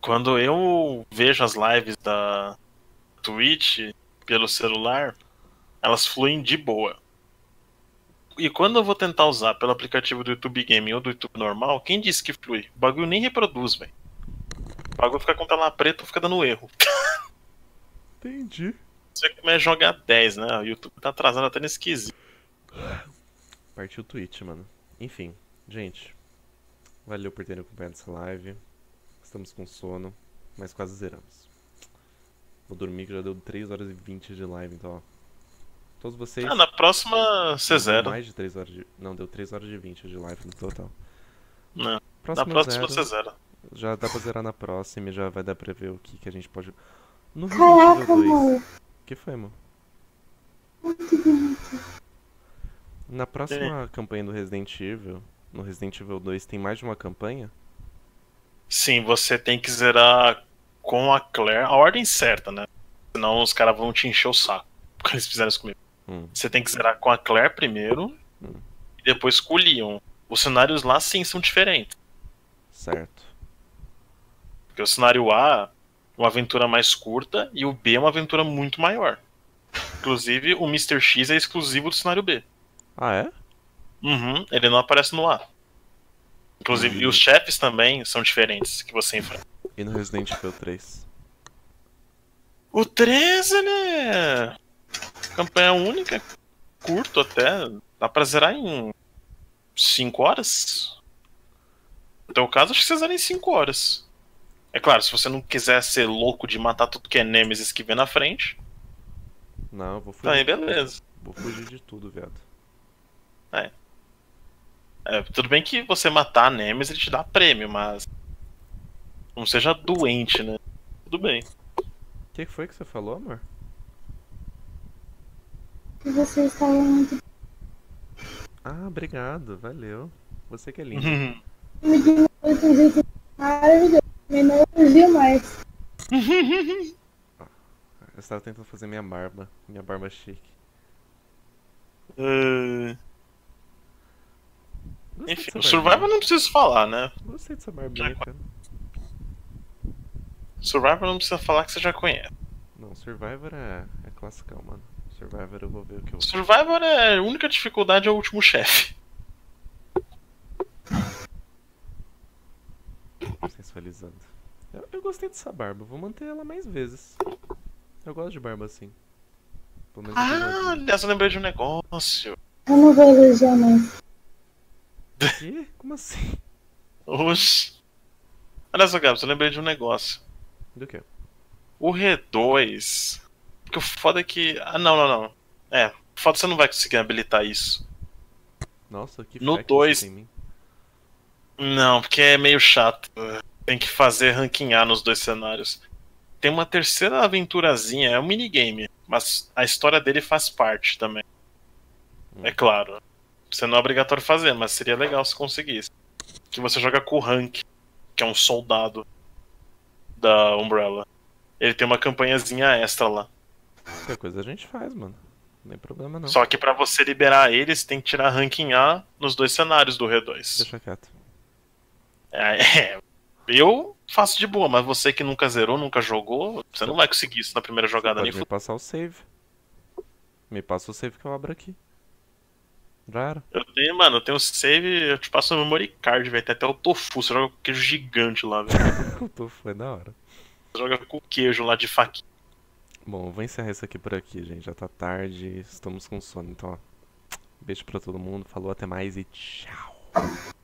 Quando eu vejo as lives da... Twitch, pelo celular, elas fluem de boa. E quando eu vou tentar usar pelo aplicativo do YouTube Gaming ou do YouTube normal, quem disse que flui? O bagulho nem reproduz, velho. O bagulho fica com tela preta, fica dando erro. Entendi. Você começa a jogar dez, né? O YouTube tá atrasando até nesse quesito. Partiu o Twitch, mano. Enfim, gente. Valeu por terem acompanhado essa live. Estamos com sono, mas quase zeramos. Vou dormir que já deu três horas e vinte de live, então, ó. Todos vocês... Ah, na próxima você zero. Mais de três horas de... Não, deu três horas e vinte de live no total. Não, próxima na próxima você zero. Já dá pra zerar na próxima e já vai dar pra ver o que que a gente pode... No Caraca, mano. O que foi, amor? Muito bonito. Na próxima é. campanha do Resident Evil, no Resident Evil dois, tem mais de uma campanha? Sim, você tem que zerar... com a Claire, a ordem certa, né? Senão os caras vão te encher o saco. Porque eles fizeram isso comigo. Hum. Você tem que zerar com a Claire primeiro. Hum. E depois com o Leon. Os cenários lá sim são diferentes. Certo. Porque o cenário A é uma aventura mais curta. E o B é uma aventura muito maior. Inclusive o mister X é exclusivo do cenário B. Ah, é? Uhum, ele não aparece no A. Inclusive, hum. e os chefes também são diferentes que você enfrenta. E no Resident Evil três? O três, ele é... campanha única, curto até. Dá pra zerar em cinco horas? No teu caso, acho que você zera em cinco horas. É claro, se você não quiser ser louco de matar tudo que é Nemesis que vem na frente... Não, eu vou fugir. Aí, beleza. Vou fugir de tudo, viado. É. É, tudo bem que você matar a Nemesis, ele te dá prêmio, mas... não seja doente, né? Tudo bem. O que foi que você falou, amor? Que você está muito... Ah, obrigado, valeu. Você que é lindo. Me deu de um jeito maravilhoso. Me não elogio mais. Eu estava tentando fazer minha barba. Minha barba chique. Uh... Enfim, o Survival não preciso falar, né? Gostei dessa barbinha, cara. Survivor não precisa falar que você já conhece. Não, Survivor é, é classicão, mano. Survivor eu vou ver o que eu... Survivor é... a única dificuldade é o último chefe. Sensualizando. Eu, eu gostei dessa barba, vou manter ela mais vezes. Eu gosto de barba assim. Ah, aliás, eu lembrei de um negócio. Eu não vou elogiar mais. Que? Como assim? Oxi. Olha só, Gabs, eu lembrei de um negócio. Do quê? O R dois. Porque o foda é que... Ah, não, não, não. É, o foda é que você não vai conseguir habilitar isso. Nossa, que no dois... Tem em mim. Não, porque é meio chato. Tem que fazer ranquear nos dois cenários. Tem uma terceira aventurazinha, é um minigame. Mas a história dele faz parte também. Hum. É claro. Você não é obrigatório fazer, mas seria legal se conseguisse. Que você joga com o Hunk, que é um soldado da Umbrella. Ele tem uma campanhazinha extra lá. Qualquer coisa a gente faz, mano. Não tem problema não. Só que pra você liberar ele, você tem que tirar ranking A nos dois cenários do R dois. Deixa quieto. É, é, eu faço de boa, mas você que nunca zerou, nunca jogou, você não vai conseguir isso na primeira jogada. Você pode me passar o save. Me passa o save que eu abro aqui. Já era. Eu tenho, mano, eu tenho save, eu te passo o memory card, velho. Tem até o tofu, você joga com queijo gigante lá, velho. O tofu é da hora. Você joga com queijo lá de faquinha. Bom, eu vou encerrar isso aqui por aqui, gente. Já tá tarde, estamos com sono, então ó. Beijo pra todo mundo, falou, até mais e tchau.